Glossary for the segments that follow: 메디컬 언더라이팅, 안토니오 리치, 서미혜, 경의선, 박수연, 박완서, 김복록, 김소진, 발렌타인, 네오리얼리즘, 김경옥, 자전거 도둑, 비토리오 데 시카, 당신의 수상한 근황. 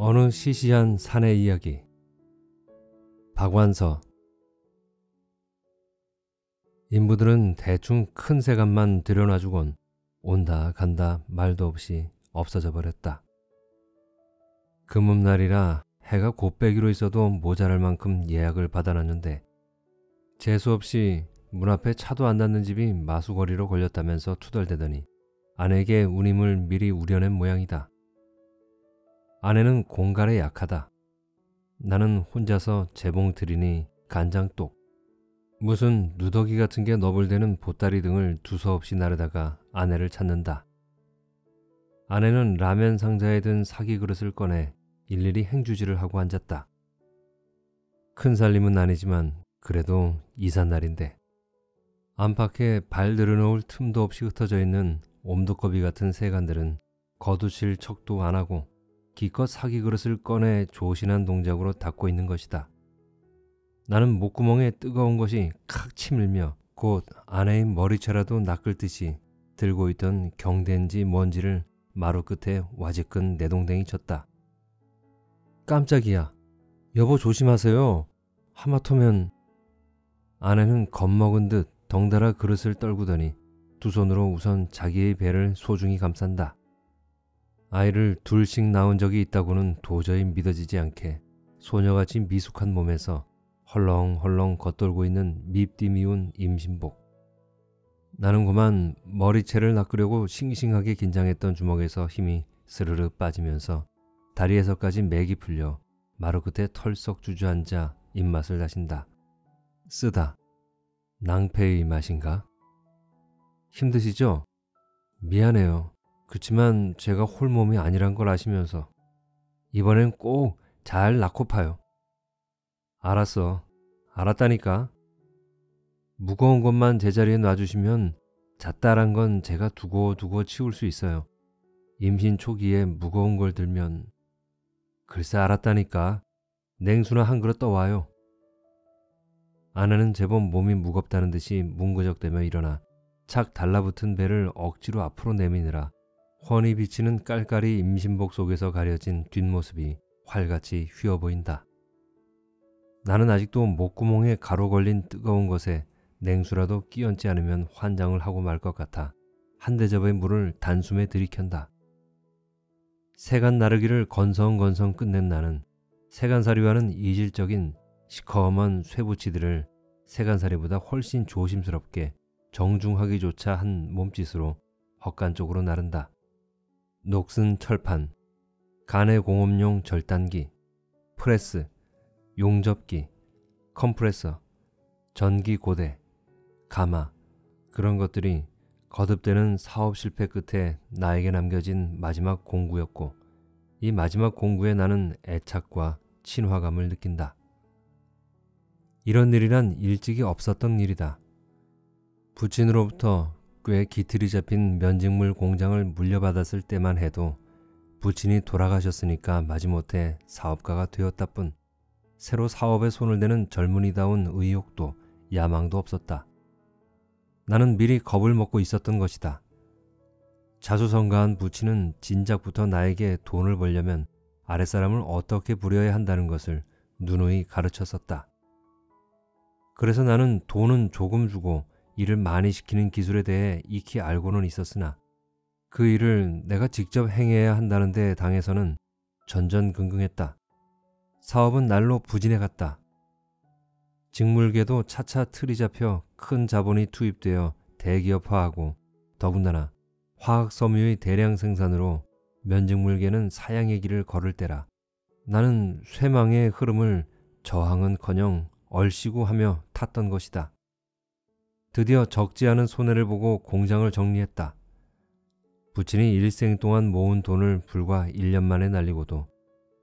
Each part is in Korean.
어느 시시한 산의 이야기. 박완서. 인부들은 대충 큰 새값만 들여놔주곤 온다 간다 말도 없이 없어져 버렸다. 금음날이라 해가 곧빼기로 있어도 모자랄 만큼 예약을 받아놨는데 재수없이 문 앞에 차도 안 닿는 집이 마수거리로 걸렸다면서 투덜대더니 아내에게 운임을 미리 우려낸 모양이다. 아내는 공갈에 약하다. 나는 혼자서 재봉 들이니 간장똑, 무슨 누더기 같은 게 너불대는 보따리 등을 두서없이 나르다가 아내를 찾는다. 아내는 라면 상자에 든 사기 그릇을 꺼내 일일이 행주질을 하고 앉았다. 큰 살림은 아니지만 그래도 이삿날인데 안팎에 발 들여놓을 틈도 없이 흩어져 있는 옴도꺼비 같은 세간들은 거두칠 척도 안 하고 기껏 사기 그릇을 꺼내 조신한 동작으로 닦고 있는 것이다. 나는 목구멍에 뜨거운 것이 칵 치밀며 곧 아내의 머리채라도 낚을 듯이 들고 있던 경대인지 뭔지를 마루 끝에 와지끈 내동댕이 쳤다. 깜짝이야. 여보 조심하세요. 하마터면. 아내는 겁먹은 듯 덩달아 그릇을 떨구더니 두 손으로 우선 자기의 배를 소중히 감싼다. 아이를 둘씩 낳은 적이 있다고는 도저히 믿어지지 않게 소녀같이 미숙한 몸에서 헐렁헐렁 겉돌고 있는 밉디 미운 임신복. 나는 그만 머리채를 낚으려고 싱싱하게 긴장했던 주먹에서 힘이 스르르 빠지면서 다리에서까지 맥이 풀려 마루 끝에 털썩 주저앉아 입맛을 다신다. 쓰다. 낭패의 맛인가? 힘드시죠? 미안해요. 그치만 제가 홀몸이 아니란 걸 아시면서. 이번엔 꼭 잘 낳고 파요. 알았어. 알았다니까. 무거운 것만 제자리에 놔주시면 잣다란 건 제가 두고두고 치울 수 있어요. 임신 초기에 무거운 걸 들면. 글쎄 알았다니까. 냉수나 한 그릇 떠와요. 아내는 제법 몸이 무겁다는 듯이 뭉그적대며 일어나 착 달라붙은 배를 억지로 앞으로 내미느라 훤히 비치는 깔깔이 임신복 속에서 가려진 뒷모습이 활같이 휘어 보인다. 나는 아직도 목구멍에 가로 걸린 뜨거운 것에 냉수라도 끼얹지 않으면 환장을 하고 말 것 같아 한 대접의 물을 단숨에 들이켠다. 세간 나르기를 건성건성 끝낸 나는 세간사리와는 이질적인 시커먼 쇠부치들을 세간사리보다 훨씬 조심스럽게 정중하기조차 한 몸짓으로 헛간 쪽으로 나른다. 녹슨 철판, 간의 공업용 절단기, 프레스, 용접기, 컴프레서, 전기 고대, 가마, 그런 것들이 거듭되는 사업 실패 끝에 나에게 남겨진 마지막 공구였고 이 마지막 공구에 나는 애착과 친화감을 느낀다. 이런 일이란 일찍이 없었던 일이다. 부친으로부터 꽤 기틀이 잡힌 면직물 공장을 물려받았을 때만 해도 부친이 돌아가셨으니까 마지못해 사업가가 되었다 뿐 새로 사업에 손을 대는 젊은이다운 의욕도 야망도 없었다. 나는 미리 겁을 먹고 있었던 것이다. 자수성가한 부친은 진작부터 나에게 돈을 벌려면 아랫사람을 어떻게 부려야 한다는 것을 누누이 가르쳤었다. 그래서 나는 돈은 조금 주고 일을 많이 시키는 기술에 대해 익히 알고는 있었으나 그 일을 내가 직접 행해야 한다는 데 당해서는 전전긍긍했다. 사업은 날로 부진해갔다. 직물계도 차차 틀이 잡혀 큰 자본이 투입되어 대기업화하고 더군다나 화학섬유의 대량 생산으로 면직물계는 사양의 길을 걸을 때라 나는 쇠망의 흐름을 저항은커녕 얼씨구 하며 탔던 것이다. 드디어 적지 않은 손해를 보고 공장을 정리했다. 부친이 일생 동안 모은 돈을 불과 1년 만에 날리고도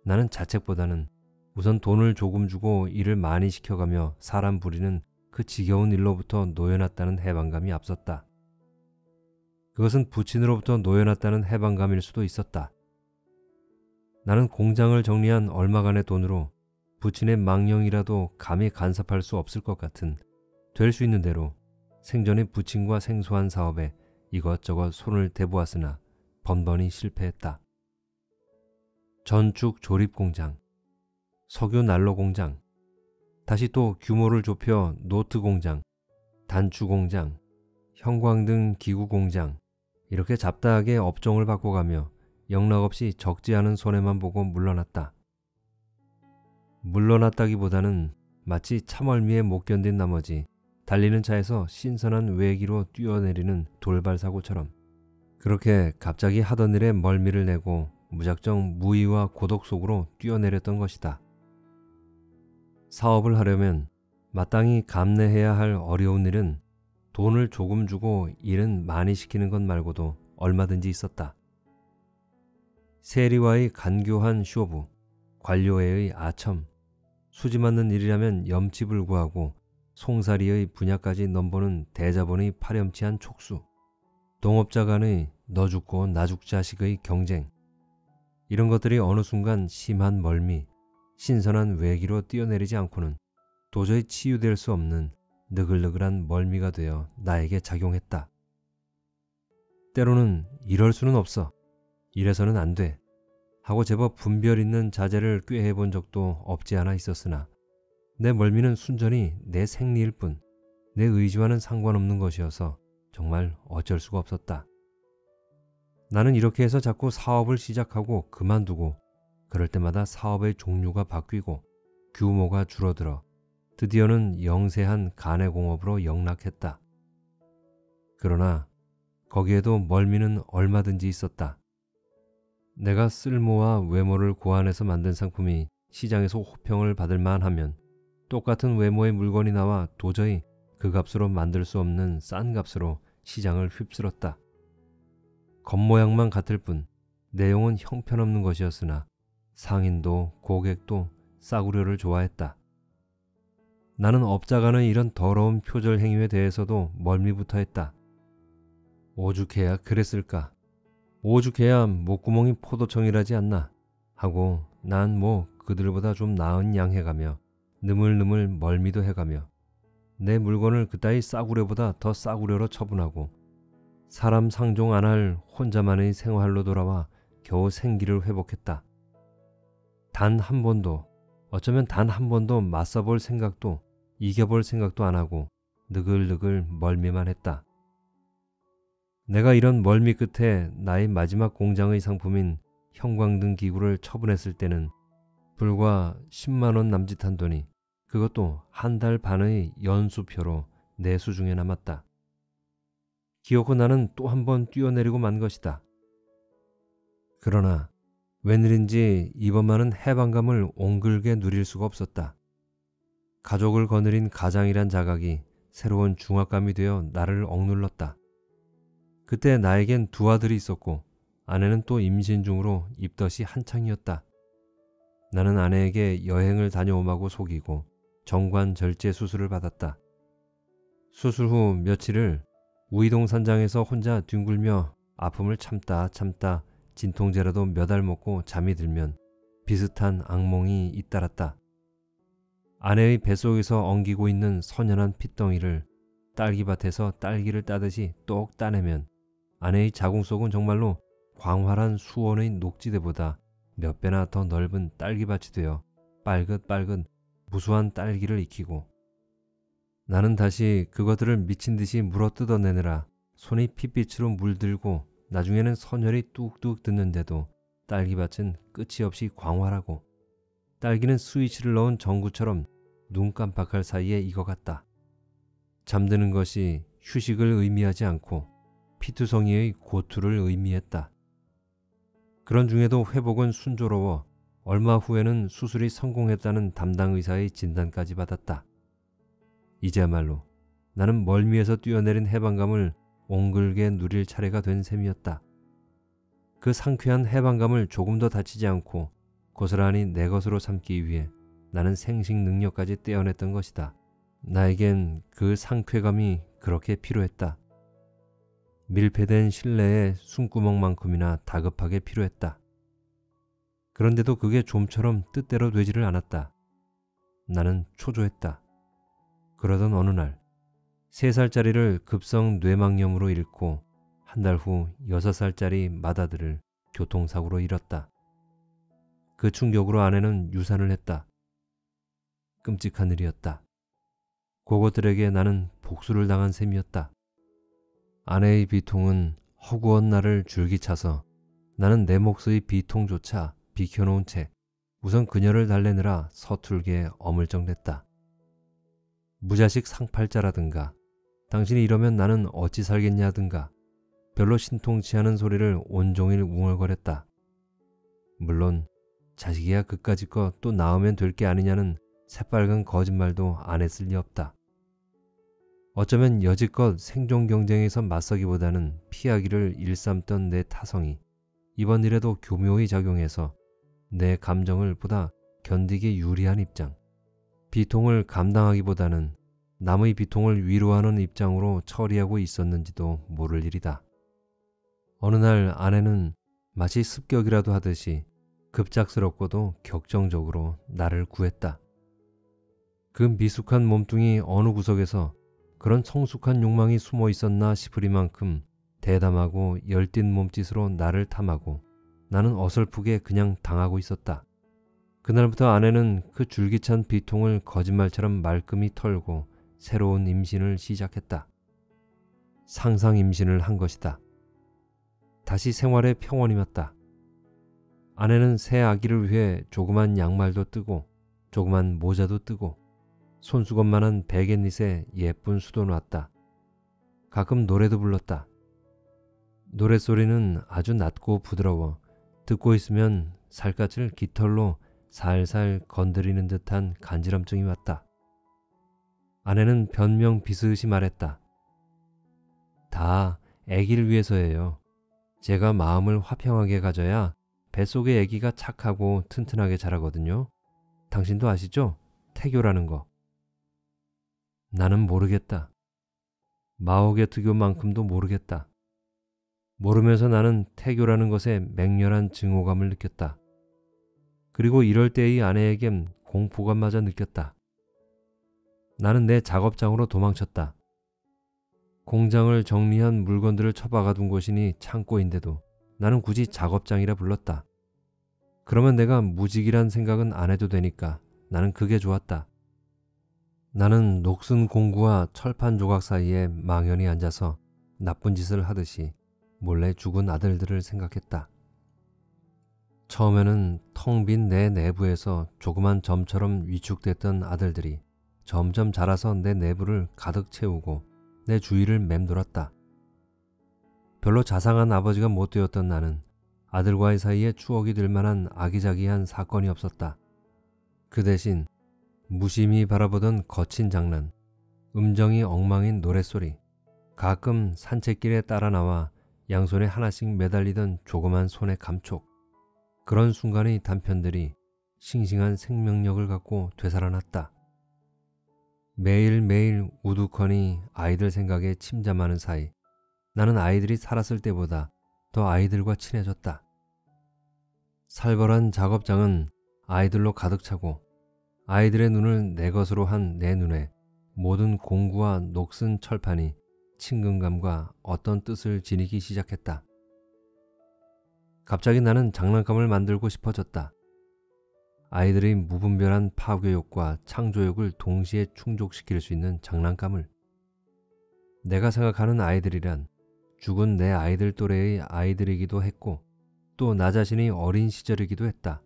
나는 자책보다는 우선 돈을 조금 주고 일을 많이 시켜가며 사람 부리는 그 지겨운 일로부터 놓여났다는 해방감이 앞섰다. 그것은 부친으로부터 놓여났다는 해방감일 수도 있었다. 나는 공장을 정리한 얼마간의 돈으로 부친의 망령이라도 감히 간섭할 수 없을 것 같은 될 수 있는 대로 생전에 부친과 생소한 사업에 이것저것 손을 대보았으나 번번이 실패했다. 전축 조립 공장, 석유 난로 공장, 다시 또 규모를 좁혀 노트 공장, 단추 공장, 형광등 기구 공장, 이렇게 잡다하게 업종을 바꿔가며 영락없이 적지 않은 손해만 보고 물러났다. 물러났다기보다는 마치 참얼미에 못 견딘 나머지 달리는 차에서 신선한 외기로 뛰어내리는 돌발사고처럼 그렇게 갑자기 하던 일에 멀미를 내고 무작정 무의와 고독 속으로 뛰어내렸던 것이다. 사업을 하려면 마땅히 감내해야 할 어려운 일은 돈을 조금 주고 일은 많이 시키는 것 말고도 얼마든지 있었다. 세리와의 간교한 쇼부, 관료애의 아첨, 수지 맞는 일이라면 염치불구하고 송사리의 분야까지 넘보는 대자본의 파렴치한 촉수, 동업자 간의 너 죽고 나 죽자식의 경쟁, 이런 것들이 어느 순간 심한 멀미, 신선한 외기로 뛰어내리지 않고는 도저히 치유될 수 없는 느글느글한 멀미가 되어 나에게 작용했다. 때로는 이럴 수는 없어, 이래서는 안 돼 하고 제법 분별 있는 자제를 꾀해 본 적도 없지 않아 있었으나 내 멀미는 순전히 내 생리일 뿐 내 의지와는 상관없는 것이어서 정말 어쩔 수가 없었다. 나는 이렇게 해서 자꾸 사업을 시작하고 그만두고 그럴 때마다 사업의 종류가 바뀌고 규모가 줄어들어 드디어는 영세한 가내공업으로 영락했다. 그러나 거기에도 멀미는 얼마든지 있었다. 내가 쓸모와 외모를 고안해서 만든 상품이 시장에서 호평을 받을 만하면 똑같은 외모의 물건이 나와 도저히 그 값으로 만들 수 없는 싼 값으로 시장을 휩쓸었다. 겉모양만 같을 뿐 내용은 형편없는 것이었으나 상인도 고객도 싸구려를 좋아했다. 나는 업자 간의 이런 더러운 표절 행위에 대해서도 멀미부터 했다. 오죽해야 그랬을까? 오죽해야 목구멍이 포도청이라지 않나? 하고 난 뭐 그들보다 좀 나은 양 해가며 느물느물 멀미도 해가며 내 물건을 그따위 싸구려보다 더 싸구려로 처분하고 사람 상종 안 할 혼자만의 생활로 돌아와 겨우 생기를 회복했다. 단 한 번도, 어쩌면 단 한 번도 맞서볼 생각도 이겨볼 생각도 안 하고 느글느글 멀미만 했다. 내가 이런 멀미 끝에 나의 마지막 공장의 상품인 형광등 기구를 처분했을 때는 불과 10만원 남짓한 돈이 그것도 한 달 반의 연수표로 내 수중에 남았다. 기어코 나는 또 한 번 뛰어내리고 만 것이다. 그러나 웬일인지 이번만은 해방감을 옹글게 누릴 수가 없었다. 가족을 거느린 가장이란 자각이 새로운 중압감이 되어 나를 억눌렀다. 그때 나에겐 두 아들이 있었고 아내는 또 임신 중으로 입덧이 한창이었다. 나는 아내에게 여행을 다녀오마고 속이고 정관절제 수술을 받았다. 수술 후 며칠을 우이동 산장에서 혼자 뒹굴며 아픔을 참다 진통제라도 몇 알 먹고 잠이 들면 비슷한 악몽이 잇따랐다. 아내의 뱃속에서 엉기고 있는 선연한 핏덩이를 딸기밭에서 딸기를 따듯이 똑 따내면 아내의 자궁 속은 정말로 광활한 수원의 녹지대보다 몇 배나 더 넓은 딸기밭이 되어 빨긋빨긋 무수한 딸기를 익히고 나는 다시 그것들을 미친 듯이 물어 뜯어내느라 손이 핏빛으로 물들고 나중에는 선혈이 뚝뚝 듣는데도 딸기밭은 끝이 없이 광활하고 딸기는 스위치를 넣은 전구처럼 눈 깜빡할 사이에 익어갔다. 잠드는 것이 휴식을 의미하지 않고 피투성이의 고투를 의미했다. 그런 중에도 회복은 순조로워 얼마 후에는 수술이 성공했다는 담당 의사의 진단까지 받았다. 이제야말로 나는 멀미에서 뛰어내린 해방감을 옹글게 누릴 차례가 된 셈이었다. 그 상쾌한 해방감을 조금 더 다치지 않고 고스란히 내 것으로 삼기 위해 나는 생식 능력까지 떼어냈던 것이다. 나에겐 그 상쾌감이 그렇게 필요했다. 밀폐된 실내의 숨구멍만큼이나 다급하게 필요했다. 그런데도 그게 좀처럼 뜻대로 되지를 않았다. 나는 초조했다. 그러던 어느 날 3살짜리를 급성 뇌망염으로 잃고 한 달 후 6살짜리 맏아들을 교통사고로 잃었다. 그 충격으로 아내는 유산을 했다. 끔찍한 일이었다. 고것들에게 나는 복수를 당한 셈이었다. 아내의 비통은 허구한 나를 줄기차서 나는 내 몫의 비통조차 비켜놓은 채 우선 그녀를 달래느라 서툴게 어물쩡댔다. 무자식 상팔자라든가 당신이 이러면 나는 어찌 살겠냐든가 별로 신통치 않은 소리를 온종일 웅얼거렸다. 물론 자식이야 그까짓거 또 낳으면 될 게 아니냐는 새빨간 거짓말도 안 했을 리 없다. 어쩌면 여지껏 생존 경쟁에서 맞서기보다는 피하기를 일삼던 내 타성이 이번 일에도 교묘히 작용해서 내 감정을 보다 견디기 유리한 입장, 비통을 감당하기보다는 남의 비통을 위로하는 입장으로 처리하고 있었는지도 모를 일이다. 어느 날 아내는 마치 습격이라도 하듯이 급작스럽고도 격정적으로 나를 구했다. 그 미숙한 몸뚱이 어느 구석에서 그런 성숙한 욕망이 숨어 있었나 싶으리만큼 대담하고 열띤 몸짓으로 나를 탐하고 나는 어설프게 그냥 당하고 있었다. 그날부터 아내는 그 줄기찬 비통을 거짓말처럼 말끔히 털고 새로운 임신을 시작했다. 상상 임신을 한 것이다. 다시 생활의 평원이 왔다. 아내는 새 아기를 위해 조그만 양말도 뜨고 조그만 모자도 뜨고 손수건만한 베갯닛에 예쁜 수도 놨다. 가끔 노래도 불렀다. 노랫소리는 아주 낮고 부드러워 듣고 있으면 살갗을 깃털로 살살 건드리는 듯한 간지럼증이 왔다. 아내는 변명 비스듬히 말했다. 다 아기를 위해서예요. 제가 마음을 화평하게 가져야 뱃속의 아기가 착하고 튼튼하게 자라거든요. 당신도 아시죠? 태교라는 거. 나는 모르겠다. 마오의 특교만큼도 모르겠다. 모르면서 나는 태교라는 것에 맹렬한 증오감을 느꼈다. 그리고 이럴 때의 아내에겐 공포감마저 느꼈다. 나는 내 작업장으로 도망쳤다. 공장을 정리한 물건들을 처박아둔 곳이니 창고인데도 나는 굳이 작업장이라 불렀다. 그러면 내가 무직이란 생각은 안 해도 되니까 나는 그게 좋았다. 나는 녹슨 공구와 철판 조각 사이에 망연히 앉아서 나쁜 짓을 하듯이 몰래 죽은 아들들을 생각했다. 처음에는 텅 빈 내 내부에서 조그만 점처럼 위축됐던 아들들이 점점 자라서 내 내부를 가득 채우고 내 주위를 맴돌았다. 별로 자상한 아버지가 못 되었던 나는 아들과의 사이에 추억이 될 만한 아기자기한 사건이 없었다. 그 대신 무심히 바라보던 거친 장난, 음정이 엉망인 노랫소리, 가끔 산책길에 따라 나와 양손에 하나씩 매달리던 조그만 손의 감촉, 그런 순간의 단편들이 싱싱한 생명력을 갖고 되살아났다. 매일매일 우두커니 아이들 생각에 침잠하는 사이 나는 아이들이 살았을 때보다 더 아이들과 친해졌다. 살벌한 작업장은 아이들로 가득 차고 아이들의 눈을 내 것으로 한 내 눈에 모든 공구와 녹슨 철판이 친근감과 어떤 뜻을 지니기 시작했다. 갑자기 나는 장난감을 만들고 싶어졌다. 아이들의 무분별한 파괴욕과 창조욕을 동시에 충족시킬 수 있는 장난감을. 내가 생각하는 아이들이란 죽은 내 아이들 또래의 아이들이기도 했고 또 나 자신이 어린 시절이기도 했다.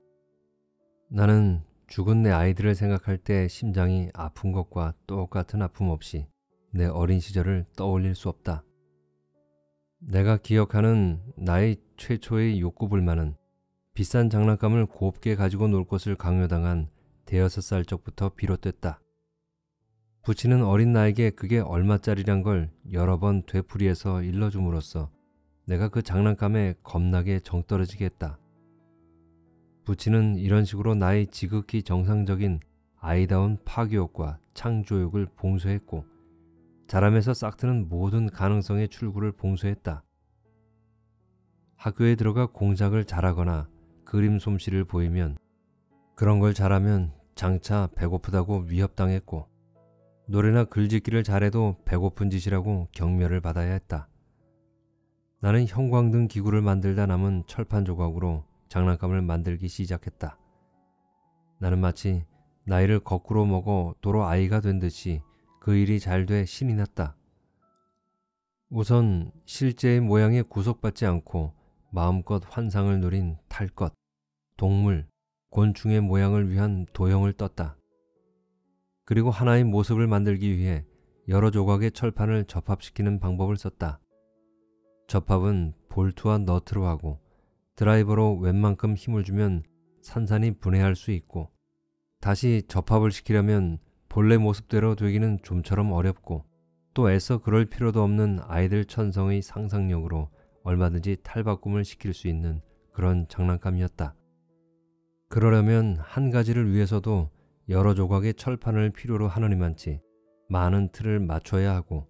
나는 죽은 내 아이들을 생각할 때 심장이 아픈 것과 똑같은 아픔 없이 내 어린 시절을 떠올릴 수 없다. 내가 기억하는 나의 최초의 욕구불만은 비싼 장난감을 곱게 가지고 놀 것을 강요당한 5~6살 적부터 비롯됐다. 부친은 어린 나에게 그게 얼마짜리란 걸 여러 번 되풀이해서 일러줌으로써 내가 그 장난감에 겁나게 정떨어지게 했다. 부친은 이런 식으로 나의 지극히 정상적인 아이다운 파교육과 창조욕을 봉쇄했고 자라면서 싹트는 모든 가능성의 출구를 봉쇄했다. 학교에 들어가 공작을 잘하거나 그림 솜씨를 보이면 그런 걸 잘하면 장차 배고프다고 위협당했고 노래나 글짓기를 잘해도 배고픈 짓이라고 경멸을 받아야 했다. 나는 형광등 기구를 만들다 남은 철판 조각으로 장난감을 만들기 시작했다. 나는 마치 나이를 거꾸로 먹어 도로 아이가 된 듯이 그 일이 잘 돼 신이 났다. 우선 실제의 모양에 구속받지 않고 마음껏 환상을 누린 탈것, 동물, 곤충의 모양을 위한 도형을 떴다. 그리고 하나의 모습을 만들기 위해 여러 조각의 철판을 접합시키는 방법을 썼다. 접합은 볼트와 너트로 하고 드라이버로 웬만큼 힘을 주면 산산이 분해할 수 있고, 다시 접합을 시키려면 본래 모습대로 되기는 좀처럼 어렵고, 또 애써 그럴 필요도 없는 아이들 천성의 상상력으로 얼마든지 탈바꿈을 시킬 수 있는 그런 장난감이었다. 그러려면 한 가지를 위해서도 여러 조각의 철판을 필요로 하느니만치 많은 틀을 맞춰야 하고,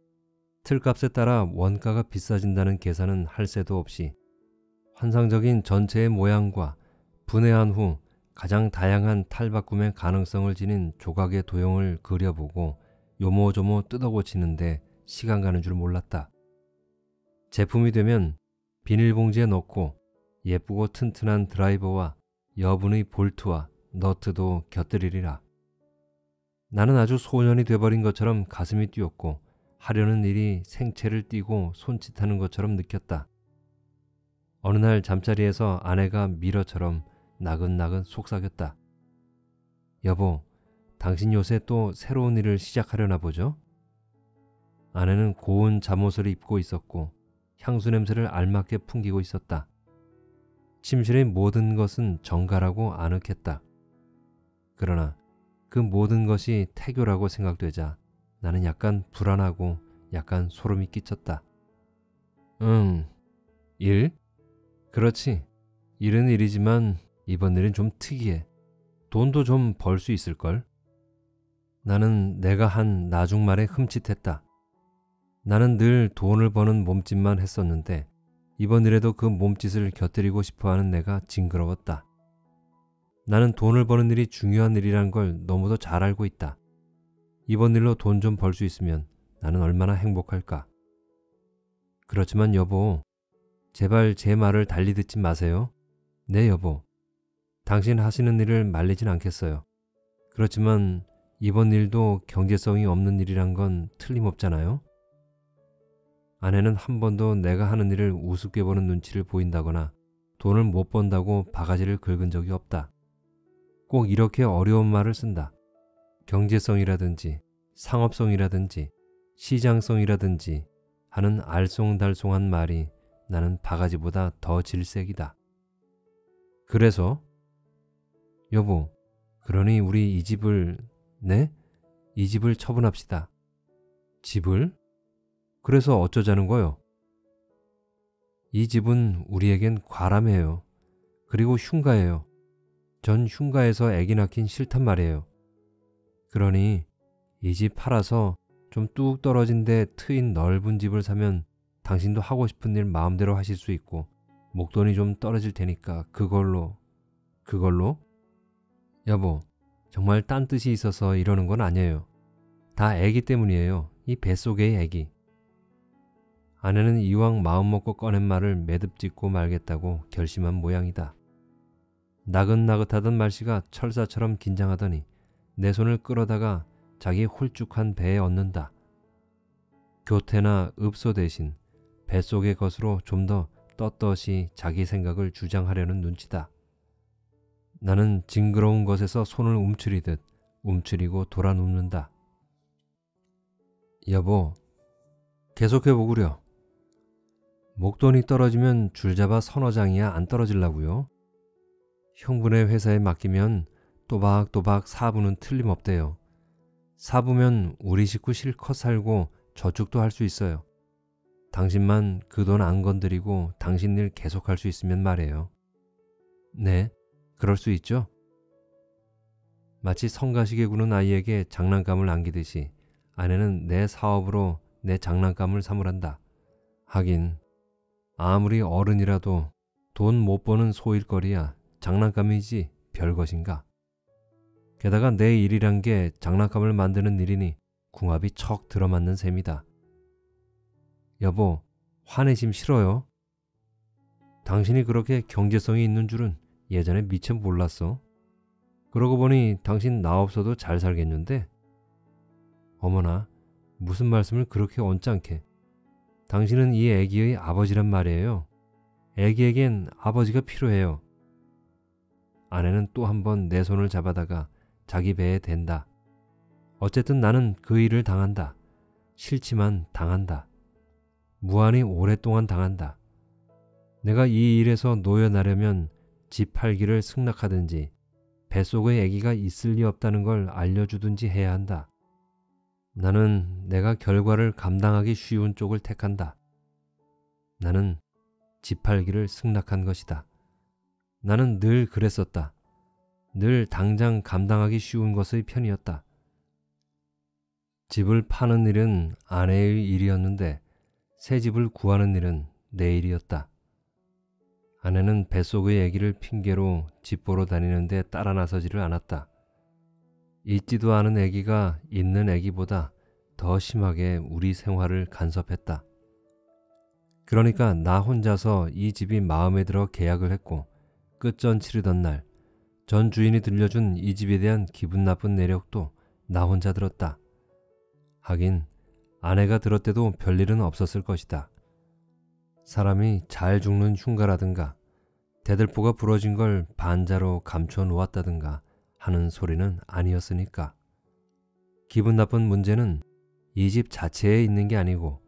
틀값에 따라 원가가 비싸진다는 계산은 할 새도 없이 환상적인 전체의 모양과 분해한 후 가장 다양한 탈바꿈의 가능성을 지닌 조각의 도형을 그려보고 요모조모 뜯어고치는데 시간 가는 줄 몰랐다. 제품이 되면 비닐봉지에 넣고 예쁘고 튼튼한 드라이버와 여분의 볼트와 너트도 곁들이리라. 나는 아주 소년이 돼버린 것처럼 가슴이 뛰었고, 하려는 일이 생채를 띠고 손짓하는 것처럼 느꼈다. 어느 날 잠자리에서 아내가 미러처럼 나긋나긋 속삭였다. 여보, 당신 요새 또 새로운 일을 시작하려나 보죠? 아내는 고운 잠옷을 입고 있었고 향수 냄새를 알맞게 풍기고 있었다. 침실의 모든 것은 정갈하고 아늑했다. 그러나 그 모든 것이 태교라고 생각되자 나는 약간 불안하고 약간 소름이 끼쳤다. 일? 그렇지. 일은 일이지만 이번 일은 좀 특이해. 돈도 좀 벌 수 있을걸? 나는 내가 한 나중말에 흠칫했다. 나는 늘 돈을 버는 몸짓만 했었는데 이번 일에도 그 몸짓을 곁들이고 싶어하는 내가 징그러웠다. 나는 돈을 버는 일이 중요한 일이란 걸 너무도 잘 알고 있다. 이번 일로 돈 좀 벌 수 있으면 나는 얼마나 행복할까. 그렇지만 여보, 제발 제 말을 달리 듣지 마세요. 네 여보, 당신 하시는 일을 말리진 않겠어요. 그렇지만 이번 일도 경제성이 없는 일이란 건 틀림없잖아요. 아내는 한 번도 내가 하는 일을 우습게 보는 눈치를 보인다거나 돈을 못 번다고 바가지를 긁은 적이 없다. 꼭 이렇게 어려운 말을 쓴다. 경제성이라든지 상업성이라든지 시장성이라든지 하는 알쏭달쏭한 말이 나는 바가지보다 더 질색이다. 그래서? 여보, 그러니 우리 이 집을... 네? 이 집을 처분합시다. 집을? 그래서 어쩌자는 거요? 이 집은 우리에겐 과람해요. 그리고 흉가예요. 전 흉가에서 애기 낳긴 싫단 말이에요. 그러니 이 집 팔아서 좀 뚝 떨어진 데 트인 넓은 집을 사면 당신도 하고 싶은 일 마음대로 하실 수 있고 목돈이 좀 떨어질 테니까 그걸로? 여보, 정말 딴 뜻이 있어서 이러는 건 아니에요. 다 애기 때문이에요. 이 뱃속의 애기. 아내는 이왕 마음먹고 꺼낸 말을 매듭짓고 말겠다고 결심한 모양이다. 나긋나긋하던 말씨가 철사처럼 긴장하더니 내 손을 끌어다가 자기 홀쭉한 배에 얹는다. 교태나 읍소 대신 뱃속의 것으로 좀 더 떳떳이 자기 생각을 주장하려는 눈치다. 나는 징그러운 것에서 손을 움츠리듯 움츠리고 돌아 눕는다. 여보, 계속해보구려. 목돈이 떨어지면 줄잡아 서너 장이야 안 떨어질라고요? 형분의 회사에 맡기면 또박또박 사부는 틀림없대요. 사부면 우리 식구 실컷 살고 저축도 할 수 있어요. 당신만 그 돈 안 건드리고 당신 일 계속할 수 있으면 말이에요. 네, 그럴 수 있죠? 마치 성가시게 구는 아이에게 장난감을 안기듯이 아내는 내 사업으로 내 장난감을 사물한다. 하긴 아무리 어른이라도 돈 못 버는 소일거리야 장난감이지 별것인가. 게다가 내 일이란 게 장난감을 만드는 일이니 궁합이 척 들어맞는 셈이다. 여보, 화내심 싫어요. 당신이 그렇게 경제성이 있는 줄은 예전에 미처 몰랐어. 그러고 보니 당신 나 없어도 잘 살겠는데? 어머나, 무슨 말씀을 그렇게 언짢게. 당신은 이 애기의 아버지란 말이에요. 애기에겐 아버지가 필요해요. 아내는 또 한 번 내 손을 잡아다가 자기 배에 댄다. 어쨌든 나는 그 일을 당한다. 싫지만 당한다. 무한히 오랫동안 당한다. 내가 이 일에서 놓여나려면 집 팔기를 승낙하든지 뱃속의 아기가 있을 리 없다는 걸 알려주든지 해야 한다. 나는 내가 결과를 감당하기 쉬운 쪽을 택한다. 나는 집 팔기를 승낙한 것이다. 나는 늘 그랬었다. 늘 당장 감당하기 쉬운 것의 편이었다. 집을 파는 일은 아내의 일이었는데 새 집을 구하는 일은 내 일이었다. 아내는 뱃속의 아기를 핑계로 집 보러 다니는데 따라 나서지를 않았다. 있지도 않은 아기가 있는 아기보다 더 심하게 우리 생활을 간섭했다. 그러니까 나 혼자서 이 집이 마음에 들어 계약을 했고 끝전 치르던 날 전 주인이 들려준 이 집에 대한 기분 나쁜 내력도 나 혼자 들었다. 하긴 아내가 들었대도 별일은 없었을 것이다. 사람이 잘 죽는 흉가라든가 대들보가 부러진 걸 반자로 감춰 놓았다든가 하는 소리는 아니었으니까. 기분 나쁜 문제는 이 집 자체에 있는 게 아니고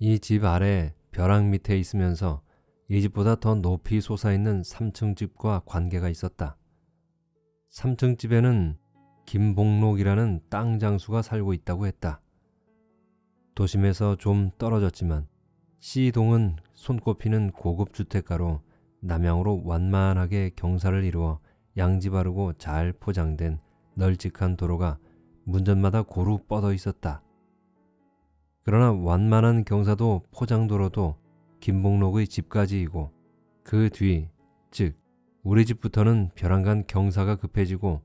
이 집 아래 벼랑 밑에 있으면서 이 집보다 더 높이 솟아있는 3층 집과 관계가 있었다. 3층 집에는 김복록이라는 땅 장수가 살고 있다고 했다. 도심에서 좀 떨어졌지만 C동은 손꼽히는 고급 주택가로 남향으로 완만하게 경사를 이루어 양지바르고 잘 포장된 널찍한 도로가 문전마다 고루 뻗어 있었다. 그러나 완만한 경사도 포장도로도 김복록의 집까지이고 그 뒤, 즉 우리 집부터는 벼랑간 경사가 급해지고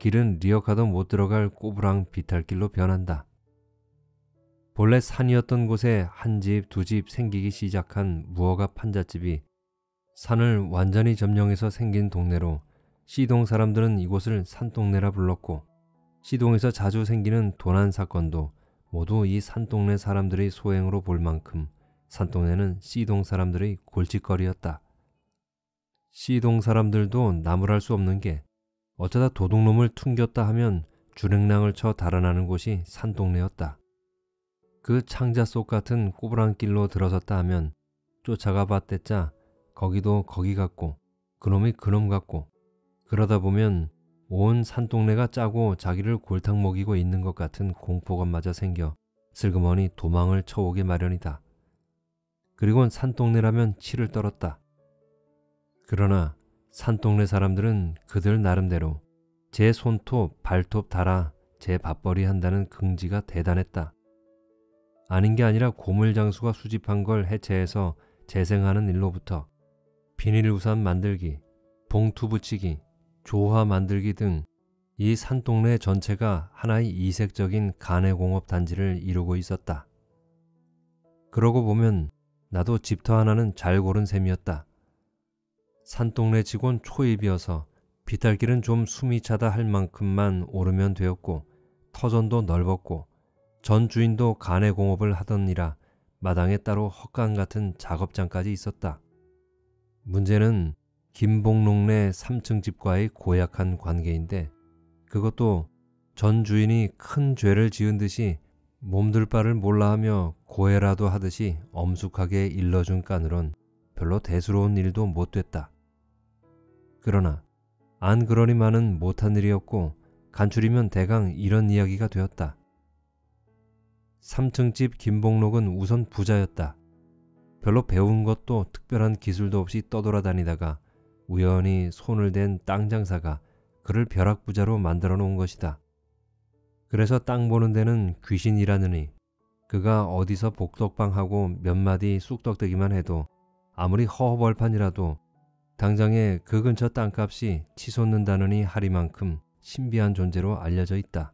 길은 리어카도 못 들어갈 꼬부랑 비탈길로 변한다. 본래 산이었던 곳에 한 집, 두 집 생기기 시작한 무허가 판잣집이 산을 완전히 점령해서 생긴 동네로 시동 사람들은 이곳을 산동네라 불렀고 시동에서 자주 생기는 도난 사건도 모두 이 산동네 사람들의 소행으로 볼 만큼 산동네는 시동 사람들의 골칫거리였다. 시동 사람들도 나무랄 수 없는 게 어쩌다 도둑놈을 퉁겼다 하면 주랭랑을 쳐 달아나는 곳이 산동네였다. 그 창자 속 같은 꼬부랑길로 들어섰다 하면 쫓아가 봤댔자 거기도 거기 같고 그놈이 그놈 같고 그러다 보면 온 산동네가 짜고 자기를 골탕 먹이고 있는 것 같은 공포감마저 생겨 슬그머니 도망을 쳐오게 마련이다. 그리곤 산동네라면 치를 떨었다. 그러나 산동네 사람들은 그들 나름대로 제 손톱 발톱 달아 제 밥벌이 한다는 긍지가 대단했다. 아닌 게 아니라 고물장수가 수집한 걸 해체해서 재생하는 일로부터 비닐우산 만들기, 봉투 붙이기, 조화 만들기 등 이 산동네 전체가 하나의 이색적인 가내공업 단지를 이루고 있었다. 그러고 보면 나도 집터 하나는 잘 고른 셈이었다. 산동네 직원 초입이어서 비탈길은 좀 숨이 차다 할 만큼만 오르면 되었고 터전도 넓었고 전 주인도 간의 공업을 하더니라 마당에 따로 헛간 같은 작업장까지 있었다. 문제는 김복록네 3층 집과의 고약한 관계인데 그것도 전 주인이 큰 죄를 지은 듯이 몸둘 바를 몰라하며 고해라도 하듯이 엄숙하게 일러준 깐으론 별로 대수로운 일도 못됐다. 그러나 안 그러니만은 못한 일이었고 간추리면 대강 이런 이야기가 되었다. 3층 집 김복록은 우선 부자였다. 별로 배운 것도 특별한 기술도 없이 떠돌아다니다가 우연히 손을 댄 땅 장사가 그를 벼락부자로 만들어 놓은 것이다. 그래서 땅 보는 데는 귀신이라느니 그가 어디서 복덕방하고 몇 마디 쑥덕대기만 해도 아무리 허허벌판이라도 당장에 그 근처 땅값이 치솟는다느니 하리만큼 신비한 존재로 알려져 있다.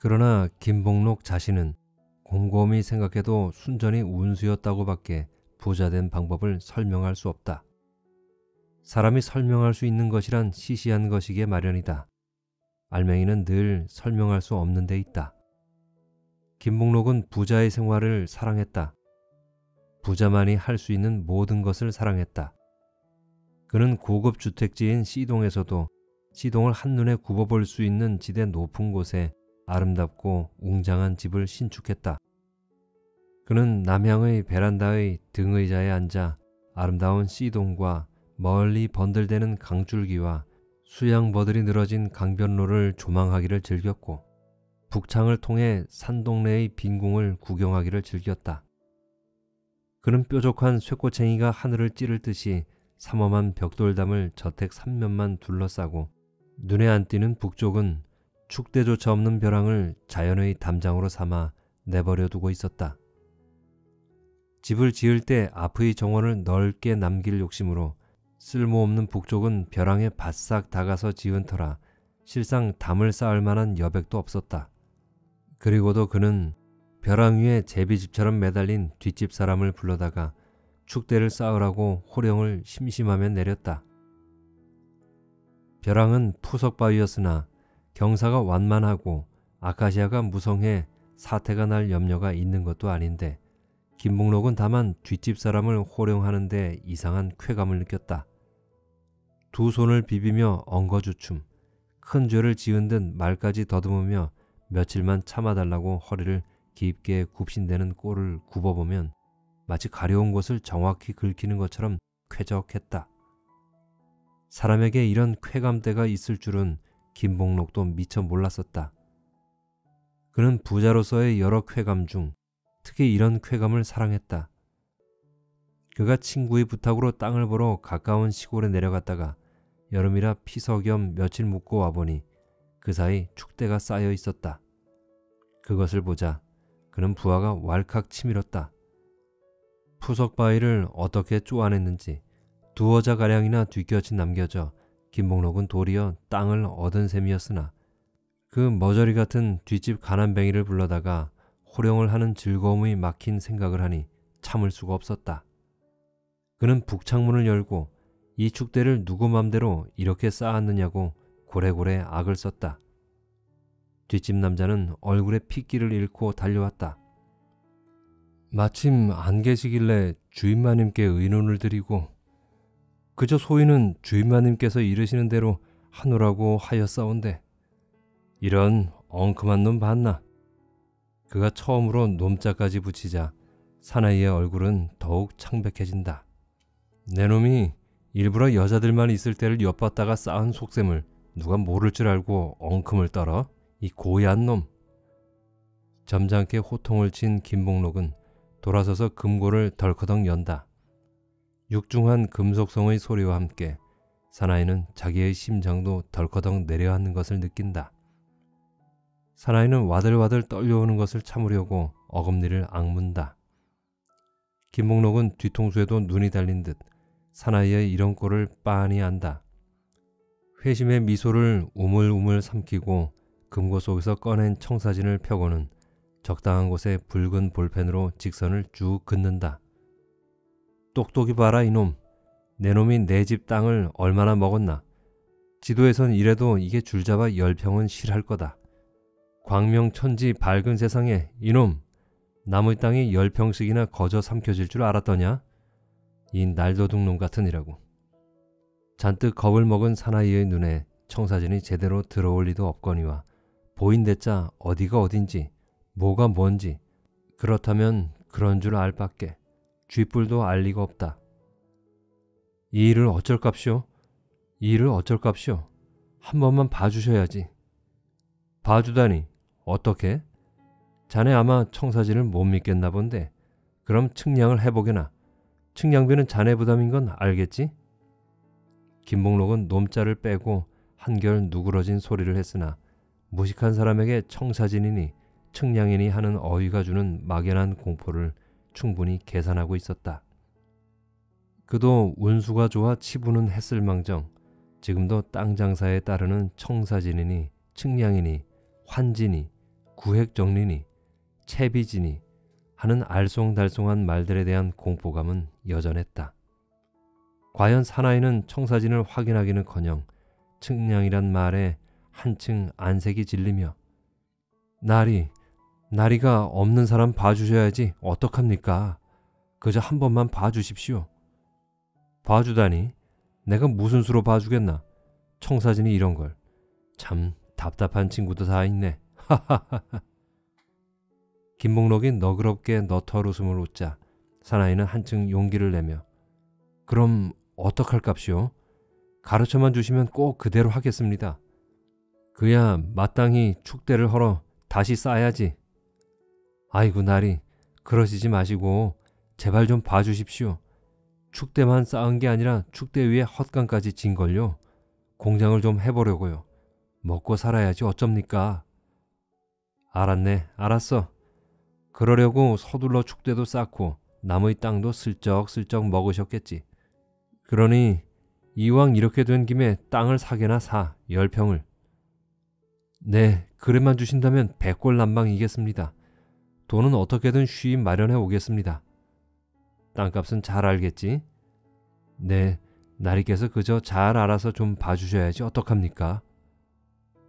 그러나 김복록 자신은 곰곰이 생각해도 순전히 운수였다고 밖에 부자된 방법을 설명할 수 없다. 사람이 설명할 수 있는 것이란 시시한 것이기에 마련이다. 알맹이는 늘 설명할 수 없는 데 있다. 김복록은 부자의 생활을 사랑했다. 부자만이 할 수 있는 모든 것을 사랑했다. 그는 고급 주택지인 C동에서도 C동을 한눈에 굽어볼 수 있는 지대 높은 곳에 아름답고 웅장한 집을 신축했다. 그는 남향의 베란다의 등의자에 앉아 아름다운 C동과 멀리 번들대는 강줄기와 수양버들이 늘어진 강변로를 조망하기를 즐겼고 북창을 통해 산동네의 빈궁을 구경하기를 즐겼다. 그는 뾰족한 쇠꼬챙이가 하늘을 찌를 듯이 삼엄한 벽돌담을 저택 3면만 둘러싸고 눈에 안 띄는 북쪽은 축대조차 없는 벼랑을 자연의 담장으로 삼아 내버려 두고 있었다. 집을 지을 때 앞의 정원을 넓게 남길 욕심으로 쓸모없는 북쪽은 벼랑에 바싹 다가서 지은 터라 실상 담을 쌓을 만한 여백도 없었다. 그리고도 그는 벼랑 위에 제비집처럼 매달린 뒷집 사람을 불러다가 축대를 쌓으라고 호령을 심심하며 내렸다. 벼랑은 푸석바위였으나 경사가 완만하고 아카시아가 무성해 사태가 날 염려가 있는 것도 아닌데 김복록은 다만 뒷집 사람을 호령하는 데 이상한 쾌감을 느꼈다. 두 손을 비비며 엉거주춤, 큰 죄를 지은 듯 말까지 더듬으며 며칠만 참아달라고 허리를 깊게 굽신대는 꼴을 굽어보면 마치 가려운 곳을 정확히 긁히는 것처럼 쾌적했다. 사람에게 이런 쾌감대가 있을 줄은 김복록도 미처 몰랐었다. 그는 부자로서의 여러 쾌감 중 특히 이런 쾌감을 사랑했다. 그가 친구의 부탁으로 땅을 보러 가까운 시골에 내려갔다가 여름이라 피서 겸 며칠 묵고 와보니 그 사이 축대가 쌓여 있었다. 그것을 보자 그는 부하가 왈칵 치밀었다. 푸석바위를 어떻게 쪼아냈는지 두어자가량이나 뒤껴치 남겨져 김복록은 도리어 땅을 얻은 셈이었으나 그 머저리 같은 뒷집 가난뱅이를 불러다가 호령을 하는 즐거움이 막힌 생각을 하니 참을 수가 없었다. 그는 북창문을 열고 이 축대를 누구 맘대로 이렇게 쌓았느냐고 고래고래 악을 썼다. 뒷집 남자는 얼굴에 핏기를 잃고 달려왔다. 마침 안 계시길래 주임마님께 의논을 드리고 그저 소인은 주임마님께서 이르시는 대로 하노라고 하였사온데 이런 엉큼한 놈 봤나? 그가 처음으로 놈자까지 붙이자 사나이의 얼굴은 더욱 창백해진다. 내 놈이 일부러 여자들만 있을 때를 엿봤다가 쌓은 속셈을 누가 모를 줄 알고 엉큼을 떨어? 이 고얀 놈! 점잖게 호통을 친 김복록은 돌아서서 금고를 덜커덩 연다. 육중한 금속성의 소리와 함께 사나이는 자기의 심장도 덜커덩 내려앉는 것을 느낀다. 사나이는 와들와들 떨려오는 것을 참으려고 어금니를 악문다. 김복록은 뒤통수에도 눈이 달린 듯 사나이의 이런 꼴을 빤히 안다. 회심의 미소를 우물우물 삼키고 금고 속에서 꺼낸 청사진을 펴고는 적당한 곳에 붉은 볼펜으로 직선을 쭉 긋는다. 똑똑히 봐라 이놈. 내 놈이 내 집 땅을 얼마나 먹었나. 지도에선 이래도 이게 줄잡아 10평은 실할 거다. 광명천지 밝은 세상에 이놈! 남의 땅이 10평씩이나 거저 삼켜질 줄 알았더냐? 이 날도둑놈 같으니라고. 잔뜩 겁을 먹은 사나이의 눈에 청사진이 제대로 들어올 리도 없거니와 보인대자 어디가 어딘지 뭐가 뭔지 그렇다면 그런 줄 알밖에 쥐뿔도 알 리가 없다. 이 일을 어쩔값이오? 이 일을 어쩔값이오? 한 번만 봐주셔야지. 봐주다니. 어떻게? 자네 아마 청사진을 못 믿겠나 본데 그럼 측량을 해보게나. 측량비는 자네 부담인 건 알겠지? 김복록은 놈자를 빼고 한결 누그러진 소리를 했으나 무식한 사람에게 청사진이니 측량이니 하는 어휘가 주는 막연한 공포를 충분히 계산하고 있었다. 그도 운수가 좋아 치부는 했을망정 지금도 땅 장사에 따르는 청사진이니 측량이니 환지니 구획정리니 채비지니 하는 알쏭달쏭한 말들에 대한 공포감은 여전했다. 과연 사나이는 청사진을 확인하기는커녕 측량이란 말에 한층 안색이 질리며 나리가 없는 사람 봐주셔야지 어떡합니까? 그저 한 번만 봐주십시오. 봐주다니? 내가 무슨 수로 봐주겠나? 청사진이 이런 걸. 참 답답한 친구도 다 있네. 하하하하. 김복록이 너그럽게 너털 웃음을 웃자 사나이는 한층 용기를 내며 그럼 어떡할깝시오? 가르쳐만 주시면 꼭 그대로 하겠습니다. 그야 마땅히 축대를 헐어 다시 싸야지. 아이고 나리, 그러시지 마시고 제발 좀 봐주십시오. 축대만 쌓은 게 아니라 축대 위에 헛간까지 진걸요. 공장을 좀 해보려고요. 먹고 살아야지 어쩝니까? 알았네, 알았어. 그러려고 서둘러 축대도 쌓고 남의 땅도 슬쩍슬쩍 먹으셨겠지. 그러니 이왕 이렇게 된 김에 땅을 사게나 사, 10평을. 네, 그래만 주신다면 백골난방이겠습니다. 돈은 어떻게든 쉬이 마련해 오겠습니다. 땅값은 잘 알겠지? 네, 나리께서 그저 잘 알아서 좀 봐주셔야지 어떡합니까?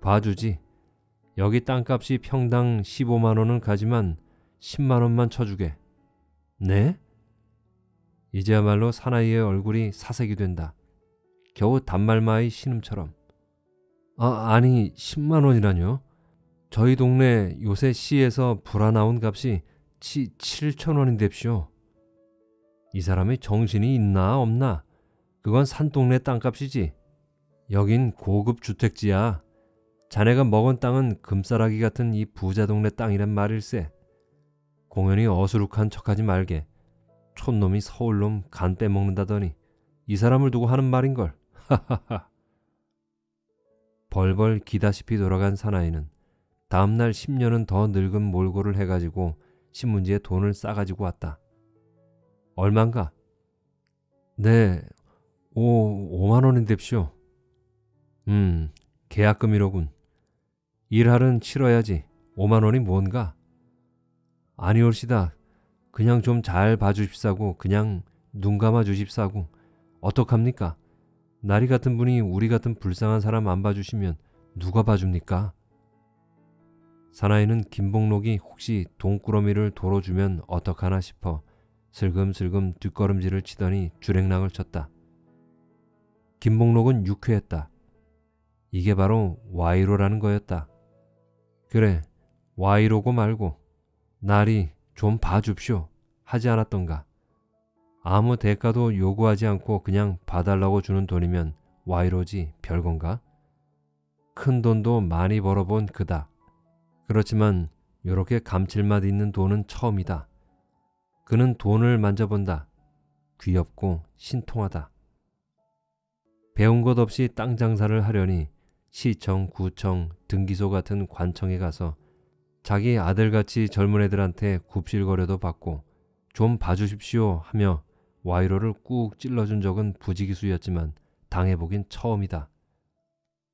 봐주지. 여기 땅값이 평당 15만원은 가지만 10만원만 쳐주게. 네? 이제야말로 사나이의 얼굴이 사색이 된다. 겨우 단말마의 신음처럼. 아니 10만원이라뇨? 저희 동네 요새 시에서 불아 나온 값이 7천원인뎁시오. 이 사람의 정신이 있나 없나? 그건 산동네 땅값이지. 여긴 고급 주택지야. 자네가 먹은 땅은 금싸라기 같은 이 부자 동네 땅이란 말일세. 공연히 어수룩한 척하지 말게. 촌놈이 서울놈 간 빼먹는다더니 이 사람을 두고 하는 말인걸. 하하하. 벌벌 기다시피 돌아간 사나이는 다음날 10년은 더 늙은 몰골을 해가지고 신문지에 돈을 싸가지고 왔다. 얼만가? 네, 5만원인뎁시오. 계약금이로군. 일할은 치러야지. 5만원이 뭔가? 아니올시다. 그냥 좀 잘 봐주십사고 그냥 눈 감아주십사고. 어떡합니까? 나리 같은 분이 우리 같은 불쌍한 사람 안 봐주시면 누가 봐줍니까? 사나이는 김복록이 혹시 돈꾸러미를 도로 주면 어떡하나 싶어 슬금슬금 뒷걸음질을 치더니 주랭랑을 쳤다. 김복록은 유쾌했다. 이게 바로 와이로라는 거였다. 그래, 와이로고 말고 나리 좀 봐줍쇼 하지 않았던가. 아무 대가도 요구하지 않고 그냥 봐달라고 주는 돈이면 와이로지 별건가? 큰 돈도 많이 벌어본 그다. 그렇지만 요렇게 감칠맛 있는 돈은 처음이다. 그는 돈을 만져본다. 귀엽고 신통하다. 배운 것 없이 땅 장사를 하려니 시청, 구청, 등기소 같은 관청에 가서 자기 아들같이 젊은 애들한테 굽실거려도 받고 좀 봐주십시오 하며 와이로를 꾹 찔러준 적은 부지기수였지만 당해보긴 처음이다.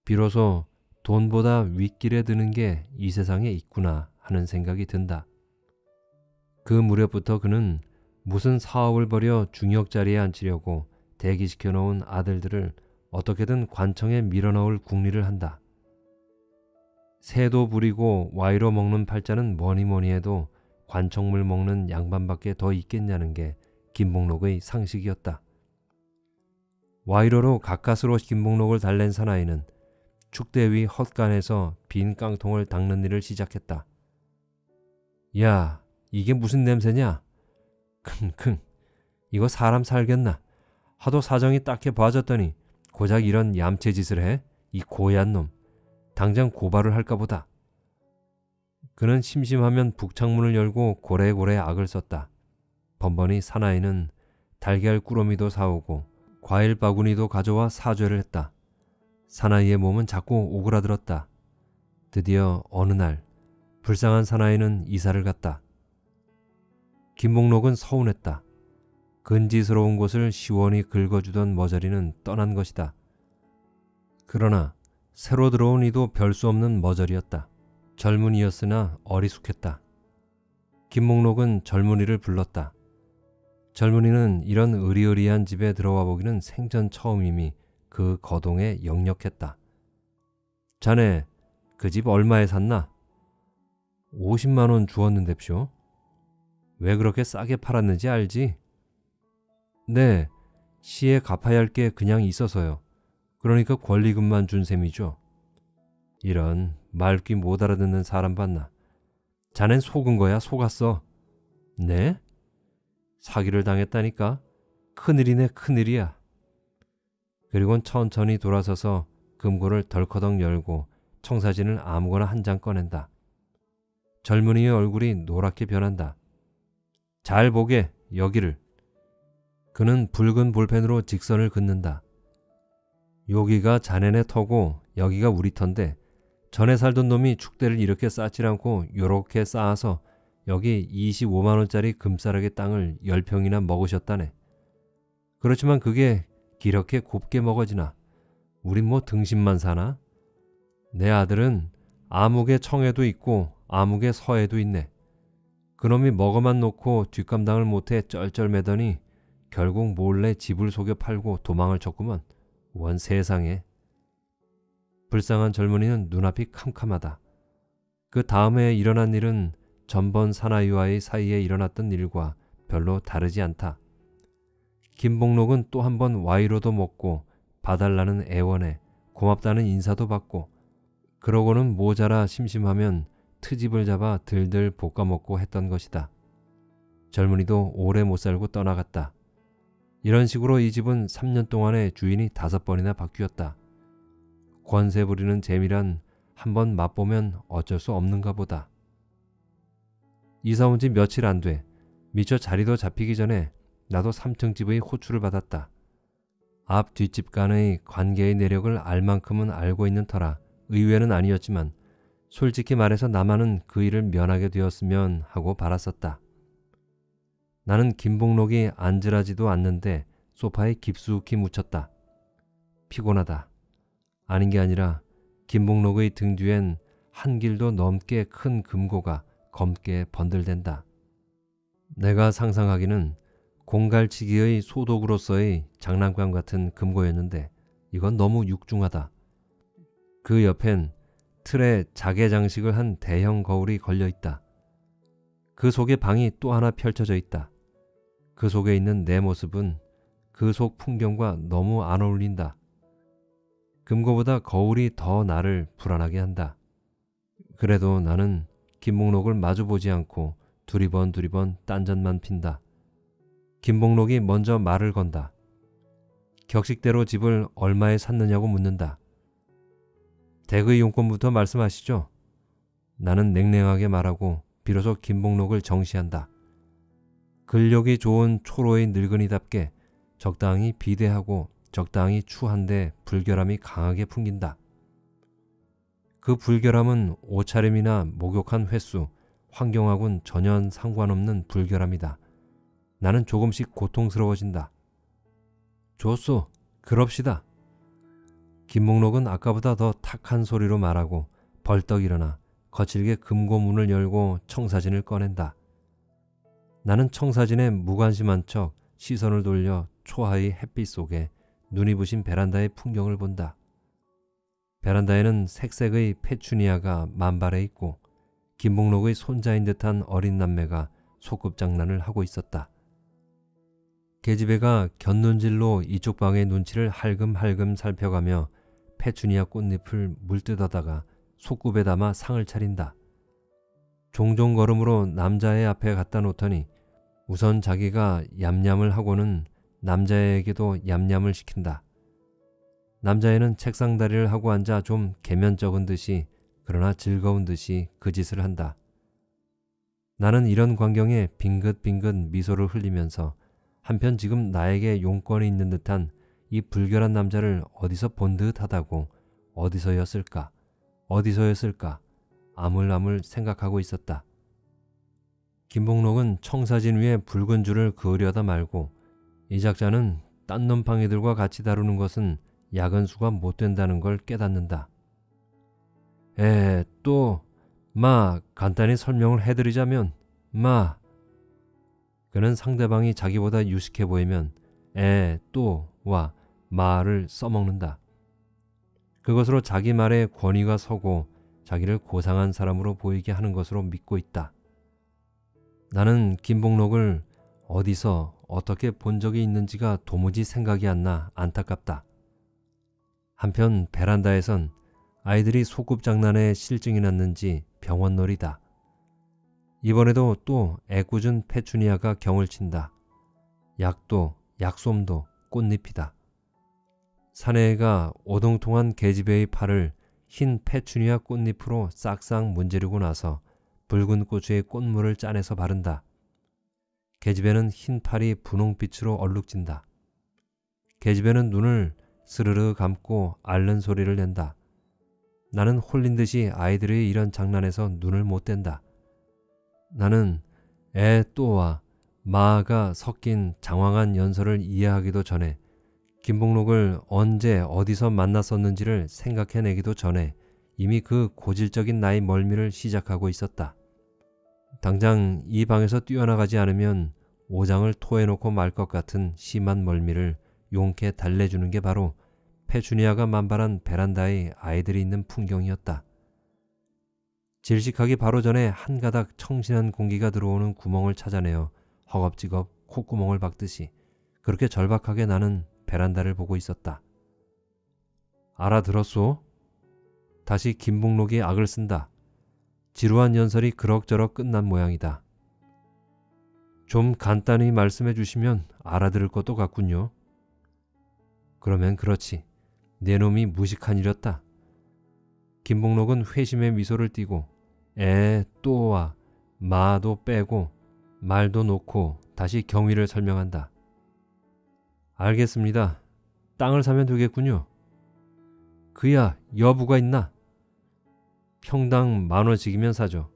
비로소 돈보다 윗길에 드는 게 이 세상에 있구나 하는 생각이 든다. 그 무렵부터 그는 무슨 사업을 벌여 중역자리에 앉히려고 대기시켜놓은 아들들을 어떻게든 관청에 밀어넣을 궁리를 한다. 새도 부리고 와이로 먹는 팔자는 뭐니뭐니 해도 관청물 먹는 양반밖에 더 있겠냐는 게 김복록의 상식이었다. 와이로로 가까스로 김복록을 달랜 사나이는 축대 위 헛간에서 빈 깡통을 닦는 일을 시작했다. 야, 이게 무슨 냄새냐? 킁킁, 이거 사람 살겠나? 하도 사정이 딱히 봐줬더니 고작 이런 얌체짓을 해? 이 고얀 놈. 당장 고발을 할까 보다. 그는 심심하면 북창문을 열고 고래고래 악을 썼다. 번번이 사나이는 달걀 꾸러미도 사오고 과일 바구니도 가져와 사죄를 했다. 사나이의 몸은 자꾸 오그라들었다. 드디어 어느 날 불쌍한 사나이는 이사를 갔다. 김복록은 서운했다. 근지스러운 곳을 시원히 긁어주던 머저리는 떠난 것이다. 그러나 새로 들어온 이도 별수 없는 머저리였다. 젊은이였으나 어리숙했다. 김복록은 젊은이를 불렀다. 젊은이는 이런 으리으리한 집에 들어와 보기는 생전 처음이니 그 거동에 역력했다. 자네 그 집 얼마에 샀나? 50만 원 주었는뎁쇼. 왜 그렇게 싸게 팔았는지 알지? 네, 시에 갚아야 할 게 그냥 있어서요. 그러니까 권리금만 준 셈이죠. 이런 말귀 못 알아듣는 사람 봤나. 자넨 속은 거야, 속았어. 네? 사기를 당했다니까. 큰일이네, 큰일이야. 그리고는 천천히 돌아서서 금고를 덜커덕 열고 청사진을 아무거나 한 장 꺼낸다. 젊은이의 얼굴이 노랗게 변한다. 잘 보게, 여기를. 그는 붉은 볼펜으로 직선을 긋는다. 여기가 자네네 터고 여기가 우리 터인데 전에 살던 놈이 축대를 이렇게 쌓지 않고 요렇게 쌓아서 여기 25만 원짜리 금싸라기 땅을 10평이나 먹으셨다네. 그렇지만 그게 기렇게 곱게 먹어지나. 우린 뭐 등심만 사나? 내 아들은 아무개 청에도 있고 아무개 서에도 있네. 그놈이 먹어만 놓고 뒷감당을 못해 쩔쩔매더니 결국 몰래 집을 속여 팔고 도망을 쳤구먼. 원 세상에. 불쌍한 젊은이는 눈앞이 캄캄하다. 그 다음에 일어난 일은 전번 사나이와의 사이에 일어났던 일과 별로 다르지 않다. 김복록은 또 한 번 와이로도 먹고 봐달라는 애원에 고맙다는 인사도 받고 그러고는 모자라 심심하면 트집을 잡아 들들 볶아먹고 했던 것이다. 젊은이도 오래 못 살고 떠나갔다. 이런 식으로 이 집은 3년 동안에 주인이 5번이나 바뀌었다. 권세 부리는 재미란 한번 맛보면 어쩔 수 없는가 보다. 이사 온 지 며칠 안 돼 미처 자리도 잡히기 전에 나도 3층 집의 호출을 받았다. 앞 뒷집 간의 관계의 내력을 알 만큼은 알고 있는 터라 의외는 아니었지만 솔직히 말해서 나만은 그 일을 면하게 되었으면 하고 바랐었다. 나는 김복록이 앉으라지도 않는데 소파에 깊숙이 묻혔다. 피곤하다. 아닌 게 아니라 김복록의 등 뒤엔 한 길도 넘게 큰 금고가 검게 번들댄다. 내가 상상하기는 공갈치기의 소독으로서의 장난감 같은 금고였는데 이건 너무 육중하다. 그 옆엔 틀에 자개 장식을 한 대형 거울이 걸려있다. 그 속에 방이 또 하나 펼쳐져 있다. 그 속에 있는 내 모습은 그 속 풍경과 너무 안 어울린다. 금고보다 거울이 더 나를 불안하게 한다. 그래도 나는 김복록을 마주보지 않고 두리번 딴전만 핀다. 김복록이 먼저 말을 건다. 격식대로 집을 얼마에 샀느냐고 묻는다. 댁의 용건부터 말씀하시죠. 나는 냉랭하게 말하고 비로소 김복록을 정시한다. 근력이 좋은 초로의 늙은이답게 적당히 비대하고 적당히 추한데 불결함이 강하게 풍긴다. 그 불결함은 옷차림이나 목욕한 횟수, 환경하고는 전혀 상관없는 불결함이다. 나는 조금씩 고통스러워진다. 좋소, 그럽시다. 김복록은 아까보다 더 탁한 소리로 말하고 벌떡 일어나 거칠게 금고 문을 열고 청사진을 꺼낸다. 나는 청사진에 무관심한 척 시선을 돌려 초하의 햇빛 속에 눈이 부신 베란다의 풍경을 본다. 베란다에는 색색의 페추니아가 만발해 있고 김복록의 손자인 듯한 어린 남매가 소꿉장난을 하고 있었다. 계집애가 곁눈질로 이쪽 방의 눈치를 할금할금 살펴가며 페추니아 꽃잎을 물뜯어다가 속굽에 담아 상을 차린다. 종종 걸음으로 남자애 앞에 갖다 놓더니 우선 자기가 얌얌을 하고는 남자애에게도 얌얌을 시킨다. 남자애는 책상다리를 하고 앉아 좀 개면적은 듯이 그러나 즐거운 듯이 그 짓을 한다. 나는 이런 광경에 빙긋빙긋 미소를 흘리면서 한편 지금 나에게 용건이 있는 듯한 이 불결한 남자를 어디서 본 듯하다고 어디서였을까 아물아물 생각하고 있었다. 김복록은 청사진 위에 붉은 줄을 그으려다 말고 이 작자는 딴 놈팡이들과 같이 다루는 것은 야근수가 못된다는 걸 깨닫는다. 간단히 설명을 해드리자면 그는 상대방이 자기보다 유식해 보이면 에, 또와 마를 써먹는다. 그것으로 자기 말에 권위가 서고 자기를 고상한 사람으로 보이게 하는 것으로 믿고 있다. 나는 김복록을 어디서 어떻게 본 적이 있는지가 도무지 생각이 안 나 안타깝다. 한편 베란다에선 아이들이 소꿉장난에 실증이 났는지 병원놀이다. 이번에도 또 애꿎은 페추니아가 경을 친다. 약도 약솜도 꽃잎이다. 사내애가 오동통한 계집애의 팔을 흰 페추니아 꽃잎으로 싹싹 문지르고 나서 붉은 고추의 꽃물을 짜내서 바른다. 계집애는 흰 팔이 분홍빛으로 얼룩진다. 계집애는 눈을 스르르 감고 앓는 소리를 낸다. 나는 홀린 듯이 아이들의 이런 장난에서 눈을 못 뗀다. 나는 에 또와 마가 섞인 장황한 연설을 이해하기도 전에 김복록을 언제 어디서 만났었는지를 생각해내기도 전에 이미 그 고질적인 나의 멀미를 시작하고 있었다. 당장 이 방에서 뛰어나가지 않으면 오장을 토해놓고 말 것 같은 심한 멀미를 용케 달래주는 게 바로 페추니아가 만발한 베란다의 아이들이 있는 풍경이었다. 질식하기 바로 전에 한 가닥 청신한 공기가 들어오는 구멍을 찾아내어 허겁지겁 콧구멍을 박듯이 그렇게 절박하게 나는 베란다를 보고 있었다. 알아들었소? 다시 김복록이 악을 쓴다. 지루한 연설이 그럭저럭 끝난 모양이다. 좀 간단히 말씀해 주시면 알아들을 것도 같군요. 그러면 그렇지. 내 놈이 무식한 이렸다. 김복록은 회심의 미소를 띠고 에, 또와 마도 빼고 말도 놓고 다시 경위를 설명한다. 알겠습니다. 땅을 사면 되겠군요. 그야 여부가 있나? 평당 10,000원씩이면 사죠.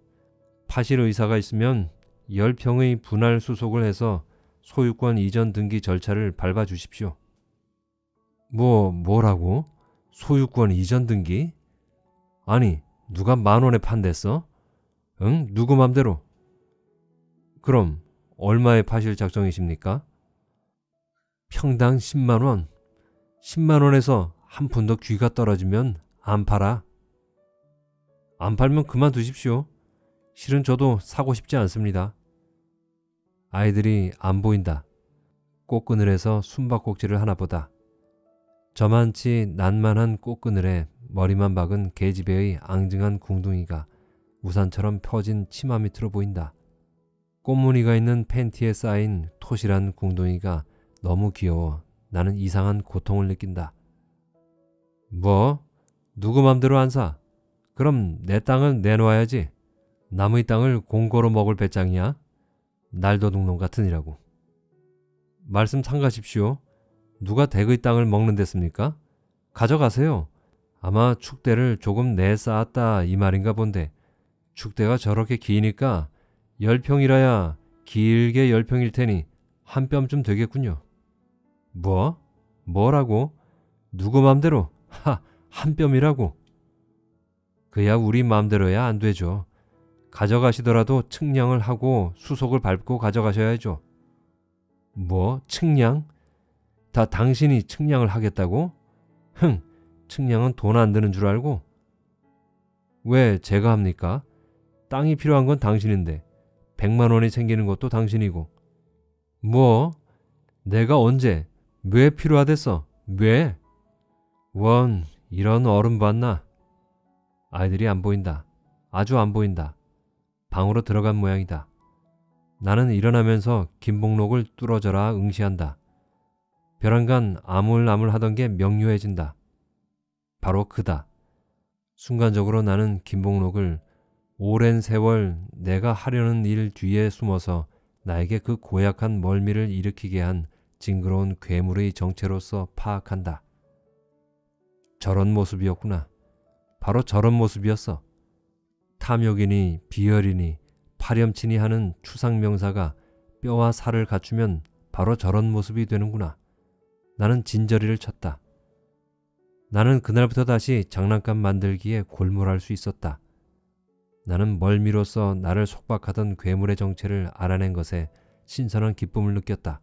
파실 의사가 있으면 10평의 분할 수속을 해서 소유권 이전 등기 절차를 밟아 주십시오. 뭐라고? 소유권 이전 등기? 아니, 누가 10,000원에 판댔어? 응? 누구 맘대로? 그럼 얼마에 파실 작정이십니까? 평당 100,000원. 100,000원에서 한 푼도 귀가 떨어지면 안 팔아. 안 팔면 그만두십시오. 실은 저도 사고 싶지 않습니다. 아이들이 안 보인다. 꽃그늘에서 숨바꼭질을 하나 보다. 저만치 난만한 꽃그늘에 머리만 박은 계집애의 앙증한 궁둥이가 우산처럼 펴진 치마 밑으로 보인다. 꽃무늬가 있는 팬티에 쌓인 토실한 궁둥이가 너무 귀여워 나는 이상한 고통을 느낀다. 뭐? 누구 맘대로 안 사? 그럼 내 땅은 내놓아야지. 남의 땅을 공고로 먹을 배짱이야. 날도둑놈 같으니라고. 말씀 삼가십시오. 누가 댁의 땅을 먹는 데습니까? 가져가세요. 아마 축대를 조금 내 쌓았다 이 말인가 본데 축대가 저렇게 기니까 10평이라야 길게 10평일 테니 한 뼘쯤 되겠군요. 뭐? 뭐라고? 누구 맘대로? 한 뼘이라고? 그야 우리 마음대로야 안 되죠. 가져가시더라도 측량을 하고 수속을 밟고 가져가셔야죠. 뭐? 측량? 다 당신이 측량을 하겠다고? 흥! 측량은 돈 안 드는 줄 알고? 왜 제가 합니까? 땅이 필요한 건 당신인데 100만 원이 생기는 것도 당신이고. 뭐? 내가 언제? 왜 필요하댔어? 왜? 원, 이런 어른 봤나? 아이들이 안 보인다. 아주 안 보인다. 방으로 들어간 모양이다. 나는 일어나면서 김복록을 뚫어져라 응시한다. 벼랑간 아물아물하던 게 명료해진다. 바로 그다. 순간적으로 나는 김복록을 오랜 세월 내가 하려는 일 뒤에 숨어서 나에게 그 고약한 멀미를 일으키게 한 징그러운 괴물의 정체로서 파악한다. 저런 모습이었구나. 바로 저런 모습이었어. 탐욕이니 비열이니 파렴치니 하는 추상명사가 뼈와 살을 갖추면 바로 저런 모습이 되는구나. 나는 진저리를 쳤다. 나는 그날부터 다시 장난감 만들기에 골몰할 수 있었다. 나는 멀미로서 나를 속박하던 괴물의 정체를 알아낸 것에 신선한 기쁨을 느꼈다.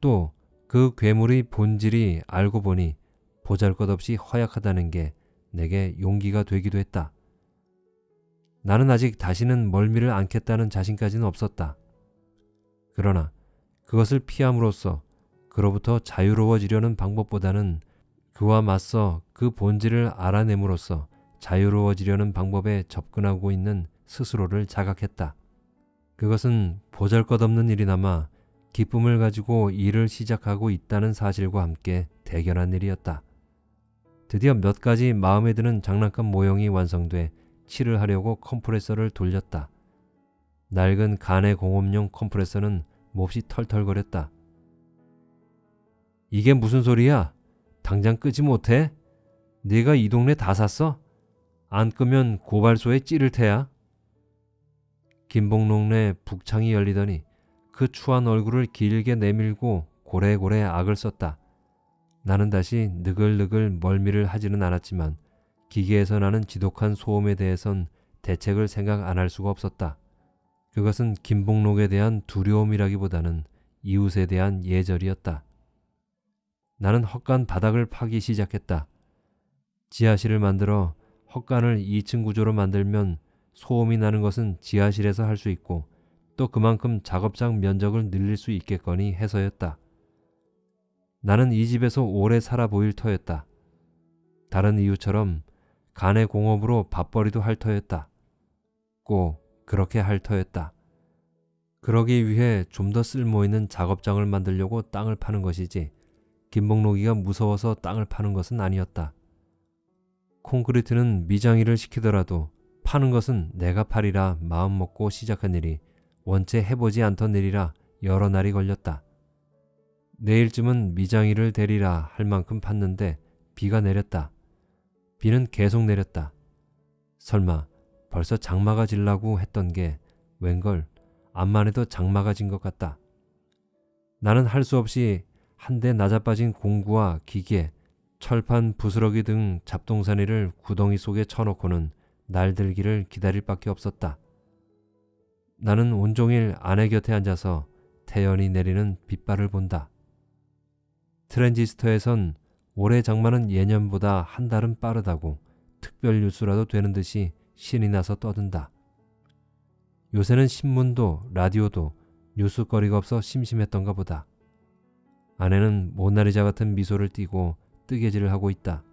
또 그 괴물의 본질이 알고 보니 보잘것없이 허약하다는 게 내게 용기가 되기도 했다. 나는 아직 다시는 멀미를 안겠다는 자신까지는 없었다. 그러나 그것을 피함으로써 그로부터 자유로워지려는 방법보다는 그와 맞서 그 본질을 알아냄으로써 자유로워지려는 방법에 접근하고 있는 스스로를 자각했다. 그것은 보잘것없는 일이나마 기쁨을 가지고 일을 시작하고 있다는 사실과 함께 대견한 일이었다. 드디어 몇 가지 마음에 드는 장난감 모형이 완성돼 칠을 하려고 컴프레서를 돌렸다. 낡은 간의 공업용 컴프레서는 몹시 털털거렸다. 이게 무슨 소리야? 당장 끄지 못해? 네가 이 동네 다 샀어? 안 끄면 고발소에 찌를 테야. 김복농내 북창이 열리더니 그 추한 얼굴을 길게 내밀고 고래고래 악을 썼다. 나는 다시 느글느글 멀미를 하지는 않았지만 기계에서 나는 지독한 소음에 대해선 대책을 생각 안 할 수가 없었다. 그것은 김복록에 대한 두려움이라기보다는 이웃에 대한 예절이었다. 나는 헛간 바닥을 파기 시작했다. 지하실을 만들어 헛간을 2층 구조로 만들면 소음이 나는 것은 지하실에서 할 수 있고 또 그만큼 작업장 면적을 늘릴 수 있겠거니 해서였다. 나는 이 집에서 오래 살아 보일 터였다. 다른 이웃처럼 간의 공업으로 밥벌이도 할 터였다. 꼭 그렇게 할 터였다. 그러기 위해 좀 더 쓸모있는 작업장을 만들려고 땅을 파는 것이지 김복록이가 무서워서 땅을 파는 것은 아니었다. 콘크리트는 미장이를 시키더라도 파는 것은 내가 팔이라 마음먹고 시작한 일이 원체 해보지 않던 일이라 여러 날이 걸렸다. 내일쯤은 미장이를 대리라 할 만큼 팠는데 비가 내렸다. 비는 계속 내렸다. 설마 벌써 장마가 질라고 했던 게 웬걸 암만 해도 장마가 진 것 같다. 나는 할 수 없이 한대 낮아빠진 공구와 기계, 철판, 부스러기 등 잡동사니를 구덩이 속에 쳐놓고는 날들기를 기다릴 밖에 없었다. 나는 온종일 아내 곁에 앉아서 태연히 내리는 빗발을 본다. 트랜지스터에선 올해 장마는 예년보다 한 달은 빠르다고 특별 뉴스라도 되는 듯이 신이 나서 떠든다. 요새는 신문도 라디오도 뉴스거리가 없어 심심했던가 보다. 아내는 모나리자 같은 미소를 띠고 뜨개질을 하고 있다.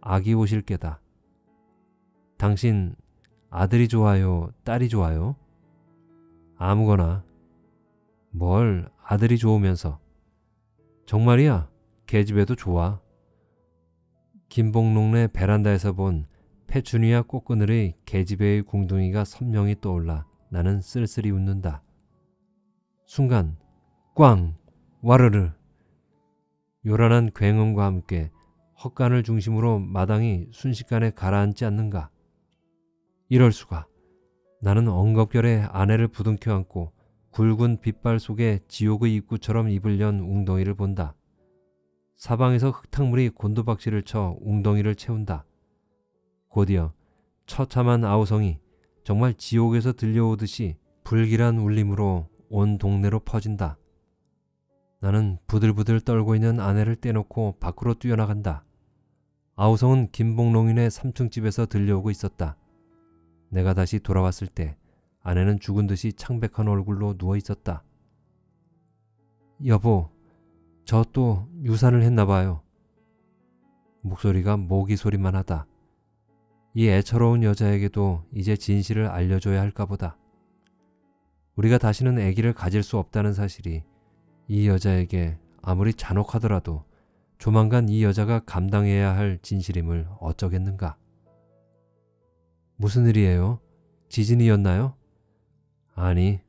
아기 오실게다. 당신 아들이 좋아요? 딸이 좋아요? 아무거나. 뭘 아들이 좋으면서. 정말이야. 계집애도 좋아. 김복농내 베란다에서 본 페추니아 꽃그늘의 계집애의 궁둥이가 선명히 떠올라 나는 쓸쓸히 웃는다. 순간 꽝! 와르르! 요란한 굉음과 함께 헛간을 중심으로 마당이 순식간에 가라앉지 않는가. 이럴 수가. 나는 엉겁결에 아내를 부둥켜 안고 굵은 빗발 속에 지옥의 입구처럼 입을 연 웅덩이를 본다. 사방에서 흙탕물이 곤두박질을 쳐 웅덩이를 채운다. 곧이어 처참한 아우성이 정말 지옥에서 들려오듯이 불길한 울림으로 온 동네로 퍼진다. 나는 부들부들 떨고 있는 아내를 떼놓고 밖으로 뛰어나간다. 아우성은 김복농인의 3층 집에서 들려오고 있었다. 내가 다시 돌아왔을 때 아내는 죽은 듯이 창백한 얼굴로 누워있었다. 여보, 저 또 유산을 했나봐요. 목소리가 모기 소리만 하다. 이 애처로운 여자에게도 이제 진실을 알려줘야 할까 보다. 우리가 다시는 아기를 가질 수 없다는 사실이 이 여자에게 아무리 잔혹하더라도 조만간 이 여자가 감당해야 할 진실임을 어쩌겠는가. 무슨 일이에요? 지진이었나요? 아니.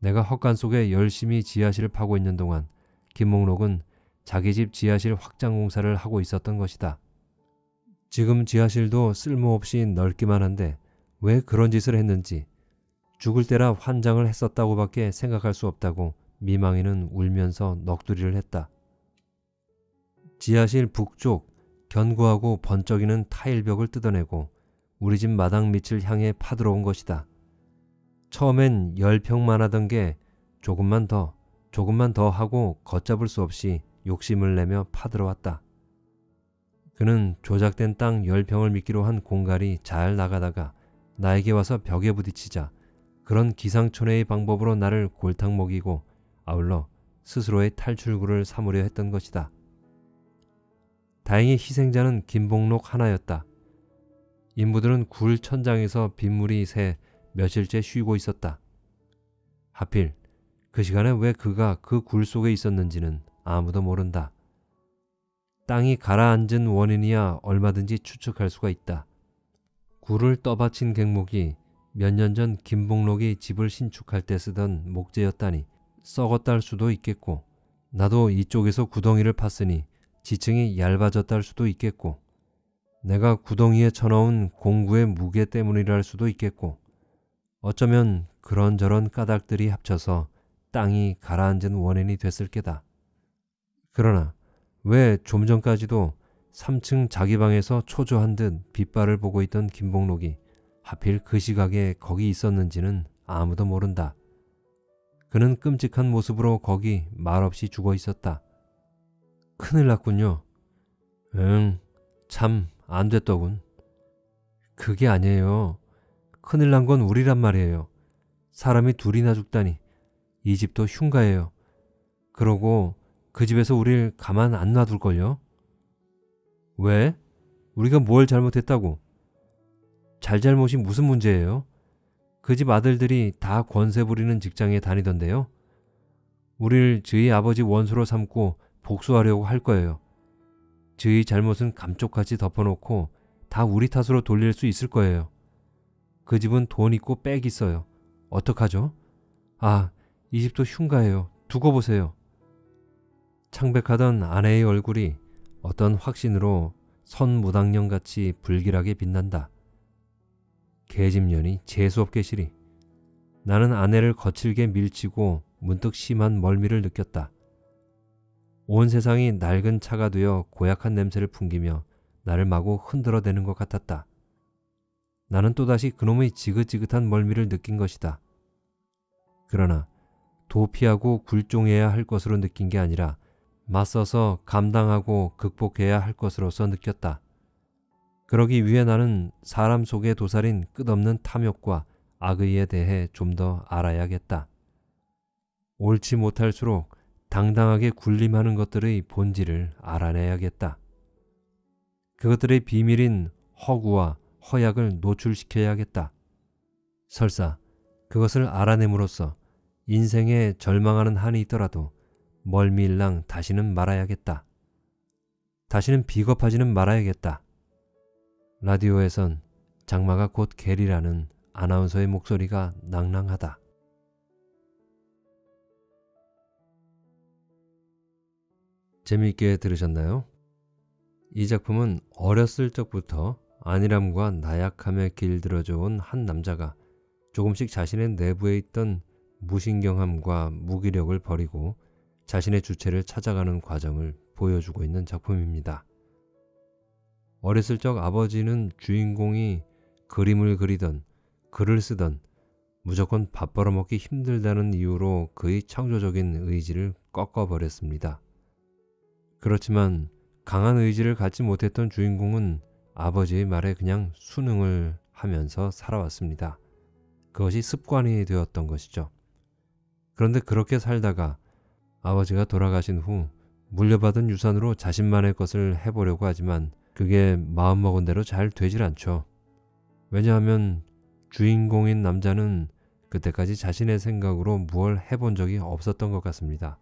내가 헛간 속에 열심히 지하실을 파고 있는 동안 김목록은 자기 집 지하실 확장 공사를 하고 있었던 것이다. 지금 지하실도 쓸모없이 넓기만 한데 왜 그런 짓을 했는지 죽을 때라 환장을 했었다고밖에 생각할 수 없다고 미망이는 울면서 넋두리를 했다. 지하실 북쪽 견고하고 번쩍이는 타일벽을 뜯어내고 우리 집 마당 밑을 향해 파들어온 것이다. 처음엔 10평만 하던 게 조금만 더 하고 걷잡을 수 없이 욕심을 내며 파들어왔다. 그는 조작된 땅 10평을 미끼로 한 공갈이 잘 나가다가 나에게 와서 벽에 부딪히자 그런 기상천외의 방법으로 나를 골탕 먹이고 아울러 스스로의 탈출구를 삼으려 했던 것이다. 다행히 희생자는 김복록 하나였다. 인부들은 굴 천장에서 빗물이 새 며칠째 쉬고 있었다. 하필 그 시간에 왜 그가 그 굴 속에 있었는지는 아무도 모른다. 땅이 가라앉은 원인이야 얼마든지 추측할 수가 있다. 굴을 떠받친 객목이 몇 년 전 김복록이 집을 신축할 때 쓰던 목재였다니 썩었다 할 수도 있겠고, 나도 이쪽에서 구덩이를 팠으니 지층이 얇아졌다 할 수도 있겠고, 내가 구덩이에 쳐넣은 공구의 무게 때문이라 할 수도 있겠고, 어쩌면 그런저런 까닭들이 합쳐서 땅이 가라앉은 원인이 됐을 게다. 그러나 왜 좀 전까지도 3층 자기 방에서 초조한 듯 빗발을 보고 있던 김복록이 하필 그 시각에 거기 있었는지는 아무도 모른다. 그는 끔찍한 모습으로 거기 말없이 죽어 있었다. 큰일 났군요. 응, 참 안 됐더군. 그게 아니에요. 큰일 난 건 우리란 말이에요. 사람이 둘이나 죽다니. 이 집도 흉가예요. 그러고 그 집에서 우릴 가만 안 놔둘걸요? 왜? 우리가 뭘 잘못했다고? 잘잘못이 무슨 문제예요? 그 집 아들들이 다 권세 부리는 직장에 다니던데요. 우릴 저희 아버지 원수로 삼고 복수하려고 할 거예요. 저희 잘못은 감쪽같이 덮어놓고 다 우리 탓으로 돌릴 수 있을 거예요. 그 집은 돈 있고 빽 있어요. 어떡하죠? 아, 이 집도 흉가예요. 두고 보세요. 창백하던 아내의 얼굴이 어떤 확신으로 선무당년같이 불길하게 빛난다. 개집년이 재수없게 시리. 나는 아내를 거칠게 밀치고 문득 심한 멀미를 느꼈다. 온 세상이 낡은 차가 되어 고약한 냄새를 풍기며 나를 마구 흔들어대는 것 같았다. 나는 또다시 그놈의 지긋지긋한 멀미를 느낀 것이다. 그러나 도피하고 굴종해야 할 것으로 느낀 게 아니라 맞서서 감당하고 극복해야 할 것으로서 느꼈다. 그러기 위해 나는 사람 속에 도사린 끝없는 탐욕과 악의에 대해 좀 더 알아야겠다. 옳지 못할수록 당당하게 군림하는 것들의 본질을 알아내야겠다. 그것들의 비밀인 허구와 허약을 노출시켜야겠다. 설사 그것을 알아냄으로써 인생에 절망하는 한이 있더라도 멀미일랑 다시는 말아야겠다. 다시는 비겁하지는 말아야겠다. 라디오에선 장마가 곧 개리라는 아나운서의 목소리가 낭낭하다. 재미있게 들으셨나요? 이 작품은 어렸을 적부터 안일함과 나약함에 길들여져온 한 남자가 조금씩 자신의 내부에 있던 무신경함과 무기력을 버리고 자신의 주체를 찾아가는 과정을 보여주고 있는 작품입니다. 어렸을 적 아버지는 주인공이 그림을 그리던 글을 쓰던 무조건 밥 벌어먹기 힘들다는 이유로 그의 창조적인 의지를 꺾어버렸습니다. 그렇지만 강한 의지를 갖지 못했던 주인공은 아버지의 말에 그냥 순응을 하면서 살아왔습니다. 그것이 습관이 되었던 것이죠. 그런데 그렇게 살다가 아버지가 돌아가신 후 물려받은 유산으로 자신만의 것을 해보려고 하지만 그게 마음먹은 대로 잘 되질 않죠. 왜냐하면 주인공인 남자는 그때까지 자신의 생각으로 무얼 해본 적이 없었던 것 같습니다.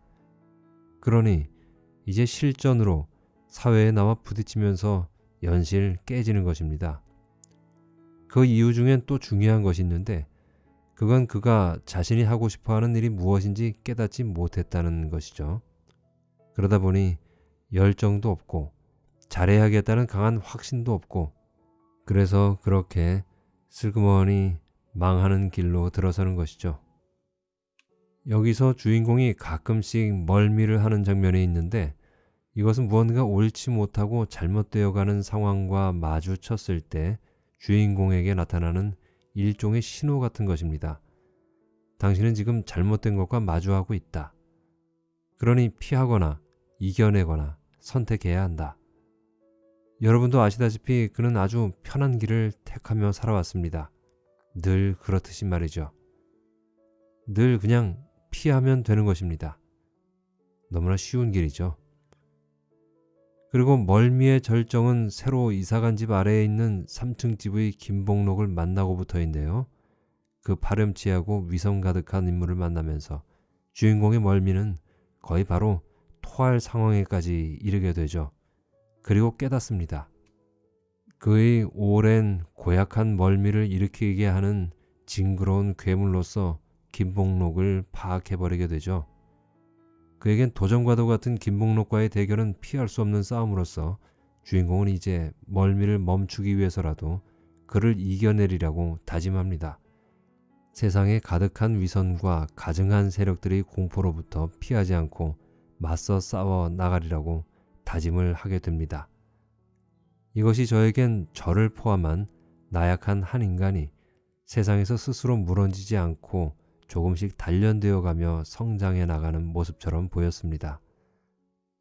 그러니 이제 실전으로 사회에 나와 부딪히면서 연실 깨지는 것입니다. 그 이유 중엔 또 중요한 것이 있는데 그건 그가 자신이 하고 싶어하는 일이 무엇인지 깨닫지 못했다는 것이죠. 그러다 보니 열정도 없고 잘해야겠다는 강한 확신도 없고 그래서 그렇게 슬그머니 망하는 길로 들어서는 것이죠. 여기서 주인공이 가끔씩 멀미를 하는 장면이 있는데 이것은 무언가 옳지 못하고 잘못되어가는 상황과 마주쳤을 때 주인공에게 나타나는 일종의 신호 같은 것입니다. 당신은 지금 잘못된 것과 마주하고 있다. 그러니 피하거나 이겨내거나 선택해야 한다. 여러분도 아시다시피 그는 아주 편한 길을 택하며 살아왔습니다. 늘 그렇듯이 말이죠. 늘 그냥 피하면 되는 것입니다. 너무나 쉬운 길이죠. 그리고 멀미의 절정은 새로 이사간 집 아래에 있는 3층 집의 김복록을 만나고부터인데요. 그 파렴치하고 위성 가득한 인물을 만나면서 주인공의 멀미는 거의 바로 토할 상황에까지 이르게 되죠. 그리고 깨닫습니다. 그의 오랜 고약한 멀미를 일으키게 하는 징그러운 괴물로서 김복록을 파악해버리게 되죠. 그에겐 도전과도 같은 김복록과의 대결은 피할 수 없는 싸움으로써 주인공은 이제 멀미를 멈추기 위해서라도 그를 이겨내리라고 다짐합니다. 세상에 가득한 위선과 가증한 세력들의 공포로부터 피하지 않고 맞서 싸워 나가리라고 다짐을 하게 됩니다. 이것이 저에겐 저를 포함한 나약한 한 인간이 세상에서 스스로 무너지지 않고 조금씩 단련되어 가며 성장해 나가는 모습처럼 보였습니다.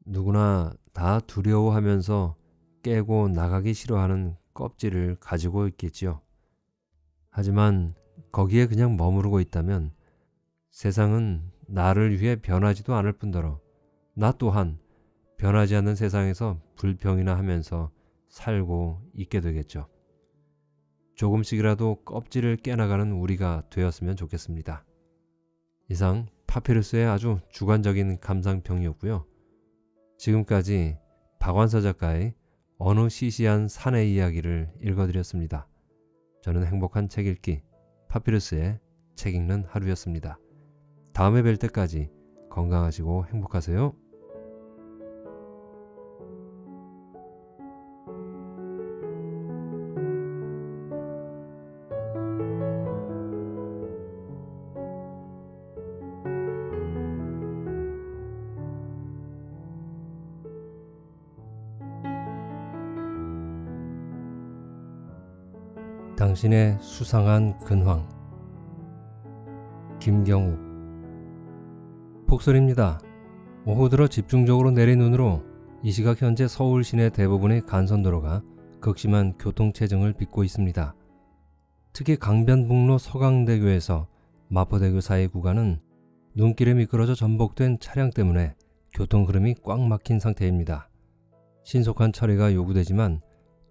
누구나 다 두려워하면서 깨고 나가기 싫어하는 껍질을 가지고 있겠지요. 하지만 거기에 그냥 머무르고 있다면 세상은 나를 위해 변하지도 않을 뿐더러 나 또한 변하지 않는 세상에서 불평이나 하면서 살고 있게 되겠죠. 조금씩이라도 껍질을 깨나가는 우리가 되었으면 좋겠습니다. 이상 파피루스의 아주 주관적인 감상평이었고요. 지금까지 박완서 작가의 어느 시시한 산의 이야기를 읽어드렸습니다. 저는 행복한 책 읽기 파피루스의 책 읽는 하루였습니다. 다음에 뵐 때까지 건강하시고 행복하세요. 당신의 수상한 근황. 김경옥. 폭설입니다. 오후 들어 집중적으로 내린 눈으로 이 시각 현재 서울 시내 대부분의 간선도로가 극심한 교통체증을 빚고 있습니다. 특히 강변북로 서강대교에서 마포대교 사이 구간은 눈길에 미끄러져 전복된 차량 때문에 교통 흐름이 꽉 막힌 상태입니다. 신속한 처리가 요구되지만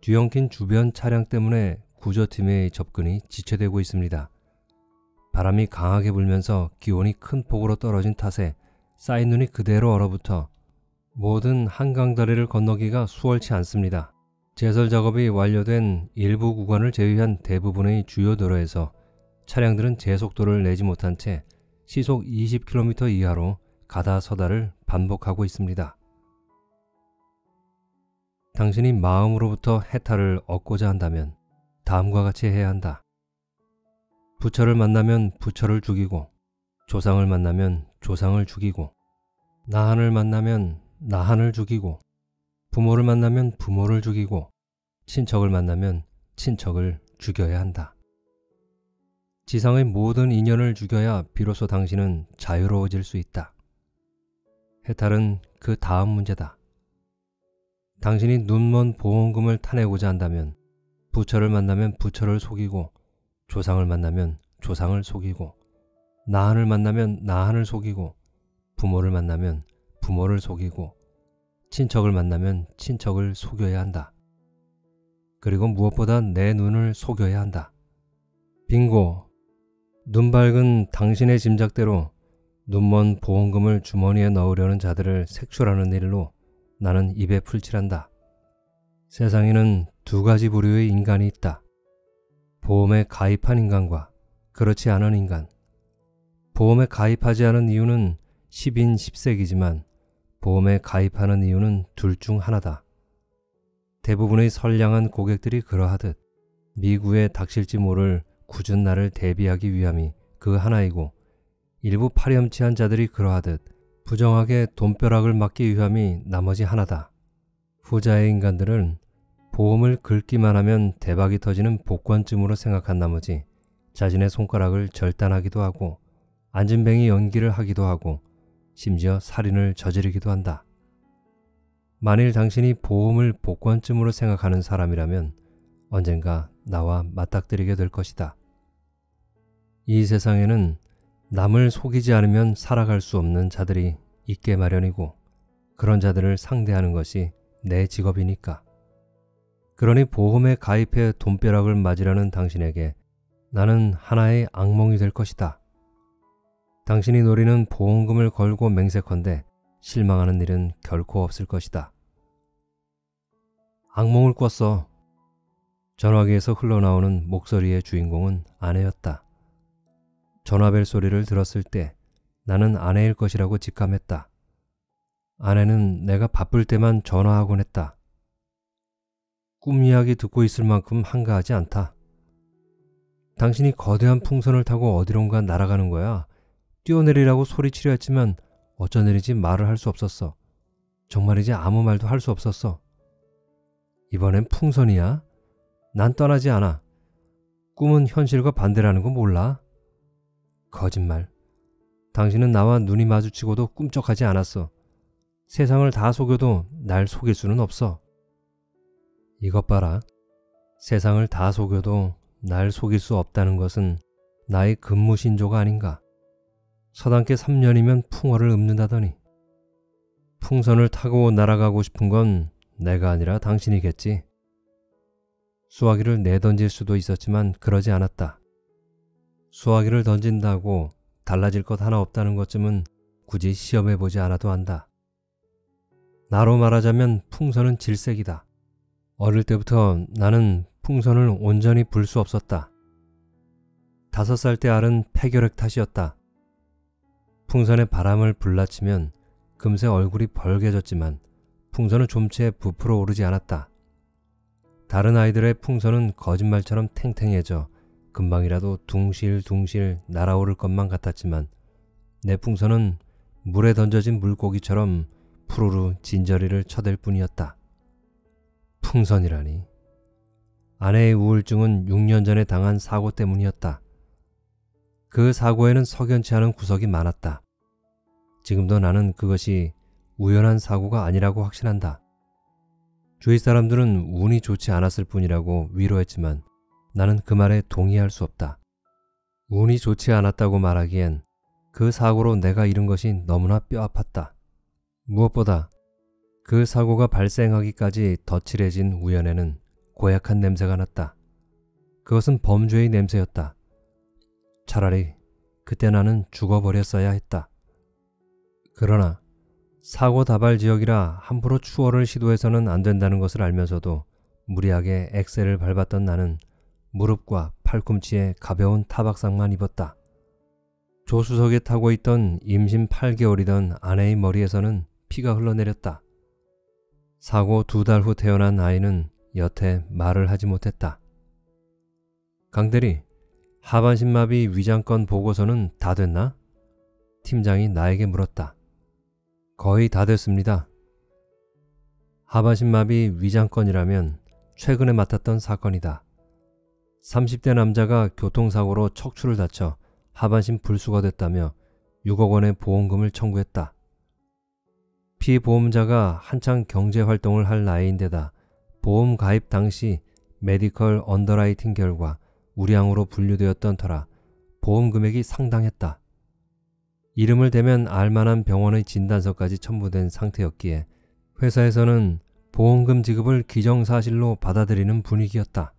뒤엉킨 주변 차량 때문에 구조팀의 접근이 지체되고 있습니다. 바람이 강하게 불면서 기온이 큰 폭으로 떨어진 탓에 쌓인 눈이 그대로 얼어붙어 모든 한강다리를 건너기가 수월치 않습니다. 제설 작업이 완료된 일부 구간을 제외한 대부분의 주요 도로에서 차량들은 제속도를 내지 못한 채 시속 20km 이하로 가다 서다를 반복하고 있습니다. 당신이 마음으로부터 해탈을 얻고자 한다면 다음과 같이 해야 한다. 부처를 만나면 부처를 죽이고, 조상을 만나면 조상을 죽이고, 나한을 만나면 나한을 죽이고, 부모를 만나면 부모를 죽이고, 친척을 만나면 친척을 죽여야 한다. 지상의 모든 인연을 죽여야 비로소 당신은 자유로워질 수 있다. 해탈은 그 다음 문제다. 당신이 눈먼 보험금을 타내고자 한다면 부처를 만나면 부처를 속이고, 조상을 만나면 조상을 속이고, 나한을 만나면 나한을 속이고, 부모를 만나면 부모를 속이고, 친척을 만나면 친척을 속여야 한다. 그리고 무엇보다 내 눈을 속여야 한다. 빙고! 눈 밝은 당신의 짐작대로 눈먼 보험금을 주머니에 넣으려는 자들을 색출하는 일로 나는 입에 풀칠한다. 세상에는 두 가지 부류의 인간이 있다. 보험에 가입한 인간과 그렇지 않은 인간. 보험에 가입하지 않은 이유는 10인 10색이지만 보험에 가입하는 이유는 둘 중 하나다. 대부분의 선량한 고객들이 그러하듯 미구에 닥칠지 모를 굳은 날을 대비하기 위함이 그 하나이고, 일부 파렴치한 자들이 그러하듯 부정하게 돈벼락을 막기 위함이 나머지 하나다. 후자의 인간들은 보험을 긁기만 하면 대박이 터지는 복권쯤으로 생각한 나머지 자신의 손가락을 절단하기도 하고 안진뱅이 연기를 하기도 하고 심지어 살인을 저지르기도 한다. 만일 당신이 보험을 복권쯤으로 생각하는 사람이라면 언젠가 나와 맞닥뜨리게 될 것이다. 이 세상에는 남을 속이지 않으면 살아갈 수 없는 자들이 있게 마련이고 그런 자들을 상대하는 것이 내 직업이니까. 그러니 보험에 가입해 돈벼락을 맞으려는 당신에게 나는 하나의 악몽이 될 것이다. 당신이 노리는 보험금을 걸고 맹세컨대 실망하는 일은 결코 없을 것이다. 악몽을 꿨어. 전화기에서 흘러나오는 목소리의 주인공은 아내였다. 전화벨 소리를 들었을 때 나는 아내일 것이라고 직감했다. 아내는 내가 바쁠 때만 전화하곤 했다. 꿈 이야기 듣고 있을 만큼 한가하지 않다. 당신이 거대한 풍선을 타고 어디론가 날아가는 거야. 뛰어내리라고 소리치려 했지만 어쩐 일인지 말을 할 수 없었어. 정말이지 아무 말도 할 수 없었어. 이번엔 풍선이야? 난 떠나지 않아. 꿈은 현실과 반대라는 거 몰라? 거짓말. 당신은 나와 눈이 마주치고도 꿈쩍하지 않았어. 세상을 다 속여도 날 속일 수는 없어. 이것 봐라. 세상을 다 속여도 날 속일 수 없다는 것은 나의 근무신조가 아닌가. 서당께 3년이면 풍어를 읊는다더니. 풍선을 타고 날아가고 싶은 건 내가 아니라 당신이겠지. 수화기를 내던질 수도 있었지만 그러지 않았다. 수화기를 던진다고 달라질 것 하나 없다는 것쯤은 굳이 시험해보지 않아도 안다. 나로 말하자면 풍선은 질색이다. 어릴 때부터 나는 풍선을 온전히 불 수 없었다. 5살 때 알은 폐결핵 탓이었다. 풍선의 바람을 불라치면 금세 얼굴이 벌개졌지만 풍선은 좀채 부풀어 오르지 않았다. 다른 아이들의 풍선은 거짓말처럼 탱탱해져 금방이라도 둥실둥실 날아오를 것만 같았지만 내 풍선은 물에 던져진 물고기처럼 푸르르 진저리를 쳐댈 뿐이었다. 풍선이라니. 아내의 우울증은 6년 전에 당한 사고 때문이었다. 그 사고에는 석연치 않은 구석이 많았다. 지금도 나는 그것이 우연한 사고가 아니라고 확신한다. 주위 사람들은 운이 좋지 않았을 뿐이라고 위로했지만 나는 그 말에 동의할 수 없다. 운이 좋지 않았다고 말하기엔 그 사고로 내가 잃은 것이 너무나 뼈아팠다. 무엇보다 그 사고가 발생하기까지 덧칠해진 우연에는 고약한 냄새가 났다. 그것은 범죄의 냄새였다. 차라리 그때 나는 죽어버렸어야 했다. 그러나 사고 다발 지역이라 함부로 추월을 시도해서는 안 된다는 것을 알면서도 무리하게 엑셀을 밟았던 나는 무릎과 팔꿈치에 가벼운 타박상만 입었다. 조수석에 타고 있던 임신 8개월이던 아내의 머리에서는 피가 흘러내렸다. 사고 2달 후 태어난 아이는 여태 말을 하지 못했다. 강대리, 하반신마비 위장건 보고서는 다 됐나? 팀장이 나에게 물었다. 거의 다 됐습니다. 하반신마비 위장건이라면 최근에 맡았던 사건이다. 30대 남자가 교통사고로 척추를 다쳐 하반신 불수가 됐다며 6억 원의 보험금을 청구했다. 피보험자가 한창 경제활동을 할 나이인데다 보험 가입 당시 메디컬 언더라이팅 결과 우량으로 분류되었던 터라 보험 금액이 상당했다. 이름을 대면 알만한 병원의 진단서까지 첨부된 상태였기에 회사에서는 보험금 지급을 기정사실로 받아들이는 분위기였다.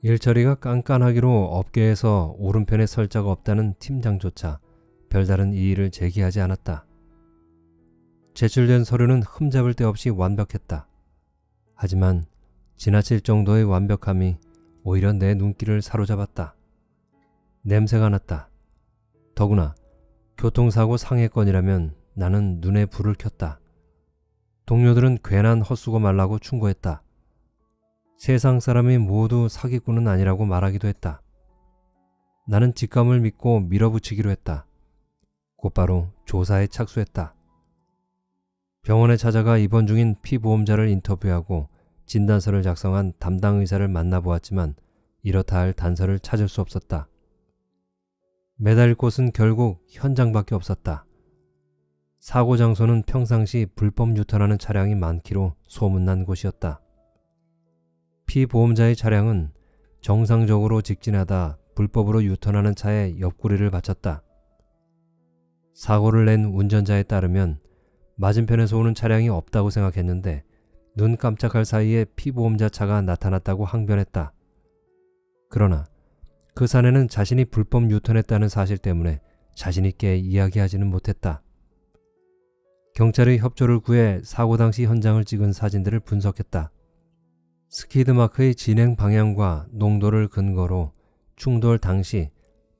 일처리가 깐깐하기로 업계에서 오른편에 설 자가 없다는 팀장조차 별다른 이의를 제기하지 않았다. 제출된 서류는 흠잡을 데 없이 완벽했다. 하지만 지나칠 정도의 완벽함이 오히려 내 눈길을 사로잡았다. 냄새가 났다. 더구나 교통사고 상해건이라면 나는 눈에 불을 켰다. 동료들은 괜한 헛수고 말라고 충고했다. 세상 사람이 모두 사기꾼은 아니라고 말하기도 했다. 나는 직감을 믿고 밀어붙이기로 했다. 곧바로 조사에 착수했다. 병원에 찾아가 입원 중인 피보험자를 인터뷰하고 진단서를 작성한 담당 의사를 만나보았지만 이렇다 할 단서를 찾을 수 없었다. 매달 곳은 결국 현장밖에 없었다. 사고 장소는 평상시 불법 유턴하는 차량이 많기로 소문난 곳이었다. 피보험자의 차량은 정상적으로 직진하다 불법으로 유턴하는 차에 옆구리를 받쳤다. 사고를 낸 운전자에 따르면 맞은편에서 오는 차량이 없다고 생각했는데 눈 깜짝할 사이에 피보험자 차가 나타났다고 항변했다. 그러나 그 사내는 자신이 불법 유턴했다는 사실 때문에 자신 있게 이야기하지는 못했다. 경찰의 협조를 구해 사고 당시 현장을 찍은 사진들을 분석했다. 스키드마크의 진행 방향과 농도를 근거로 충돌 당시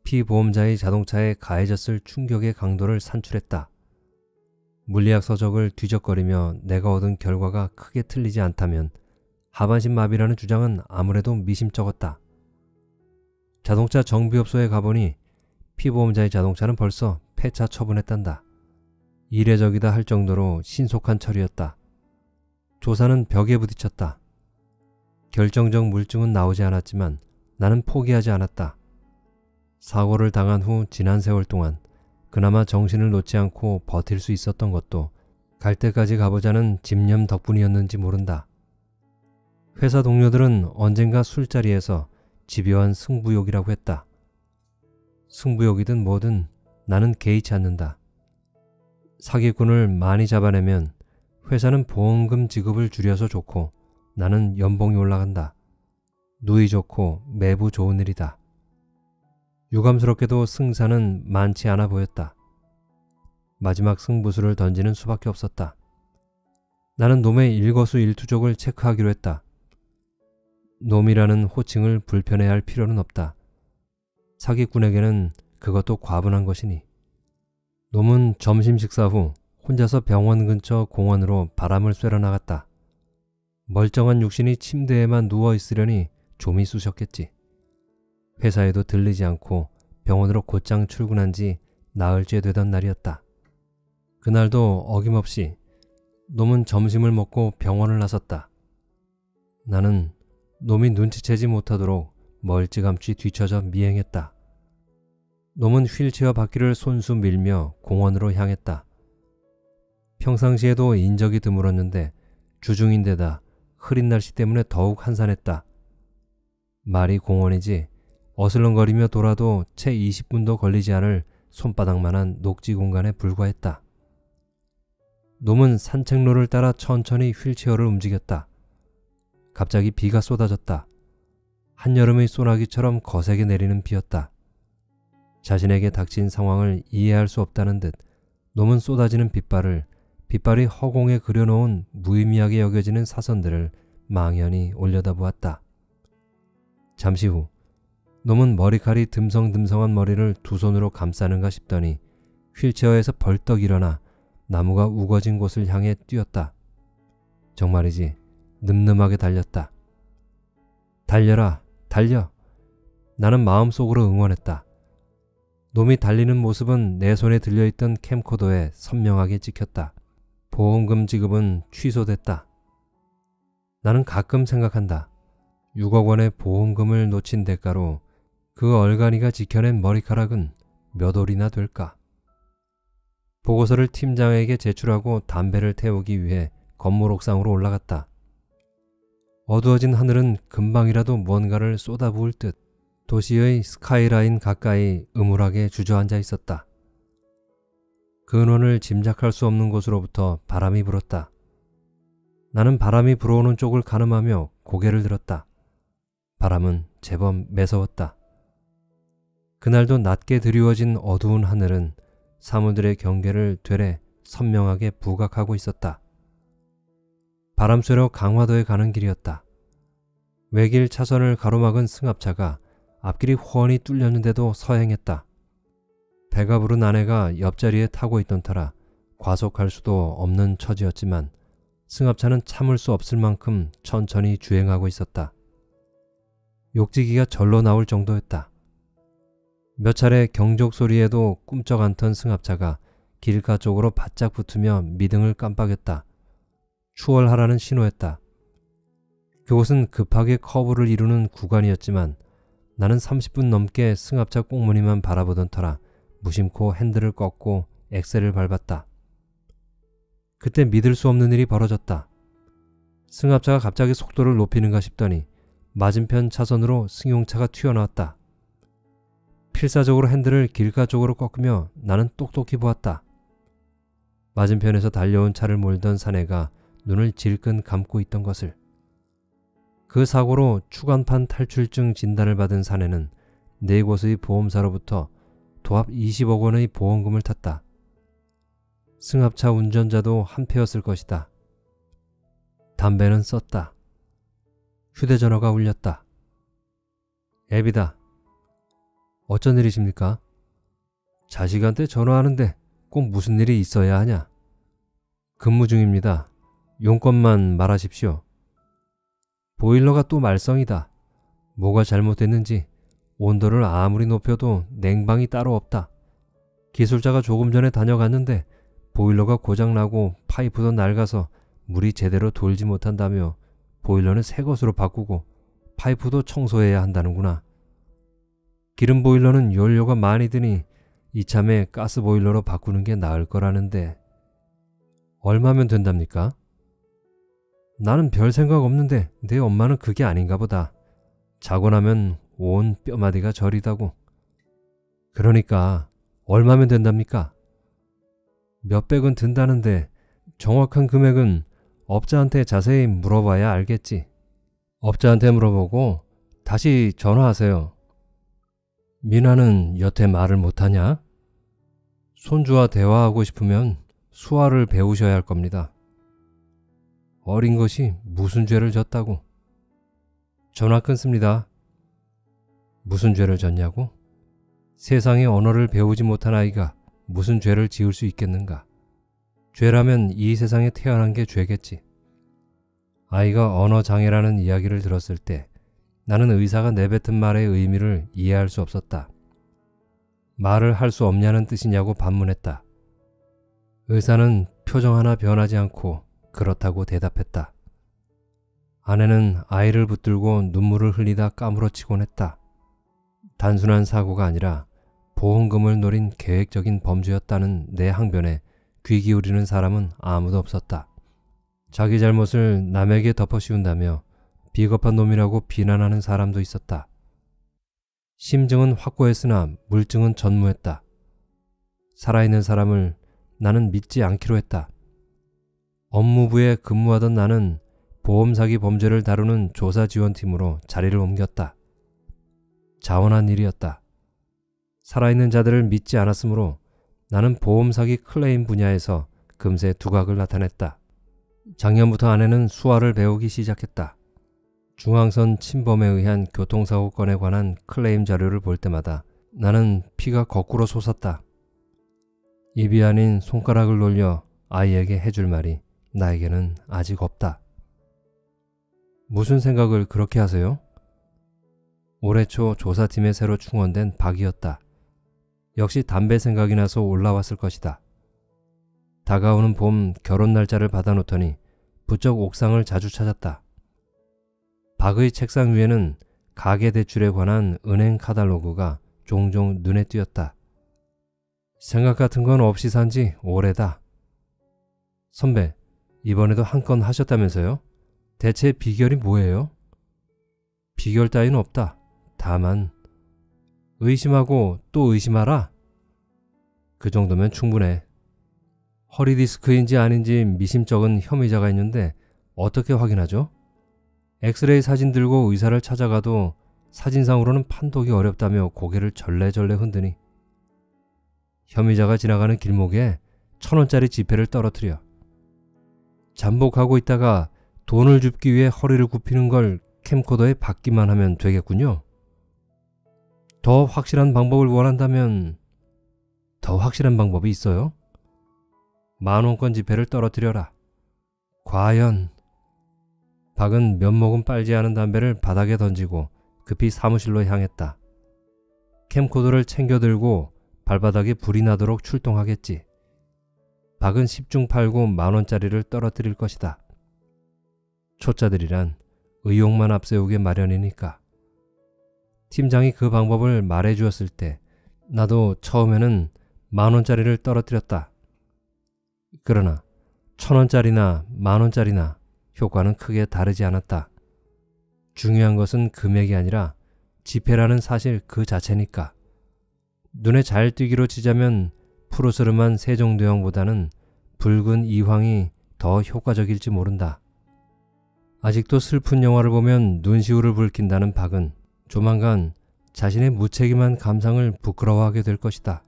피보험자의 자동차에 가해졌을 충격의 강도를 산출했다. 물리학 서적을 뒤적거리며 내가 얻은 결과가 크게 틀리지 않다면 하반신 마비라는 주장은 아무래도 미심쩍었다. 자동차 정비업소에 가보니 피보험자의 자동차는 벌써 폐차 처분했단다. 이례적이다 할 정도로 신속한 처리였다. 조사는 벽에 부딪혔다. 결정적 물증은 나오지 않았지만 나는 포기하지 않았다. 사고를 당한 후 지난 세월 동안 그나마 정신을 놓지 않고 버틸 수 있었던 것도 갈 때까지 가보자는 집념 덕분이었는지 모른다. 회사 동료들은 언젠가 술자리에서 집요한 승부욕이라고 했다. 승부욕이든 뭐든 나는 개의치 않는다. 사기꾼을 많이 잡아내면 회사는 보험금 지급을 줄여서 좋고 나는 연봉이 올라간다. 누이 좋고 매부 좋은 일이다. 유감스럽게도 승산은 많지 않아 보였다. 마지막 승부수를 던지는 수밖에 없었다. 나는 놈의 일거수일투족을 체크하기로 했다. 놈이라는 호칭을 불편해할 필요는 없다. 사기꾼에게는 그것도 과분한 것이니. 놈은 점심 식사 후 혼자서 병원 근처 공원으로 바람을 쐬러 나갔다. 멀쩡한 육신이 침대에만 누워있으려니 좀이 쑤셨겠지. 회사에도 들리지 않고 병원으로 곧장 출근한 지 나흘째 되던 날이었다. 그날도 어김없이 놈은 점심을 먹고 병원을 나섰다. 나는 놈이 눈치채지 못하도록 멀찌감치 뒤처져 미행했다. 놈은 휠체어 바퀴를 손수 밀며 공원으로 향했다. 평상시에도 인적이 드물었는데 주중인데다 흐린 날씨 때문에 더욱 한산했다. 말이 공원이지 어슬렁거리며 돌아도 채 20분도 걸리지 않을 손바닥만한 녹지 공간에 불과했다. 놈은 산책로를 따라 천천히 휠체어를 움직였다. 갑자기 비가 쏟아졌다. 한여름의 소나기처럼 거세게 내리는 비였다. 자신에게 닥친 상황을 이해할 수 없다는 듯 놈은 쏟아지는 빗발이 허공에 그려놓은 무의미하게 여겨지는 사선들을 망연히 올려다보았다. 잠시 후 놈은 머리칼이 듬성듬성한 머리를 두 손으로 감싸는가 싶더니 휠체어에서 벌떡 일어나 나무가 우거진 곳을 향해 뛰었다. 정말이지 늠름하게 달렸다. 달려라, 달려! 나는 마음속으로 응원했다. 놈이 달리는 모습은 내 손에 들려있던 캠코더에 선명하게 찍혔다. 보험금 지급은 취소됐다. 나는 가끔 생각한다. 6억 원의 보험금을 놓친 대가로 그 얼간이가 지켜낸 머리카락은 몇 올이나 될까? 보고서를 팀장에게 제출하고 담배를 태우기 위해 건물 옥상으로 올라갔다. 어두워진 하늘은 금방이라도 뭔가를 쏟아부을 듯 도시의 스카이라인 가까이 음울하게 주저앉아 있었다. 근원을 짐작할 수 없는 곳으로부터 바람이 불었다. 나는 바람이 불어오는 쪽을 가늠하며 고개를 들었다. 바람은 제법 매서웠다. 그날도 낮게 드리워진 어두운 하늘은 사물들의 경계를 되레 선명하게 부각하고 있었다. 바람 쐬러 강화도에 가는 길이었다. 외길 차선을 가로막은 승합차가 앞길이 훤히 뚫렸는데도 서행했다. 배가 부른 아내가 옆자리에 타고 있던 터라 과속할 수도 없는 처지였지만 승합차는 참을 수 없을 만큼 천천히 주행하고 있었다. 욕지기가 절로 나올 정도였다. 몇 차례 경적 소리에도 꿈쩍 않던 승합차가 길가 쪽으로 바짝 붙으며 미등을 깜빡였다. 추월하라는 신호였다. 그곳은 급하게 커브를 이루는 구간이었지만 나는 30분 넘게 승합차 꽁무니만 바라보던 터라 무심코 핸들을 꺾고 엑셀을 밟았다. 그때 믿을 수 없는 일이 벌어졌다. 승합차가 갑자기 속도를 높이는가 싶더니 맞은편 차선으로 승용차가 튀어나왔다. 필사적으로 핸들을 길가 쪽으로 꺾으며 나는 똑똑히 보았다. 맞은편에서 달려온 차를 몰던 사내가 눈을 질끈 감고 있던 것을. 그 사고로 추간판 탈출증 진단을 받은 사내는 4곳의 보험사로부터 도합 20억 원의 보험금을 탔다. 승합차 운전자도 한패였을 것이다. 담배는 썼다. 휴대전화가 울렸다. 애비다. 어쩐 일이십니까? 자식한테 전화하는데 꼭 무슨 일이 있어야 하냐? 근무 중입니다. 용건만 말하십시오. 보일러가 또 말썽이다. 뭐가 잘못됐는지 온도를 아무리 높여도 냉방이 따로 없다. 기술자가 조금 전에 다녀갔는데 보일러가 고장나고 파이프도 낡아서 물이 제대로 돌지 못한다며 보일러는 새 것으로 바꾸고 파이프도 청소해야 한다는구나. 기름 보일러는 연료가 많이 드니 이참에 가스 보일러로 바꾸는 게 나을 거라는데 얼마면 된답니까? 나는 별 생각 없는데 내 엄마는 그게 아닌가 보다. 자고 나면 온 뼈마디가 저리다고. 그러니까 얼마면 된답니까? 몇백은 든다는데 정확한 금액은 업자한테 자세히 물어봐야 알겠지. 업자한테 물어보고 다시 전화하세요. 미나는 여태 말을 못하냐? 손주와 대화하고 싶으면 수화를 배우셔야 할 겁니다. 어린 것이 무슨 죄를 졌다고. 전화 끊습니다. 무슨 죄를 졌냐고? 세상의 언어를 배우지 못한 아이가 무슨 죄를 지을 수 있겠는가? 죄라면 이 세상에 태어난 게 죄겠지. 아이가 언어장애라는 이야기를 들었을 때 나는 의사가 내뱉은 말의 의미를 이해할 수 없었다. 말을 할 수 없냐는 뜻이냐고 반문했다. 의사는 표정 하나 변하지 않고 그렇다고 대답했다. 아내는 아이를 붙들고 눈물을 흘리다 까무러치곤 했다. 단순한 사고가 아니라 보험금을 노린 계획적인 범죄였다는 내 항변에 귀 기울이는 사람은 아무도 없었다. 자기 잘못을 남에게 덮어씌운다며 비겁한 놈이라고 비난하는 사람도 있었다. 심증은 확고했으나 물증은 전무했다. 살아있는 사람을 나는 믿지 않기로 했다. 업무부에 근무하던 나는 보험사기 범죄를 다루는 조사지원팀으로 자리를 옮겼다. 자원한 일이었다. 살아있는 자들을 믿지 않았으므로 나는 보험사기 클레임 분야에서 금세 두각을 나타냈다. 작년부터 아내는 수화를 배우기 시작했다. 중앙선 침범에 의한 교통사고 건에 관한 클레임 자료를 볼 때마다 나는 피가 거꾸로 솟았다. 입이 아닌 손가락을 놀려 아이에게 해줄 말이 나에게는 아직 없다. 무슨 생각을 그렇게 하세요? 올해 초 조사팀에 새로 충원된 박이었다. 역시 담배 생각이 나서 올라왔을 것이다. 다가오는 봄 결혼 날짜를 받아놓더니 부쩍 옥상을 자주 찾았다. 박의 책상 위에는 가계대출에 관한 은행 카탈로그가 종종 눈에 띄었다. 생각 같은 건 없이 산 지 오래다. 선배, 이번에도 한 건 하셨다면서요? 대체 비결이 뭐예요? 비결 따윈 없다. 다만 의심하고 또 의심하라. 그 정도면 충분해. 허리디스크인지 아닌지 미심쩍은 혐의자가 있는데 어떻게 확인하죠? 엑스레이 사진 들고 의사를 찾아가도 사진상으로는 판독이 어렵다며 고개를 절레절레 흔드니 혐의자가 지나가는 길목에 1,000원짜리 지폐를 떨어뜨려. 잠복하고 있다가 돈을 줍기 위해 허리를 굽히는 걸 캠코더에 받기만 하면 되겠군요. 더 확실한 방법을 원한다면 더 확실한 방법이 있어요? 10,000원권 지폐를 떨어뜨려라. 과연 박은 몇 모금 빨지 않은 담배를 바닥에 던지고 급히 사무실로 향했다. 캠코더를 챙겨 들고 발바닥에 불이 나도록 출동하겠지. 박은 10중 8구 10,000원짜리를 떨어뜨릴 것이다. 초짜들이란 의욕만 앞세우게 마련이니까. 팀장이 그 방법을 말해주었을 때 나도 처음에는 10,000원짜리를 떨어뜨렸다. 그러나 1,000원짜리나 10,000원짜리나 효과는 크게 다르지 않았다. 중요한 것은 금액이 아니라 지폐라는 사실 그 자체니까. 눈에 잘 띄기로 치자면 푸르스름한 세종대왕보다는 붉은 이황이 더 효과적일지 모른다. 아직도 슬픈 영화를 보면 눈시울을 붉힌다는 박은 조만간 자신의 무책임한 감상을 부끄러워하게 될 것이다.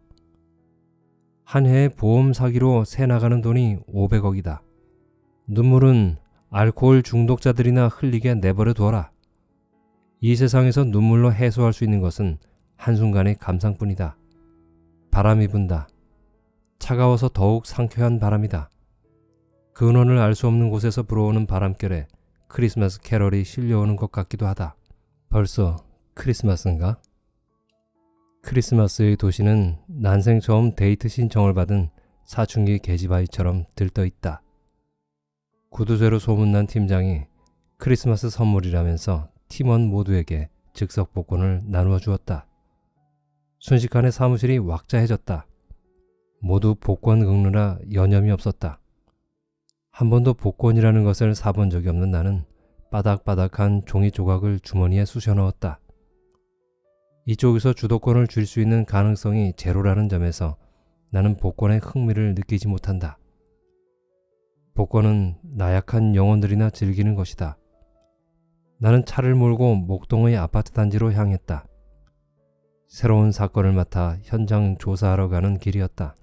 한 해의 보험 사기로 새 나가는 돈이 500억이다. 눈물은 알코올 중독자들이나 흘리게 내버려 두어라. 이 세상에서 눈물로 해소할 수 있는 것은 한순간의 감상뿐이다. 바람이 분다. 차가워서 더욱 상쾌한 바람이다. 근원을 알 수 없는 곳에서 불어오는 바람결에 크리스마스 캐럴이 실려오는 것 같기도 하다. 벌써 크리스마스인가? 크리스마스의 도시는 난생 처음 데이트 신청을 받은 사춘기 계집아이처럼 들떠있다. 구두쇠로 소문난 팀장이 크리스마스 선물이라면서 팀원 모두에게 즉석 복권을 나누어 주었다. 순식간에 사무실이 왁자해졌다. 모두 복권 긁느라 여념이 없었다. 한 번도 복권이라는 것을 사본 적이 없는 나는 바닥바닥한 종이 조각을 주머니에 쑤셔 넣었다. 이쪽에서 주도권을 쥘 수 있는 가능성이 제로라는 점에서 나는 복권의 흥미를 느끼지 못한다. 복권은 나약한 영혼들이나 즐기는 것이다. 나는 차를 몰고 목동의 아파트 단지로 향했다. 새로운 사건을 맡아 현장 조사하러 가는 길이었다.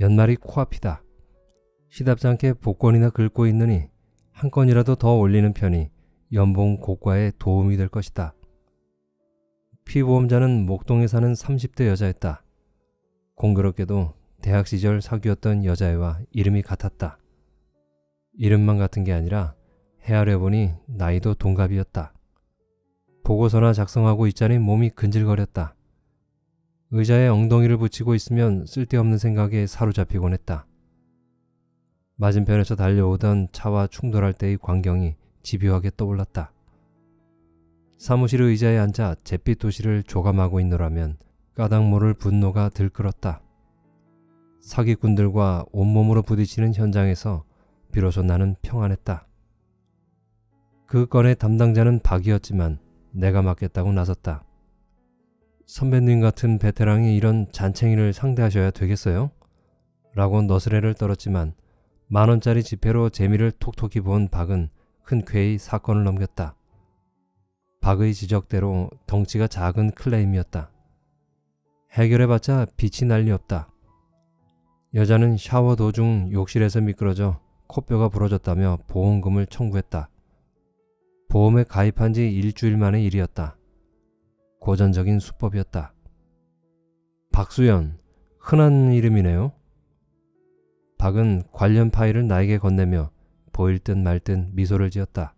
연말이 코앞이다. 시답지 않게 복권이나 긁고 있느니 한 건이라도 더 올리는 편이 연봉 고과에 도움이 될 것이다. 피보험자는 목동에 사는 30대 여자였다. 공교롭게도 대학 시절 사귀었던 여자애와 이름이 같았다. 이름만 같은 게 아니라 헤아려보니 나이도 동갑이었다. 보고서나 작성하고 있자니 몸이 근질거렸다. 의자에 엉덩이를 붙이고 있으면 쓸데없는 생각에 사로잡히곤 했다. 맞은편에서 달려오던 차와 충돌할 때의 광경이 집요하게 떠올랐다. 사무실 의자에 앉아 잿빛 도시를 조감하고 있노라면 까닭 모를 분노가 들끓었다. 사기꾼들과 온몸으로 부딪히는 현장에서 비로소 나는 평안했다. 그 건의 담당자는 박이었지만 내가 맡겠다고 나섰다. 선배님 같은 베테랑이 이런 잔챙이를 상대하셔야 되겠어요? 라고 너스레를 떨었지만 10,000원짜리 지폐로 재미를 톡톡히 본 박은 흔쾌히 사건을 넘겼다. 박의 지적대로 덩치가 작은 클레임이었다. 해결해봤자 빛이 날리 없다. 여자는 샤워 도중 욕실에서 미끄러져 코뼈가 부러졌다며 보험금을 청구했다. 보험에 가입한 지 일주일 만의 일이었다. 고전적인 수법이었다. 박수연, 흔한 이름이네요. 박은 관련 파일을 나에게 건네며 보일 듯 말 듯 미소를 지었다.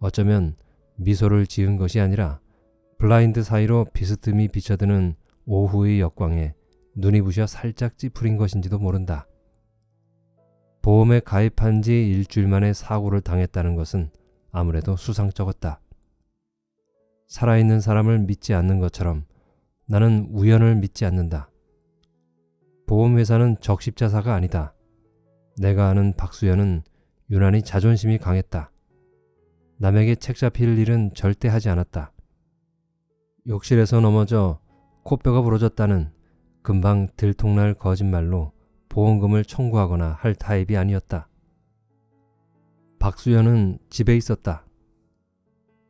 어쩌면 미소를 지은 것이 아니라 블라인드 사이로 비스듬히 비쳐드는 오후의 역광에 눈이 부셔 살짝 찌푸린 것인지도 모른다. 보험에 가입한 지 일주일 만에 사고를 당했다는 것은 아무래도 수상쩍었다. 살아있는 사람을 믿지 않는 것처럼 나는 우연을 믿지 않는다. 보험회사는 적십자사가 아니다. 내가 아는 박수연은 유난히 자존심이 강했다. 남에게 책 잡힐 일은 절대 하지 않았다. 욕실에서 넘어져 코뼈가 부러졌다는 금방 들통날 거짓말로 보험금을 청구하거나 할 타입이 아니었다. 박수연은 집에 있었다.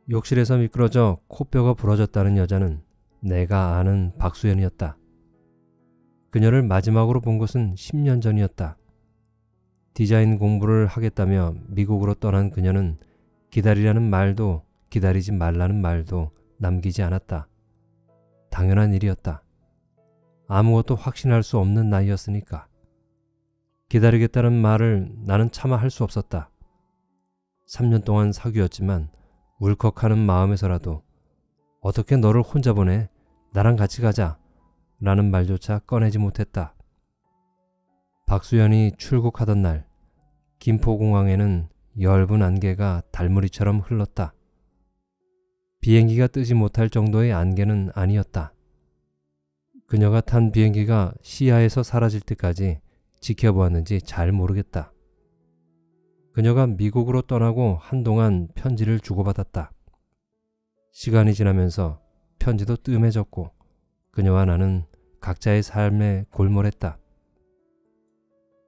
욕실에서 미끄러져 코뼈가 부러졌다는 여자는 내가 아는 박수연이었다. 그녀를 마지막으로 본 것은 10년 전이었다. 디자인 공부를 하겠다며 미국으로 떠난 그녀는 기다리라는 말도 기다리지 말라는 말도 남기지 않았다. 당연한 일이었다. 아무것도 확신할 수 없는 나이였으니까. 기다리겠다는 말을 나는 차마 할 수 없었다. 3년 동안 사귀었지만 울컥하는 마음에서라도 어떻게 너를 혼자 보내? 나랑 같이 가자. 라는 말조차 꺼내지 못했다. 박수연이 출국하던 날 김포공항에는 엷은 안개가 달무리처럼 흘렀다. 비행기가 뜨지 못할 정도의 안개는 아니었다. 그녀가 탄 비행기가 시야에서 사라질 때까지 지켜보았는지 잘 모르겠다. 그녀가 미국으로 떠나고 한동안 편지를 주고받았다. 시간이 지나면서 편지도 뜸해졌고 그녀와 나는 각자의 삶에 골몰했다.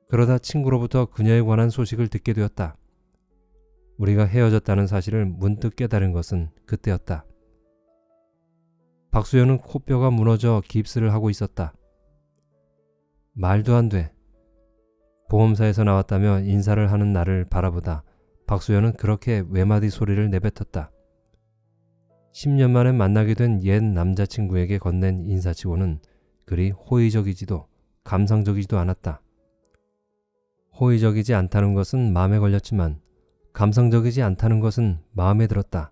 그러다 친구로부터 그녀에 관한 소식을 듣게 되었다. 우리가 헤어졌다는 사실을 문득 깨달은 것은 그때였다. 박수현은 코뼈가 무너져 깁스를 하고 있었다. 말도 안 돼. 보험사에서 나왔다며 인사를 하는 나를 바라보다 박수현은 그렇게 외마디 소리를 내뱉었다. 10년 만에 만나게 된 옛 남자친구에게 건넨 인사치고는 그리 호의적이지도 감상적이지도 않았다. 호의적이지 않다는 것은 마음에 걸렸지만 감상적이지 않다는 것은 마음에 들었다.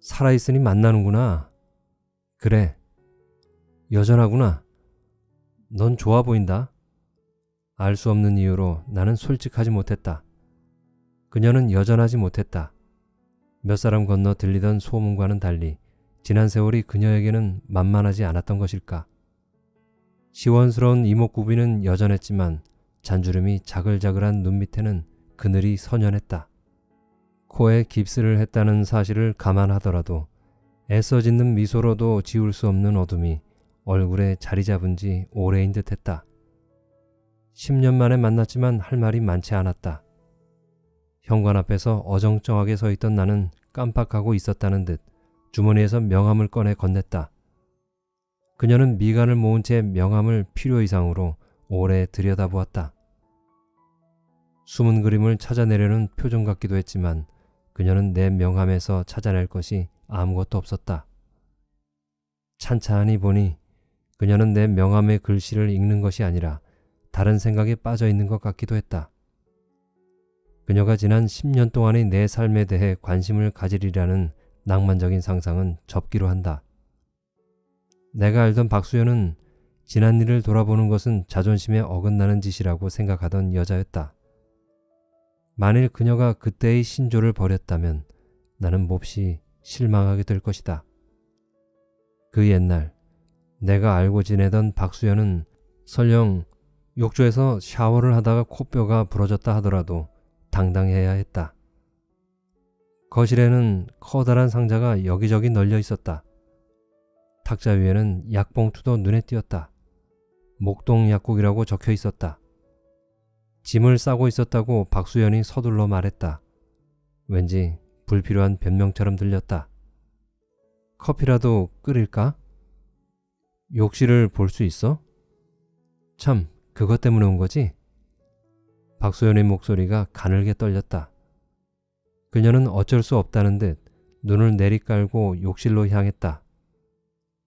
살아있으니 만나는구나. 그래. 여전하구나. 넌 좋아 보인다. 알 수 없는 이유로 나는 솔직하지 못했다. 그녀는 여전하지 못했다. 몇 사람 건너 들리던 소문과는 달리 지난 세월이 그녀에게는 만만하지 않았던 것일까. 시원스러운 이목구비는 여전했지만 잔주름이 자글자글한 눈 밑에는 그늘이 선연했다. 코에 깁스를 했다는 사실을 감안하더라도 애써 짓는 미소로도 지울 수 없는 어둠이 얼굴에 자리 잡은 지 오래인 듯했다. 10년 만에 만났지만 할 말이 많지 않았다. 현관 앞에서 어정쩡하게 서 있던 나는 깜빡하고 있었다는 듯 주머니에서 명함을 꺼내 건넸다. 그녀는 미간을 모은 채 명함을 필요 이상으로 오래 들여다보았다. 숨은 그림을 찾아내려는 표정 같기도 했지만 그녀는 내 명함에서 찾아낼 것이 아무것도 없었다. 찬찬히 보니 그녀는 내 명함의 글씨를 읽는 것이 아니라 다른 생각에 빠져 있는 것 같기도 했다. 그녀가 지난 10년 동안의 내 삶에 대해 관심을 가지리라는 낭만적인 상상은 접기로 한다. 내가 알던 박수현은 지난 일을 돌아보는 것은 자존심에 어긋나는 짓이라고 생각하던 여자였다. 만일 그녀가 그때의 신조를 버렸다면 나는 몹시 실망하게 될 것이다. 그 옛날 내가 알고 지내던 박수현은 설령 욕조에서 샤워를 하다가 코뼈가 부러졌다 하더라도 당당해야 했다. 거실에는 커다란 상자가 여기저기 널려 있었다. 탁자 위에는 약봉투도 눈에 띄었다. 목동 약국이라고 적혀 있었다. 짐을 싸고 있었다고 박수현이 서둘러 말했다. 왠지 불필요한 변명처럼 들렸다. 커피라도 끓일까? 욕실을 볼 수 있어? 참, 그것 때문에 온 거지? 박수현의 목소리가 가늘게 떨렸다. 그녀는 어쩔 수 없다는 듯 눈을 내리깔고 욕실로 향했다.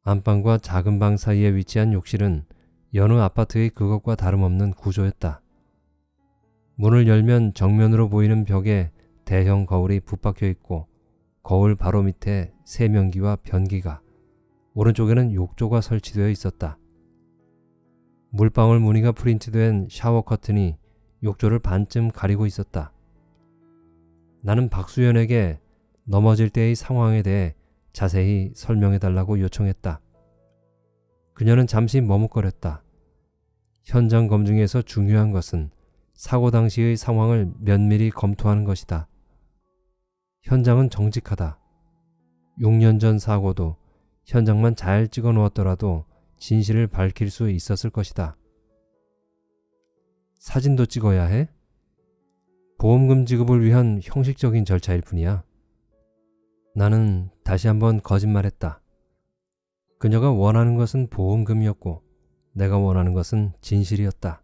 안방과 작은 방 사이에 위치한 욕실은 여느 아파트의 그것과 다름없는 구조였다. 문을 열면 정면으로 보이는 벽에 대형 거울이 붙박혀 있고 거울 바로 밑에 세면기와 변기가, 오른쪽에는 욕조가 설치되어 있었다. 물방울 무늬가 프린트된 샤워 커튼이 욕조를 반쯤 가리고 있었다. 나는 박수현에게 넘어질 때의 상황에 대해 자세히 설명해달라고 요청했다. 그녀는 잠시 머뭇거렸다. 현장 검증에서 중요한 것은 사고 당시의 상황을 면밀히 검토하는 것이다. 현장은 정직하다. 6년 전 사고도 현장만 잘 찍어 놓았더라도 진실을 밝힐 수 있었을 것이다. 사진도 찍어야 해? 보험금 지급을 위한 형식적인 절차일 뿐이야. 나는 다시 한번 거짓말했다. 그녀가 원하는 것은 보험금이었고 내가 원하는 것은 진실이었다.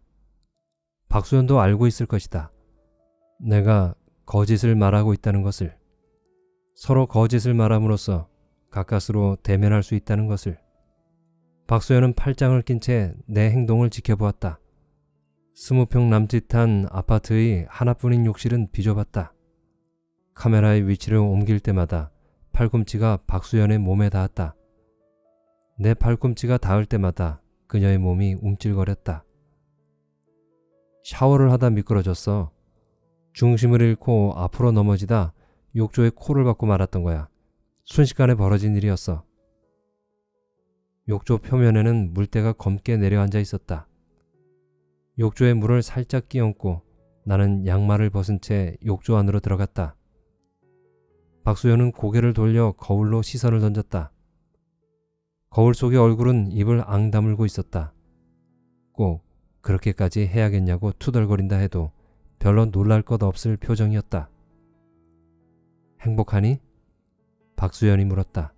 박수현도 알고 있을 것이다. 내가 거짓을 말하고 있다는 것을, 서로 거짓을 말함으로써 가까스로 대면할 수 있다는 것을. 박수현은 팔짱을 낀 채 내 행동을 지켜보았다. 20평 남짓한 아파트의 하나뿐인 욕실은 비좁았다. 카메라의 위치를 옮길 때마다 팔꿈치가 박수현의 몸에 닿았다. 내 팔꿈치가 닿을 때마다 그녀의 몸이 움찔거렸다. 샤워를 하다 미끄러졌어. 중심을 잃고 앞으로 넘어지다 욕조에 코를 박고 말았던 거야. 순식간에 벌어진 일이었어. 욕조 표면에는 물때가 검게 내려앉아 있었다. 욕조에 물을 살짝 끼얹고 나는 양말을 벗은 채 욕조 안으로 들어갔다. 박수현은 고개를 돌려 거울로 시선을 던졌다. 거울 속의 얼굴은 입을 앙다물고 있었다. 꼭 그렇게까지 해야겠냐고 투덜거린다 해도 별로 놀랄 것 없을 표정이었다. 행복하니? 박수현이 물었다.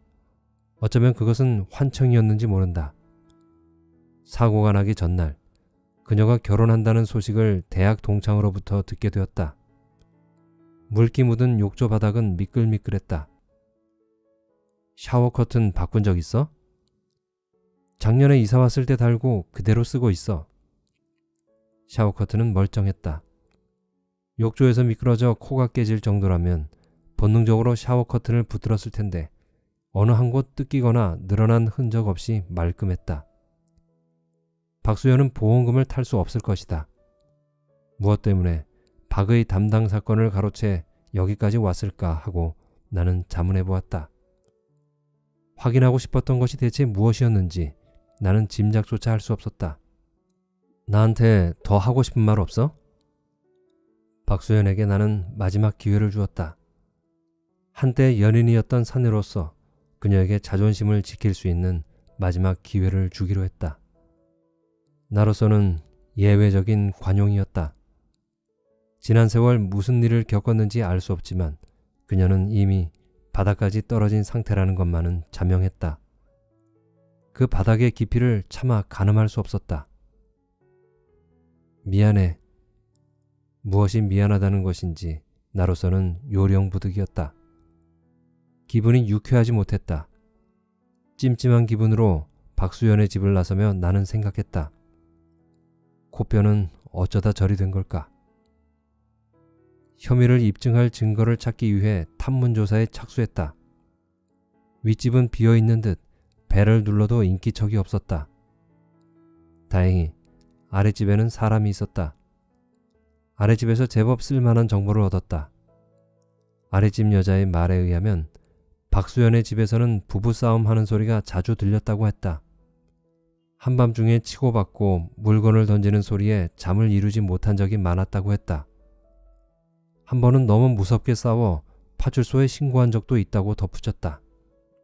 어쩌면 그것은 환청이었는지 모른다. 사고가 나기 전날 그녀가 결혼한다는 소식을 대학 동창으로부터 듣게 되었다. 물기 묻은 욕조 바닥은 미끌미끌했다. 샤워 커튼 바꾼 적 있어? 작년에 이사 왔을 때 달고 그대로 쓰고 있어. 샤워 커튼은 멀쩡했다. 욕조에서 미끄러져 코가 깨질 정도라면 본능적으로 샤워 커튼을 붙들었을 텐데 어느 한 곳 뜯기거나 늘어난 흔적 없이 말끔했다. 박수현은 보험금을 탈 수 없을 것이다. 무엇 때문에 박의 담당 사건을 가로채 여기까지 왔을까 하고 나는 자문해 보았다. 확인하고 싶었던 것이 대체 무엇이었는지 나는 짐작조차 할 수 없었다. 나한테 더 하고 싶은 말 없어? 박수현에게 나는 마지막 기회를 주었다. 한때 연인이었던 사내로서 그녀에게 자존심을 지킬 수 있는 마지막 기회를 주기로 했다. 나로서는 예외적인 관용이었다. 지난 세월 무슨 일을 겪었는지 알 수 없지만 그녀는 이미 바닥까지 떨어진 상태라는 것만은 자명했다. 그 바닥의 깊이를 차마 가늠할 수 없었다. 미안해. 무엇이 미안하다는 것인지 나로서는 요령부득이었다. 기분이 유쾌하지 못했다. 찜찜한 기분으로 박수연의 집을 나서며 나는 생각했다. 코뼈는 어쩌다 저리 된 걸까? 혐의를 입증할 증거를 찾기 위해 탐문조사에 착수했다. 윗집은 비어있는 듯 배를 눌러도 인기척이 없었다. 다행히 아랫집에는 사람이 있었다. 아랫집에서 제법 쓸만한 정보를 얻었다. 아랫집 여자의 말에 의하면 박수연의 집에서는 부부싸움하는 소리가 자주 들렸다고 했다. 한밤중에 치고받고 물건을 던지는 소리에 잠을 이루지 못한 적이 많았다고 했다. 한 번은 너무 무섭게 싸워 파출소에 신고한 적도 있다고 덧붙였다.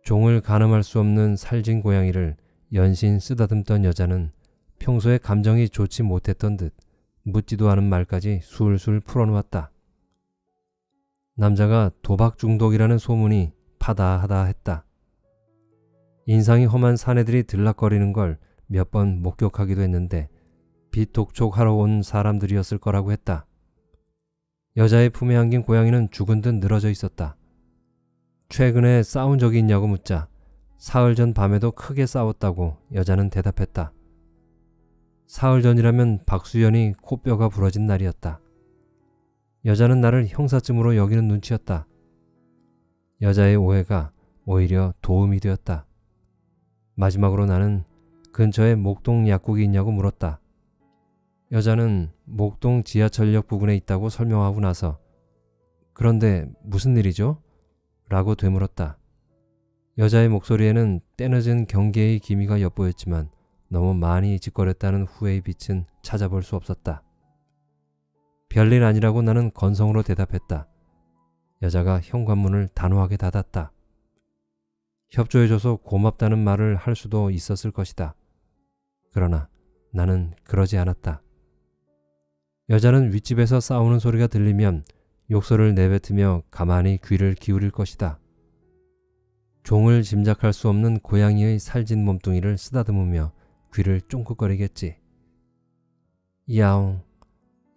종을 가늠할 수 없는 살진 고양이를 연신 쓰다듬던 여자는 평소에 감정이 좋지 못했던 듯 묻지도 않은 말까지 술술 풀어놓았다. 남자가 도박 중독이라는 소문이 파다하다 했다. 인상이 험한 사내들이 들락거리는 걸 몇 번 목격하기도 했는데 비독촉하러 온 사람들이었을 거라고 했다. 여자의 품에 안긴 고양이는 죽은 듯 늘어져 있었다. 최근에 싸운 적이 있냐고 묻자 사흘 전 밤에도 크게 싸웠다고 여자는 대답했다. 사흘 전이라면 박수연이 코뼈가 부러진 날이었다. 여자는 나를 형사쯤으로 여기는 눈치였다. 여자의 오해가 오히려 도움이 되었다. 마지막으로 나는 근처에 목동 약국이 있냐고 물었다. 여자는 목동 지하철역 부근에 있다고 설명하고 나서 그런데 무슨 일이죠? 라고 되물었다. 여자의 목소리에는 때늦은 경계의 기미가 엿보였지만 너무 많이 이짓거렸다는 후회의 빛은 찾아볼 수 없었다. 별일 아니라고 나는 건성으로 대답했다. 여자가 현관문을 단호하게 닫았다. 협조해줘서 고맙다는 말을 할 수도 있었을 것이다. 그러나 나는 그러지 않았다. 여자는 윗집에서 싸우는 소리가 들리면 욕설을 내뱉으며 가만히 귀를 기울일 것이다. 종을 짐작할 수 없는 고양이의 살진 몸뚱이를 쓰다듬으며 귀를 쫑긋거리겠지. 야옹.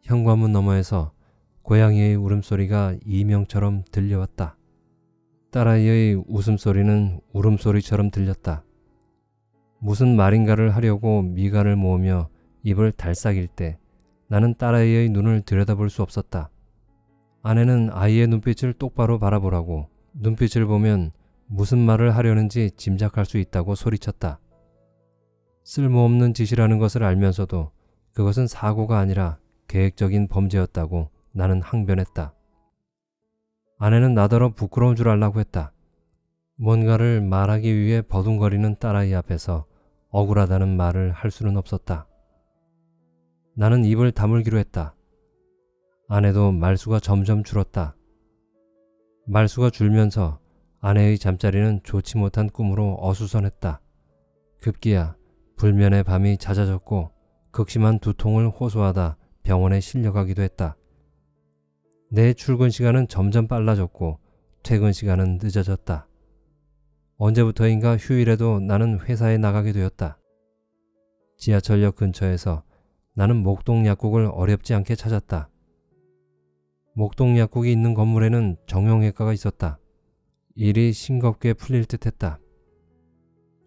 현관문 너머에서 고양이의 울음소리가 이명처럼 들려왔다. 딸아이의 웃음소리는 울음소리처럼 들렸다. 무슨 말인가를 하려고 미간을 모으며 입을 달싹일 때 나는 딸아이의 눈을 들여다볼 수 없었다. 아내는 아이의 눈빛을 똑바로 바라보라고 눈빛을 보면 무슨 말을 하려는지 짐작할 수 있다고 소리쳤다. 쓸모없는 짓이라는 것을 알면서도 그것은 사고가 아니라 계획적인 범죄였다고 나는 항변했다. 아내는 나더러 부끄러운 줄 알라고 했다. 뭔가를 말하기 위해 버둥거리는 딸아이 앞에서 억울하다는 말을 할 수는 없었다. 나는 입을 다물기로 했다. 아내도 말수가 점점 줄었다. 말수가 줄면서 아내의 잠자리는 좋지 못한 꿈으로 어수선했다. 급기야 불면의 밤이 잦아졌고 극심한 두통을 호소하다 병원에 실려가기도 했다. 내 출근 시간은 점점 빨라졌고 퇴근 시간은 늦어졌다. 언제부터인가 휴일에도 나는 회사에 나가게 되었다. 지하철역 근처에서 나는 목동약국을 어렵지 않게 찾았다. 목동약국이 있는 건물에는 정형외과가 있었다. 일이 싱겁게 풀릴 듯했다.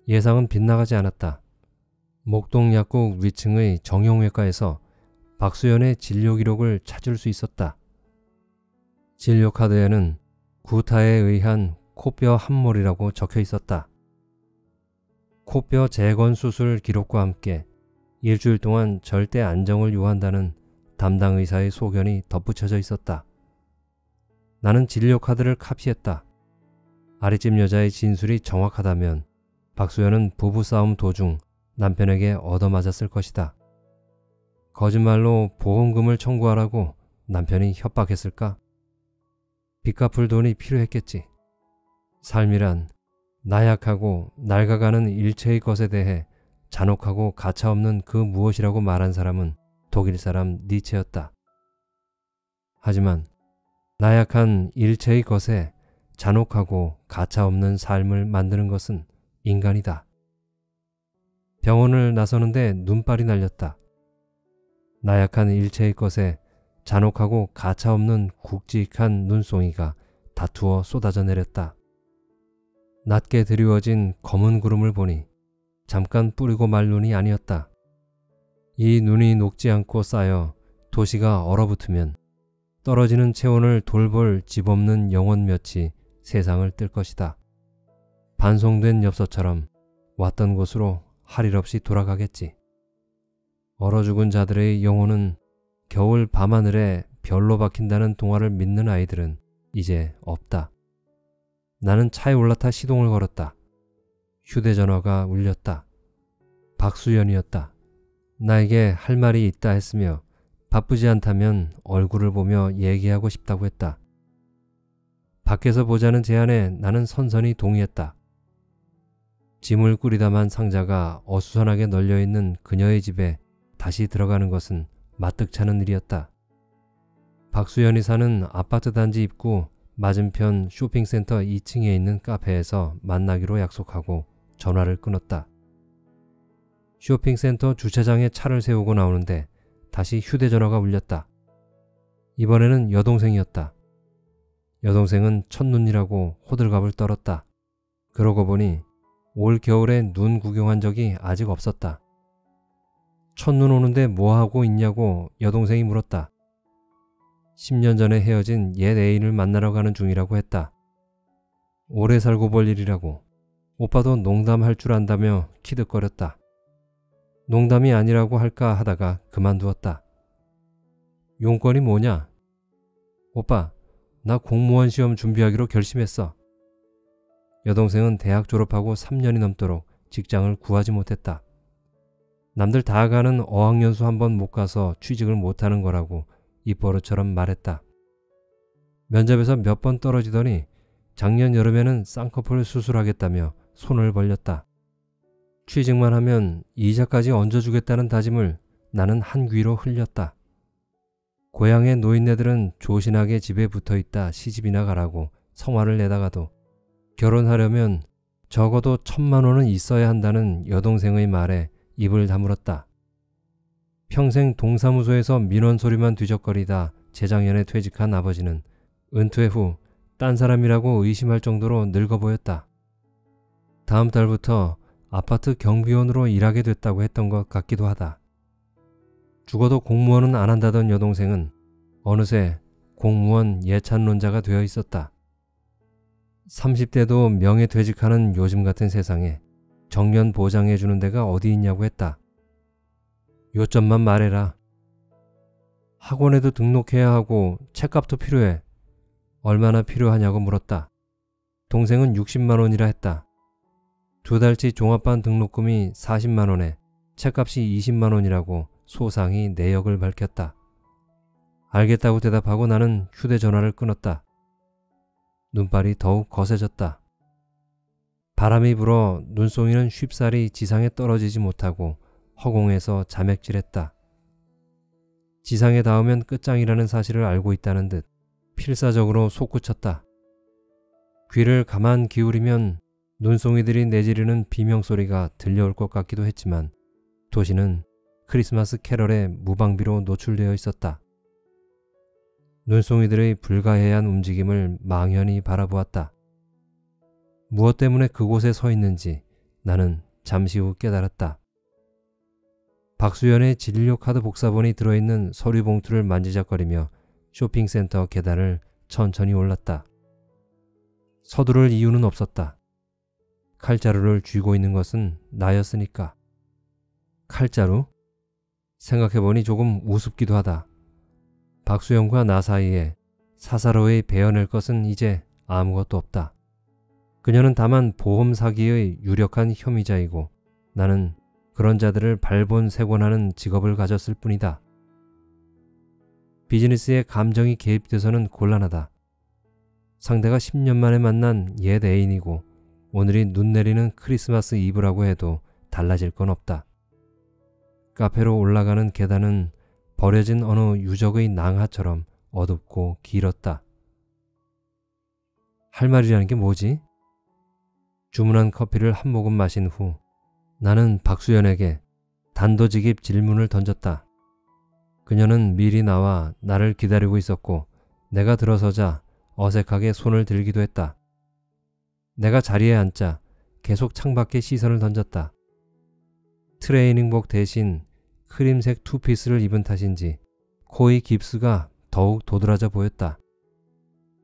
예상은 빗나가지 않았다. 목동약국 위층의 정형외과에서 박수연의 진료 기록을 찾을 수 있었다. 진료 카드에는 구타에 의한 코뼈 함몰이라고 적혀 있었다. 코뼈 재건 수술 기록과 함께 일주일 동안 절대 안정을 요한다는 담당 의사의 소견이 덧붙여져 있었다. 나는 진료 카드를 카피했다. 아랫집 여자의 진술이 정확하다면 박수연은 부부싸움 도중 남편에게 얻어맞았을 것이다. 거짓말로 보험금을 청구하라고 남편이 협박했을까? 빚 갚을 돈이 필요했겠지. 삶이란 나약하고 낡아가는 일체의 것에 대해 잔혹하고 가차없는 그 무엇이라고 말한 사람은 독일 사람 니체였다. 하지만 나약한 일체의 것에 잔혹하고 가차없는 삶을 만드는 것은 인간이다. 병원을 나서는데 눈발이 날렸다. 나약한 일체의 것에 잔혹하고 가차없는 굵직한 눈송이가 다투어 쏟아져 내렸다. 낮게 드리워진 검은 구름을 보니 잠깐 뿌리고 말 눈이 아니었다. 이 눈이 녹지 않고 쌓여 도시가 얼어붙으면 떨어지는 체온을 돌볼 집없는 영혼몇이 세상을 뜰 것이다. 반송된 엽서처럼 왔던 곳으로 할 일 없이 돌아가겠지. 얼어 죽은 자들의 영혼은 겨울 밤하늘에 별로 박힌다는 동화를 믿는 아이들은 이제 없다. 나는 차에 올라타 시동을 걸었다. 휴대전화가 울렸다. 박수연이었다. 나에게 할 말이 있다 했으며 바쁘지 않다면 얼굴을 보며 얘기하고 싶다고 했다. 밖에서 보자는 제안에 나는 선선히 동의했다. 짐을 꾸리다만 상자가 어수선하게 널려있는 그녀의 집에 다시 들어가는 것은 마뜩찮은 일이었다. 박수연이 사는 아파트 단지 입구 맞은편 쇼핑센터 2층에 있는 카페에서 만나기로 약속하고 전화를 끊었다. 쇼핑센터 주차장에 차를 세우고 나오는데 다시 휴대전화가 울렸다. 이번에는 여동생이었다. 여동생은 첫눈이라고 호들갑을 떨었다. 그러고 보니 올 겨울에 눈 구경한 적이 아직 없었다. 첫눈 오는데 뭐하고 있냐고 여동생이 물었다. 10년 전에 헤어진 옛 애인을 만나러 가는 중이라고 했다. 오래 살고 볼 일이라고. 오빠도 농담할 줄 안다며 키득거렸다. 농담이 아니라고 할까 하다가 그만두었다. 용건이 뭐냐? 오빠, 나 공무원 시험 준비하기로 결심했어. 여동생은 대학 졸업하고 3년이 넘도록 직장을 구하지 못했다. 남들 다 가는 어학연수 한번 못 가서 취직을 못하는 거라고 입버릇처럼 말했다. 면접에서 몇 번 떨어지더니 작년 여름에는 쌍꺼풀 수술하겠다며 손을 벌렸다. 취직만 하면 이자까지 얹어주겠다는 다짐을 나는 한 귀로 흘렸다. 고향의 노인네들은 조신하게 집에 붙어있다 시집이나 가라고 성화를 내다가도 결혼하려면 적어도 1,000만 원은 있어야 한다는 여동생의 말에 입을 다물었다. 평생 동사무소에서 민원 소리만 뒤적거리다 재작년에 퇴직한 아버지는 은퇴 후 딴 사람이라고 의심할 정도로 늙어 보였다. 다음 달부터 아파트 경비원으로 일하게 됐다고 했던 것 같기도 하다. 죽어도 공무원은 안 한다던 여동생은 어느새 공무원 예찬론자가 되어 있었다. 30대도 명예퇴직하는 요즘 같은 세상에 정년 보장해주는 데가 어디 있냐고 했다. 요점만 말해라. 학원에도 등록해야 하고 책값도 필요해. 얼마나 필요하냐고 물었다. 동생은 60만원이라 했다. 두 달치 종합반 등록금이 40만원에 책값이 20만원이라고 소상히 내역을 밝혔다. 알겠다고 대답하고 나는 휴대전화를 끊었다. 눈발이 더욱 거세졌다. 바람이 불어 눈송이는 쉽사리 지상에 떨어지지 못하고 허공에서 자맥질했다. 지상에 닿으면 끝장이라는 사실을 알고 있다는 듯 필사적으로 솟구쳤다. 귀를 가만 기울이면 눈송이들이 내지르는 비명소리가 들려올 것 같기도 했지만 도시는 크리스마스 캐럴에 무방비로 노출되어 있었다. 눈송이들의 불가해한 움직임을 망연히 바라보았다. 무엇 때문에 그곳에 서 있는지 나는 잠시 후 깨달았다. 박수연의 진료 카드 복사본이 들어있는 서류 봉투를 만지작거리며 쇼핑센터 계단을 천천히 올랐다. 서두를 이유는 없었다. 칼자루를 쥐고 있는 것은 나였으니까. 칼자루? 생각해보니 조금 우습기도 하다. 박수영과 나 사이에 사사로이 베어낼 것은 이제 아무것도 없다. 그녀는 다만 보험 사기의 유력한 혐의자이고 나는 그런 자들을 발본색원하는 직업을 가졌을 뿐이다. 비즈니스에 감정이 개입돼서는 곤란하다. 상대가 10년 만에 만난 옛 애인이고 오늘이 눈 내리는 크리스마스 이브라고 해도 달라질 건 없다. 카페로 올라가는 계단은 버려진 어느 유적의 낭하처럼 어둡고 길었다. 할 말이라는 게 뭐지? 주문한 커피를 한 모금 마신 후 나는 박수연에게 단도직입 질문을 던졌다. 그녀는 미리 나와 나를 기다리고 있었고 내가 들어서자 어색하게 손을 들기도 했다. 내가 자리에 앉자 계속 창밖에 시선을 던졌다. 트레이닝복 대신 크림색 투피스를 입은 탓인지 코의 깁스가 더욱 도드라져 보였다.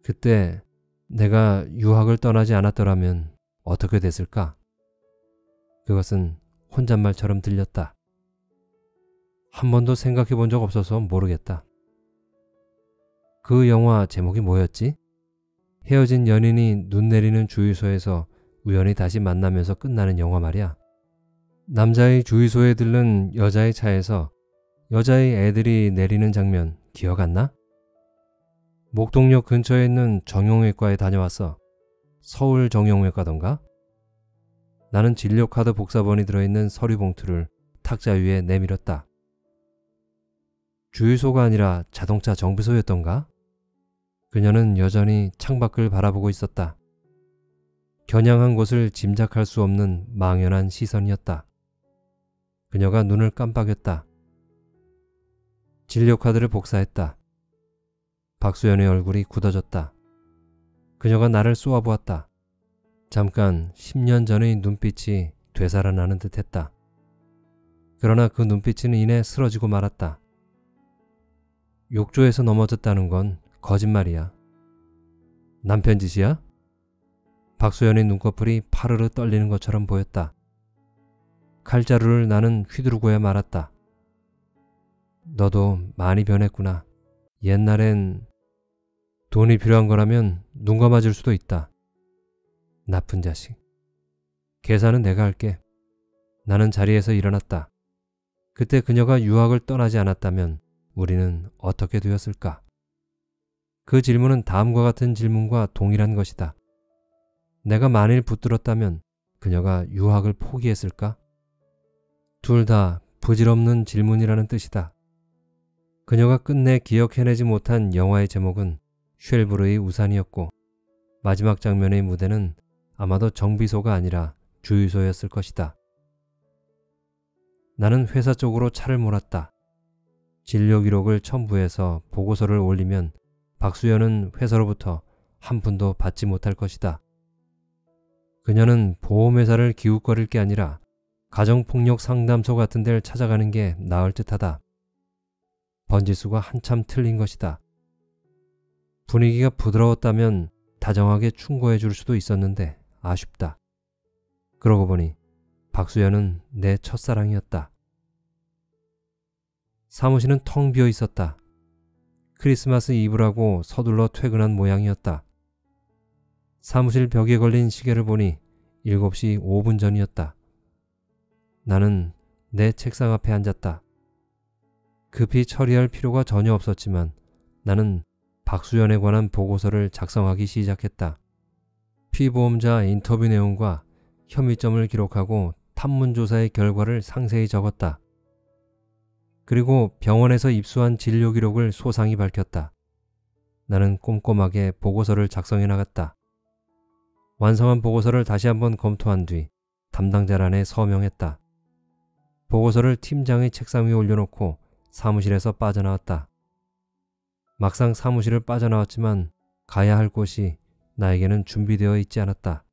그때 내가 유학을 떠나지 않았더라면 어떻게 됐을까? 그것은 혼잣말처럼 들렸다. 한 번도 생각해 본 적 없어서 모르겠다. 그 영화 제목이 뭐였지? 헤어진 연인이 눈 내리는 주유소에서 우연히 다시 만나면서 끝나는 영화 말이야. 남자의 주유소에 들른 여자의 차에서 여자의 애들이 내리는 장면 기억 안 나? 목동역 근처에 있는 정형외과에 다녀왔어. 서울 정형외과던가? 나는 진료카드 복사본이 들어있는 서류 봉투를 탁자 위에 내밀었다. 주유소가 아니라 자동차 정비소였던가? 그녀는 여전히 창밖을 바라보고 있었다. 겨냥한 곳을 짐작할 수 없는 망연한 시선이었다. 그녀가 눈을 깜빡였다. 진료카드를 복사했다. 박수연의 얼굴이 굳어졌다. 그녀가 나를 쏘아보았다. 잠깐 10년 전의 눈빛이 되살아나는 듯했다. 그러나 그 눈빛은 이내 쓰러지고 말았다. 욕조에서 넘어졌다는 건 거짓말이야. 남편 짓이야? 박수연의 눈꺼풀이 파르르 떨리는 것처럼 보였다. 칼자루를 나는 휘두르고야 말았다. 너도 많이 변했구나. 옛날엔 돈이 필요한 거라면 눈 감아줄 수도 있다. 나쁜 자식. 계산은 내가 할게. 나는 자리에서 일어났다. 그때 그녀가 유학을 떠나지 않았다면 우리는 어떻게 되었을까? 그 질문은 다음과 같은 질문과 동일한 것이다. 내가 만일 붙들었다면 그녀가 유학을 포기했을까? 둘 다 부질없는 질문이라는 뜻이다. 그녀가 끝내 기억해내지 못한 영화의 제목은 쉘브르의 우산이었고 마지막 장면의 무대는 아마도 정비소가 아니라 주유소였을 것이다. 나는 회사 쪽으로 차를 몰았다. 진료 기록을 첨부해서 보고서를 올리면 박수연은 회사로부터 한 푼도 받지 못할 것이다. 그녀는 보험회사를 기웃거릴 게 아니라 가정폭력 상담소 같은 데를 찾아가는 게 나을 듯하다. 번지수가 한참 틀린 것이다. 분위기가 부드러웠다면 다정하게 충고해 줄 수도 있었는데 아쉽다. 그러고 보니 박수연은 내 첫사랑이었다. 사무실은 텅 비어 있었다. 크리스마스 이브라고 서둘러 퇴근한 모양이었다. 사무실 벽에 걸린 시계를 보니 7시 5분 전이었다. 나는 내 책상 앞에 앉았다. 급히 처리할 필요가 전혀 없었지만 나는 박수연에 관한 보고서를 작성하기 시작했다. 피보험자 인터뷰 내용과 혐의점을 기록하고 탐문조사의 결과를 상세히 적었다. 그리고 병원에서 입수한 진료 기록을 소상히 밝혔다. 나는 꼼꼼하게 보고서를 작성해 나갔다. 완성한 보고서를 다시 한번 검토한 뒤 담당자란에 서명했다. 보고서를 팀장의 책상 위에 올려놓고 사무실에서 빠져나왔다. 막상 사무실을 빠져나왔지만 가야 할 곳이 나에게는 준비되어 있지 않았다.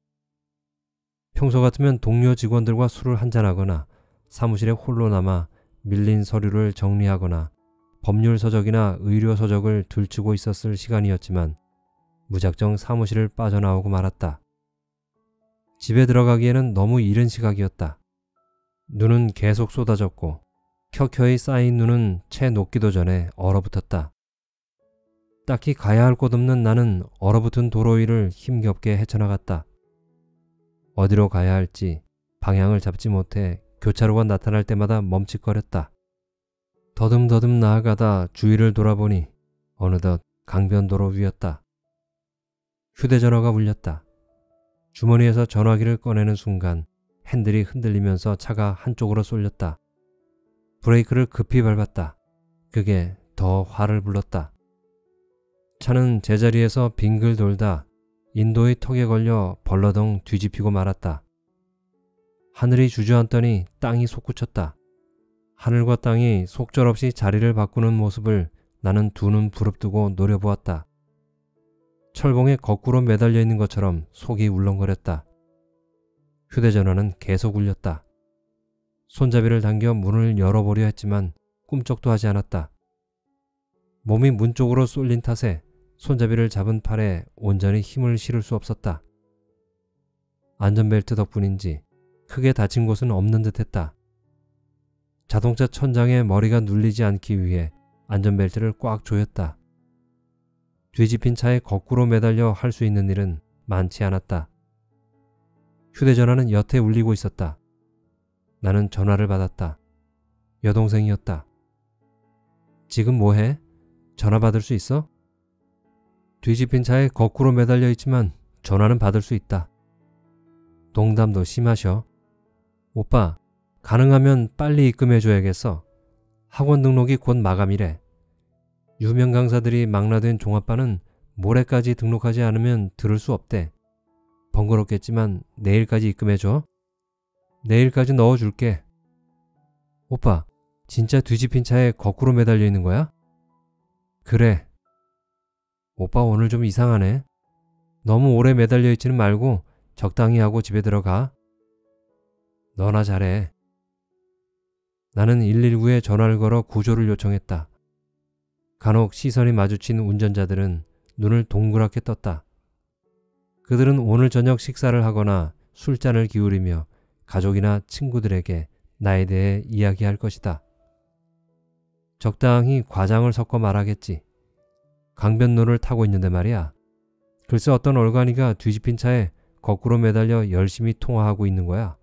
평소 같으면 동료 직원들과 술을 한잔하거나 사무실에 홀로 남아 밀린 서류를 정리하거나 법률 서적이나 의료 서적을 들추고 있었을 시간이었지만 무작정 사무실을 빠져나오고 말았다. 집에 들어가기에는 너무 이른 시각이었다. 눈은 계속 쏟아졌고 켜켜이 쌓인 눈은 채 녹기도 전에 얼어붙었다. 딱히 가야 할 곳 없는 나는 얼어붙은 도로 위를 힘겹게 헤쳐나갔다. 어디로 가야 할지 방향을 잡지 못해 교차로가 나타날 때마다 멈칫거렸다. 더듬더듬 나아가다 주위를 돌아보니 어느덧 강변도로 위였다. 휴대전화가 울렸다. 주머니에서 전화기를 꺼내는 순간 핸들이 흔들리면서 차가 한쪽으로 쏠렸다. 브레이크를 급히 밟았다. 그게 더 화를 불렀다. 차는 제자리에서 빙글 돌다 인도의 턱에 걸려 벌러덩 뒤집히고 말았다. 하늘이 주저앉더니 땅이 솟구쳤다. 하늘과 땅이 속절없이 자리를 바꾸는 모습을 나는 두 눈 부릅뜨고 노려보았다. 철봉에 거꾸로 매달려 있는 것처럼 속이 울렁거렸다. 휴대전화는 계속 울렸다. 손잡이를 당겨 문을 열어보려 했지만 꿈쩍도 하지 않았다. 몸이 문 쪽으로 쏠린 탓에 손잡이를 잡은 팔에 온전히 힘을 실을 수 없었다. 안전벨트 덕분인지 크게 다친 곳은 없는 듯했다. 자동차 천장에 머리가 눌리지 않기 위해 안전벨트를 꽉 조였다. 뒤집힌 차에 거꾸로 매달려 할 수 있는 일은 많지 않았다. 휴대전화는 여태 울리고 있었다. 나는 전화를 받았다. 여동생이었다. 지금 뭐해? 전화 받을 수 있어? 뒤집힌 차에 거꾸로 매달려 있지만 전화는 받을 수 있다. 농담도 심하셔. 오빠, 가능하면 빨리 입금해줘야겠어. 학원 등록이 곧 마감이래. 유명 강사들이 망라된 종합반은 모레까지 등록하지 않으면 들을 수 없대. 번거롭겠지만 내일까지 입금해줘. 내일까지 넣어줄게. 오빠, 진짜 뒤집힌 차에 거꾸로 매달려 있는 거야? 그래. 오빠 오늘 좀 이상하네. 너무 오래 매달려 있지는 말고 적당히 하고 집에 들어가. 너나 잘해. 나는 119에 전화를 걸어 구조를 요청했다. 간혹 시선이 마주친 운전자들은 눈을 동그랗게 떴다. 그들은 오늘 저녁 식사를 하거나 술잔을 기울이며 가족이나 친구들에게 나에 대해 이야기할 것이다. 적당히 과장을 섞어 말하겠지. 강변로를 타고 있는데 말이야. 글쎄 어떤 얼간이가 뒤집힌 차에 거꾸로 매달려 열심히 통화하고 있는 거야.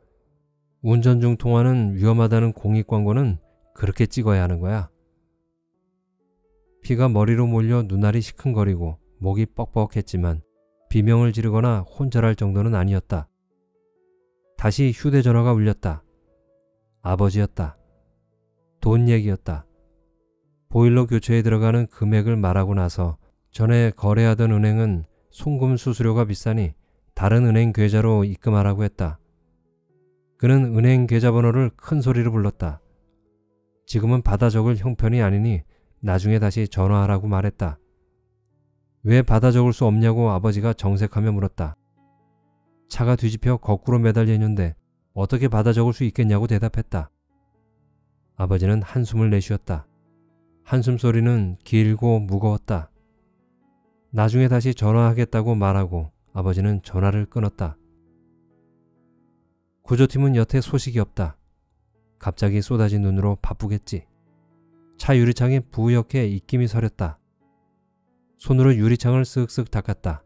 운전 중 통화는 위험하다는 공익 광고는 그렇게 찍어야 하는 거야. 피가 머리로 몰려 눈알이 시큰거리고 목이 뻑뻑했지만 비명을 지르거나 혼절할 정도는 아니었다. 다시 휴대전화가 울렸다. 아버지였다. 돈 얘기였다. 보일러 교체에 들어가는 금액을 말하고 나서 전에 거래하던 은행은 송금 수수료가 비싸니 다른 은행 계좌로 입금하라고 했다. 그는 은행 계좌번호를 큰 소리로 불렀다. 지금은 받아 적을 형편이 아니니 나중에 다시 전화하라고 말했다. 왜 받아 적을 수 없냐고 아버지가 정색하며 물었다. 차가 뒤집혀 거꾸로 매달려 있는데 어떻게 받아 적을 수 있겠냐고 대답했다. 아버지는 한숨을 내쉬었다. 한숨소리는 길고 무거웠다. 나중에 다시 전화하겠다고 말하고 아버지는 전화를 끊었다. 구조팀은 여태 소식이 없다. 갑자기 쏟아진 눈으로 바쁘겠지. 차 유리창에 부옇게 입김이 서렸다. 손으로 유리창을 쓱쓱 닦았다.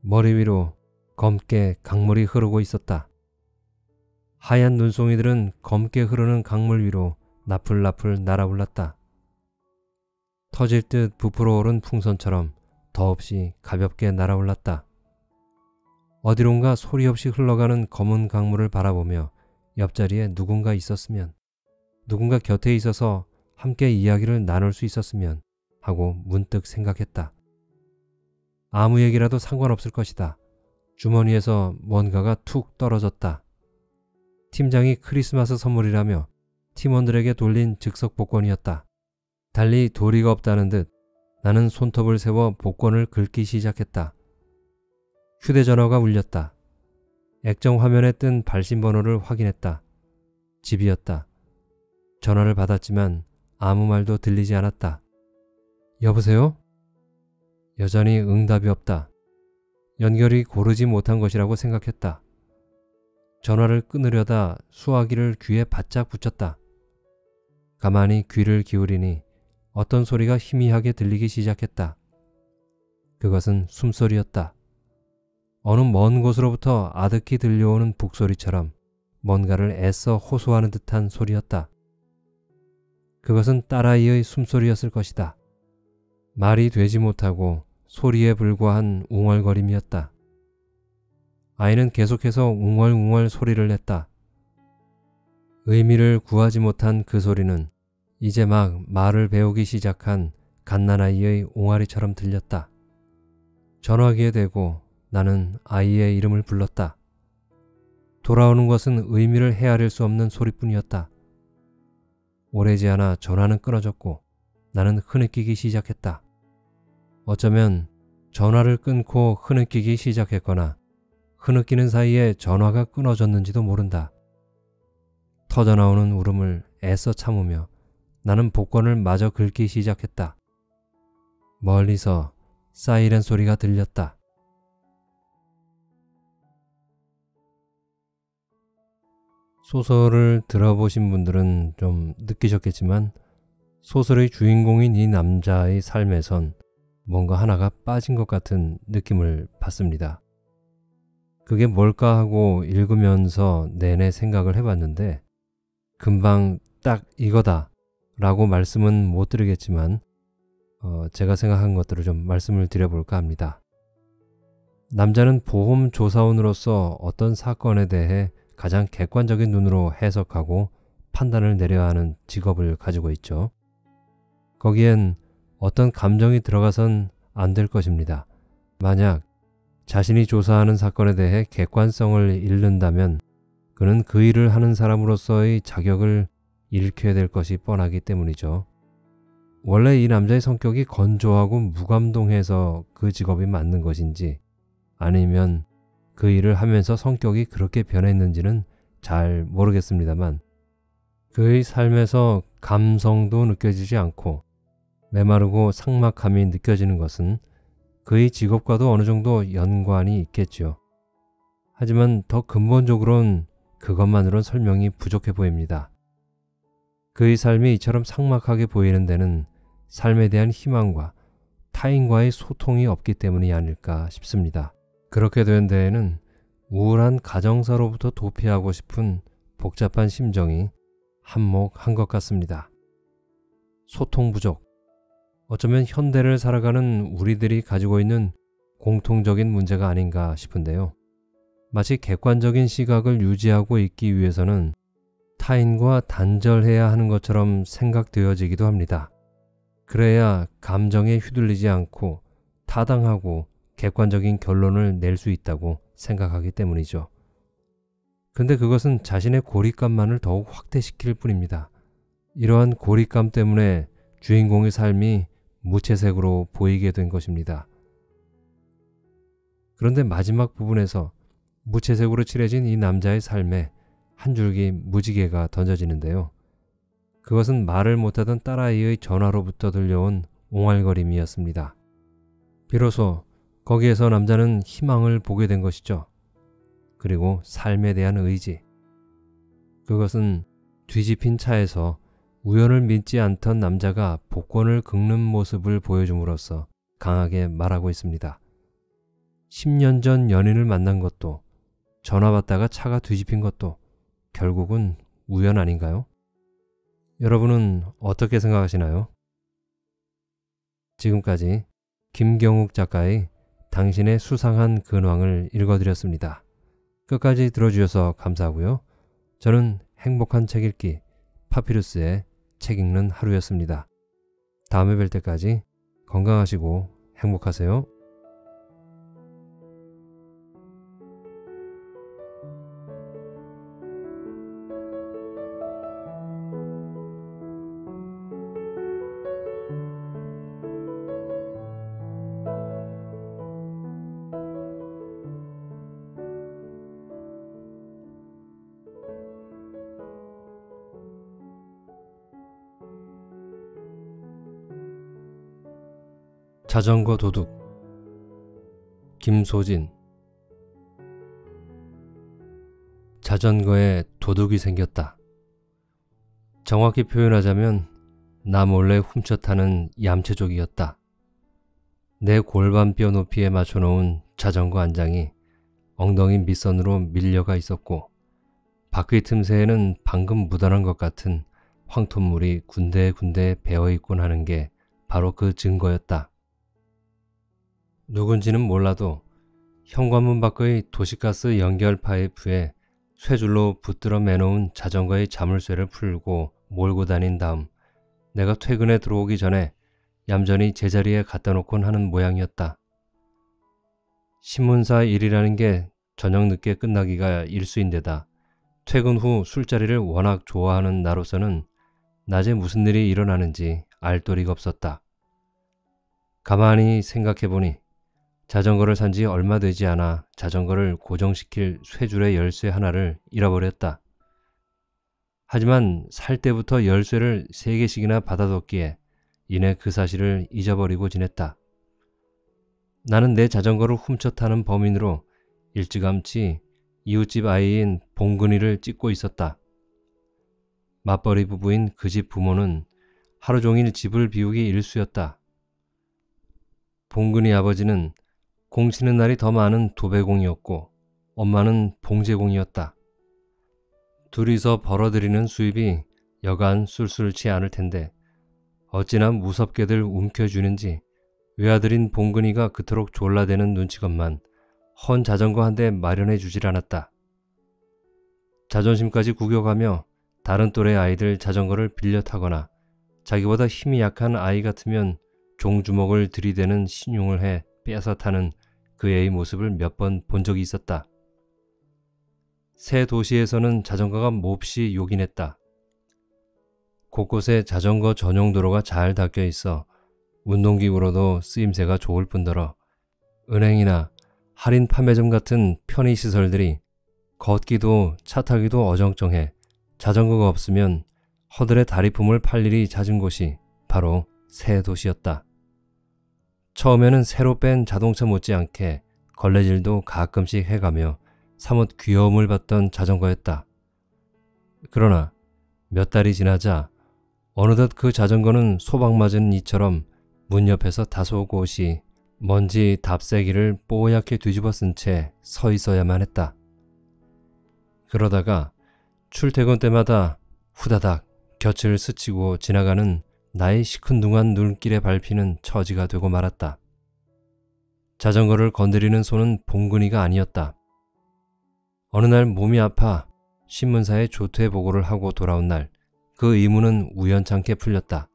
머리 위로 검게 강물이 흐르고 있었다. 하얀 눈송이들은 검게 흐르는 강물 위로 나풀나풀 날아올랐다. 터질 듯 부풀어오른 풍선처럼 더없이 가볍게 날아올랐다. 어디론가 소리 없이 흘러가는 검은 강물을 바라보며 옆자리에 누군가 있었으면, 누군가 곁에 있어서 함께 이야기를 나눌 수 있었으면 하고 문득 생각했다. 아무 얘기라도 상관없을 것이다. 주머니에서 뭔가가 툭 떨어졌다. 팀장이 크리스마스 선물이라며 팀원들에게 돌린 즉석 복권이었다. 달리 도리가 없다는 듯 나는 손톱을 세워 복권을 긁기 시작했다. 휴대전화가 울렸다. 액정 화면에 뜬 발신번호를 확인했다. 집이었다. 전화를 받았지만 아무 말도 들리지 않았다. 여보세요? 여전히 응답이 없다. 연결이 고르지 못한 것이라고 생각했다. 전화를 끊으려다 수화기를 귀에 바짝 붙였다. 가만히 귀를 기울이니 어떤 소리가 희미하게 들리기 시작했다. 그것은 숨소리였다. 어느 먼 곳으로부터 아득히 들려오는 북소리처럼 뭔가를 애써 호소하는 듯한 소리였다. 그것은 딸아이의 숨소리였을 것이다. 말이 되지 못하고 소리에 불과한 웅얼거림이었다. 아이는 계속해서 웅얼웅얼 소리를 냈다. 의미를 구하지 못한 그 소리는 이제 막 말을 배우기 시작한 갓난아이의 옹알이처럼 들렸다. 전화기에 대고 나는 아이의 이름을 불렀다. 돌아오는 것은 의미를 헤아릴 수 없는 소리뿐이었다. 오래지 않아 전화는 끊어졌고 나는 흐느끼기 시작했다. 어쩌면 전화를 끊고 흐느끼기 시작했거나 흐느끼는 사이에 전화가 끊어졌는지도 모른다. 터져나오는 울음을 애써 참으며 나는 복권을 마저 긁기 시작했다. 멀리서 사이렌 소리가 들렸다. 소설을 들어보신 분들은 좀 느끼셨겠지만 소설의 주인공인 이 남자의 삶에선 뭔가 하나가 빠진 것 같은 느낌을 받습니다. 그게 뭘까 하고 읽으면서 내내 생각을 해봤는데 금방 딱 이거다 라고 말씀은 못 드리겠지만 제가 생각한 것들을 좀 말씀을 드려볼까 합니다. 남자는 보험조사원으로서 어떤 사건에 대해 가장 객관적인 눈으로 해석하고 판단을 내려야 하는 직업을 가지고 있죠. 거기엔 어떤 감정이 들어가선 안 될 것입니다. 만약 자신이 조사하는 사건에 대해 객관성을 잃는다면 그는 그 일을 하는 사람으로서의 자격을 잃게 될 것이 뻔하기 때문이죠. 원래 이 남자의 성격이 건조하고 무감동해서 그 직업이 맞는 것인지 아니면 그 일을 하면서 성격이 그렇게 변했는지는 잘 모르겠습니다만 그의 삶에서 감성도 느껴지지 않고 메마르고 삭막함이 느껴지는 것은 그의 직업과도 어느 정도 연관이 있겠죠. 하지만 더 근본적으로는 그것만으로는 설명이 부족해 보입니다. 그의 삶이 이처럼 삭막하게 보이는 데는 삶에 대한 희망과 타인과의 소통이 없기 때문이 아닐까 싶습니다. 그렇게 된 데에는 우울한 가정사로부터 도피하고 싶은 복잡한 심정이 한몫한 것 같습니다. 소통 부족. 어쩌면 현대를 살아가는 우리들이 가지고 있는 공통적인 문제가 아닌가 싶은데요. 마치 객관적인 시각을 유지하고 있기 위해서는 타인과 단절해야 하는 것처럼 생각되어지기도 합니다. 그래야 감정에 휘둘리지 않고 타당하고 객관적인 결론을 낼 수 있다고 생각하기 때문이죠. 근데 그것은 자신의 고립감만을 더욱 확대시킬 뿐입니다. 이러한 고립감 때문에 주인공의 삶이 무채색으로 보이게 된 것입니다. 그런데 마지막 부분에서 무채색으로 칠해진 이 남자의 삶에 한 줄기 무지개가 던져지는데요. 그것은 말을 못하던 딸아이의 전화로부터 들려온 옹알거림이었습니다. 비로소 거기에서 남자는 희망을 보게 된 것이죠. 그리고 삶에 대한 의지. 그것은 뒤집힌 차에서 우연을 믿지 않던 남자가 복권을 긁는 모습을 보여줌으로써 강하게 말하고 있습니다. 10년 전 연인을 만난 것도, 전화 받다가 차가 뒤집힌 것도 결국은 우연 아닌가요? 여러분은 어떻게 생각하시나요? 지금까지 김경옥 작가의 당신의 수상한 근황을 읽어드렸습니다. 끝까지 들어주셔서 감사하고요. 저는 행복한 책 읽기 파피루스의 책 읽는 하루였습니다. 다음에 뵐 때까지 건강하시고 행복하세요. 자전거 도둑 김소진. 자전거에 도둑이 생겼다. 정확히 표현하자면 나 몰래 훔쳐 타는 얌체족이었다. 내 골반뼈 높이에 맞춰놓은 자전거 안장이 엉덩이 밑선으로 밀려가 있었고 바퀴 틈새에는 방금 묻어난 것 같은 황토물이 군데군데 배어있곤 하는 게 바로 그 증거였다. 누군지는 몰라도 현관문 밖의 도시가스 연결 파이프에 쇠줄로 붙들어 매놓은 자전거의 자물쇠를 풀고 몰고 다닌 다음 내가 퇴근에 들어오기 전에 얌전히 제자리에 갖다 놓곤 하는 모양이었다. 신문사 일이라는 게 저녁 늦게 끝나기가 일수인데다 퇴근 후 술자리를 워낙 좋아하는 나로서는 낮에 무슨 일이 일어나는지 알 도리가 없었다. 가만히 생각해보니 자전거를 산 지 얼마 되지 않아 자전거를 고정시킬 쇠줄의 열쇠 하나를 잃어버렸다. 하지만 살 때부터 열쇠를 3개씩이나 받아뒀기에 이내 그 사실을 잊어버리고 지냈다. 나는 내 자전거를 훔쳐 타는 범인으로 일찌감치 이웃집 아이인 봉근이를 찍고 있었다. 맞벌이 부부인 그 집 부모는 하루 종일 집을 비우기 일쑤였다. 봉근이 아버지는 공 치는 날이 더 많은 도배공이었고 엄마는 봉제공이었다. 둘이서 벌어들이는 수입이 여간 쏠쏠치 않을 텐데 어찌나 무섭게들 움켜쥐는지 외아들인 봉근이가 그토록 졸라대는 눈치건만 헌 자전거 한 대 마련해 주질 않았다. 자존심까지 구겨가며 다른 또래 아이들 자전거를 빌려 타거나 자기보다 힘이 약한 아이 같으면 종주먹을 들이대는 신용을 해 빼앗아 타는 그 애의 모습을 몇 번 본 적이 있었다. 새 도시에서는 자전거가 몹시 요긴했다. 곳곳에 자전거 전용 도로가 잘 닦여 있어 운동기구로도 쓰임새가 좋을 뿐더러 은행이나 할인 판매점 같은 편의시설들이 걷기도 차 타기도 어정쩡해 자전거가 없으면 허들의 다리품을 팔 일이 잦은 곳이 바로 새 도시였다. 처음에는 새로 뺀 자동차 못지않게 걸레질도 가끔씩 해가며 사뭇 귀여움을 받던 자전거였다. 그러나 몇 달이 지나자 어느덧 그 자전거는 소박맞은 이처럼 문 옆에서 다소 곳이 먼지 답세기를 뽀얗게 뒤집어 쓴 채 서 있어야만 했다. 그러다가 출퇴근 때마다 후다닥 곁을 스치고 지나가는 나의 시큰둥한 눈길에 밟히는 처지가 되고 말았다. 자전거를 건드리는 손은 봉근이가 아니었다. 어느 날 몸이 아파 신문사에 조퇴 보고를 하고 돌아온 날 그 의무는 우연찮게 풀렸다.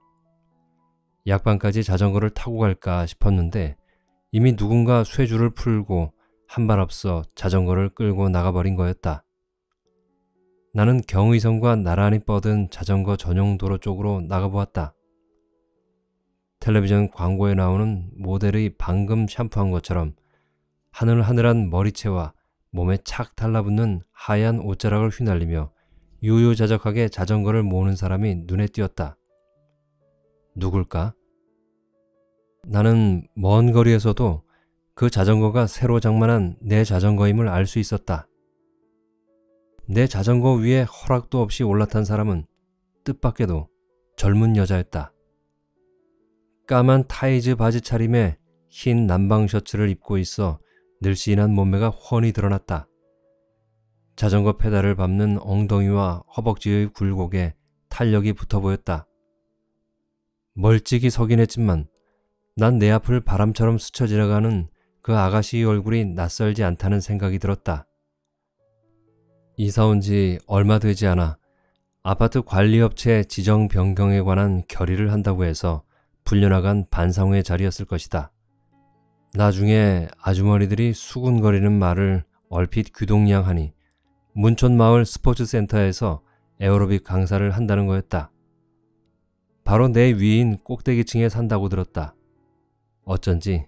약방까지 자전거를 타고 갈까 싶었는데 이미 누군가 쇠줄을 풀고 한 발 앞서 자전거를 끌고 나가버린 거였다. 나는 경의선과 나란히 뻗은 자전거 전용 도로 쪽으로 나가보았다. 텔레비전 광고에 나오는 모델의 방금 샴푸한 것처럼 하늘하늘한 머리채와 몸에 착 달라붙는 하얀 옷자락을 휘날리며 유유자적하게 자전거를 모으는 사람이 눈에 띄었다. 누굴까? 나는 먼 거리에서도 그 자전거가 새로 장만한 내 자전거임을 알 수 있었다. 내 자전거 위에 허락도 없이 올라탄 사람은 뜻밖에도 젊은 여자였다. 까만 타이즈 바지 차림에 흰 남방 셔츠를 입고 있어 늘씬한 몸매가 훤히 드러났다. 자전거 페달을 밟는 엉덩이와 허벅지의 굴곡에 탄력이 붙어 보였다. 멀찍이 서긴 했지만 난 내 앞을 바람처럼 스쳐 지나가는 그 아가씨의 얼굴이 낯설지 않다는 생각이 들었다. 이사 온 지 얼마 되지 않아 아파트 관리업체 지정 변경에 관한 결의를 한다고 해서 불려나간 반상회 자리였을 것이다. 나중에 아주머니들이 수군거리는 말을 얼핏 귀동냥하니 문촌마을 스포츠센터에서 에어로빅 강사를 한다는 거였다. 바로 내 위인 꼭대기층에 산다고 들었다. 어쩐지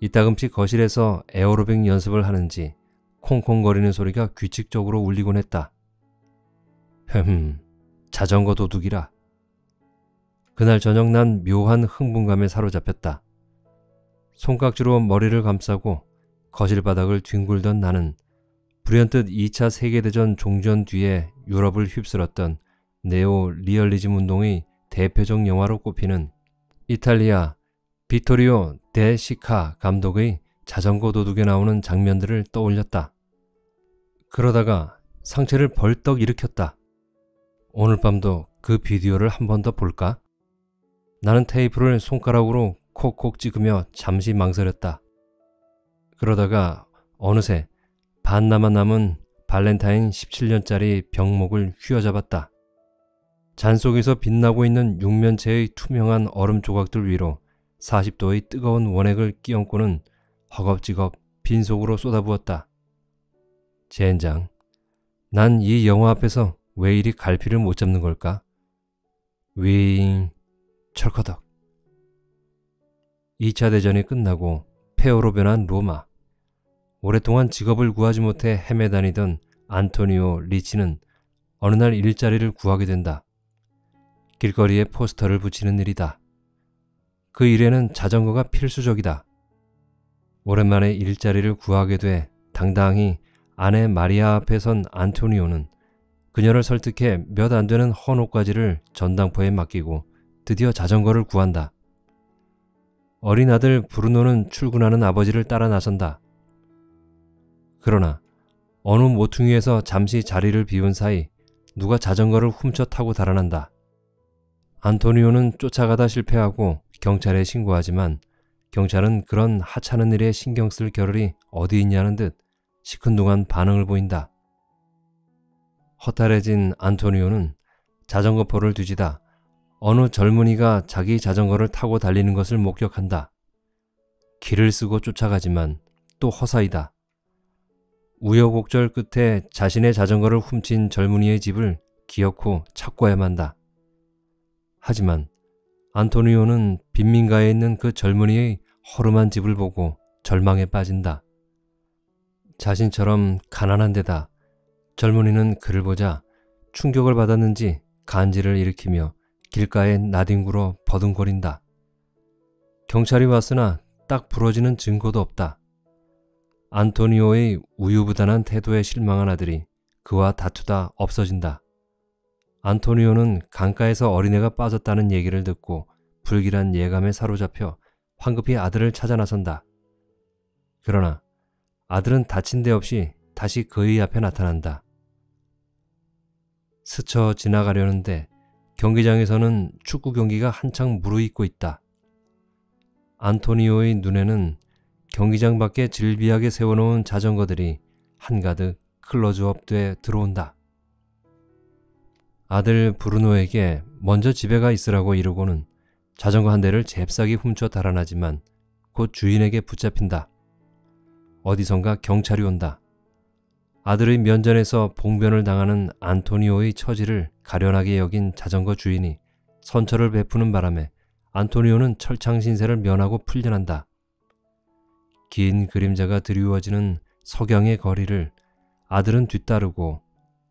이따금씩 거실에서 에어로빅 연습을 하는지 콩콩거리는 소리가 규칙적으로 울리곤 했다. 자전거 도둑이라. 그날 저녁 난 묘한 흥분감에 사로잡혔다. 손깍지로 머리를 감싸고 거실 바닥을 뒹굴던 나는 불현듯 2차 세계대전 종전 뒤에 유럽을 휩쓸었던 네오 리얼리즘 운동의 대표적 영화로 꼽히는 이탈리아 비토리오 데 시카 감독의 자전거 도둑에 나오는 장면들을 떠올렸다. 그러다가 상체를 벌떡 일으켰다. 오늘 밤도 그 비디오를 한 번 더 볼까? 나는 테이프를 손가락으로 콕콕 찍으며 잠시 망설였다. 그러다가 어느새 반나마 남은 발렌타인 17년짜리 병목을 휘어잡았다. 잔 속에서 빛나고 있는 육면체의 투명한 얼음 조각들 위로 40도의 뜨거운 원액을 끼얹고는 허겁지겁 빈속으로 쏟아부었다. 젠장, 난 이 영화 앞에서 왜 이리 갈피를 못 잡는 걸까? 윙, 철커덕. 2차 대전이 끝나고 폐허로 변한 로마. 오랫동안 직업을 구하지 못해 헤매다니던 안토니오 리치는 어느 날 일자리를 구하게 된다. 길거리에 포스터를 붙이는 일이다. 그 일에는 자전거가 필수적이다. 오랜만에 일자리를 구하게 돼 당당히 아내 마리아 앞에 선 안토니오는 그녀를 설득해 몇 안 되는 헌 옷가지를 전당포에 맡기고 드디어 자전거를 구한다. 어린 아들 브루노는 출근하는 아버지를 따라 나선다. 그러나 어느 모퉁이에서 잠시 자리를 비운 사이 누가 자전거를 훔쳐 타고 달아난다. 안토니오는 쫓아가다 실패하고 경찰에 신고하지만 경찰은 그런 하찮은 일에 신경 쓸 겨를이 어디 있냐는 듯 시큰둥한 반응을 보인다. 허탈해진 안토니오는 자전거 포를 뒤지다 어느 젊은이가 자기 자전거를 타고 달리는 것을 목격한다. 길을 쓰고 쫓아가지만 또 허사이다. 우여곡절 끝에 자신의 자전거를 훔친 젊은이의 집을 기어코 찾고야만 한다. 하지만 안토니오는 빈민가에 있는 그 젊은이의 허름한 집을 보고 절망에 빠진다. 자신처럼 가난한 데다 젊은이는 그를 보자 충격을 받았는지 간지를 일으키며 길가에 나뒹굴어 버둥거린다. 경찰이 왔으나 딱 부러지는 증거도 없다. 안토니오의 우유부단한 태도에 실망한 아들이 그와 다투다 없어진다. 안토니오는 강가에서 어린애가 빠졌다는 얘기를 듣고 불길한 예감에 사로잡혀 황급히 아들을 찾아 나선다. 그러나 아들은 다친 데 없이 다시 그의 앞에 나타난다. 스쳐 지나가려는데 경기장에서는 축구 경기가 한창 무르익고 있다. 안토니오의 눈에는 경기장 밖에 질비하게 세워놓은 자전거들이 한가득 클러즈업돼 들어온다. 아들 브루노에게 먼저 집에 가 있으라고 이르고는 자전거 한 대를 잽싸게 훔쳐 달아나지만 곧 주인에게 붙잡힌다. 어디선가 경찰이 온다. 아들의 면전에서 봉변을 당하는 안토니오의 처지를 가련하게 여긴 자전거 주인이 선처를 베푸는 바람에 안토니오는 철창신세를 면하고 풀려난다. 긴 그림자가 드리워지는 석양의 거리를 아들은 뒤따르고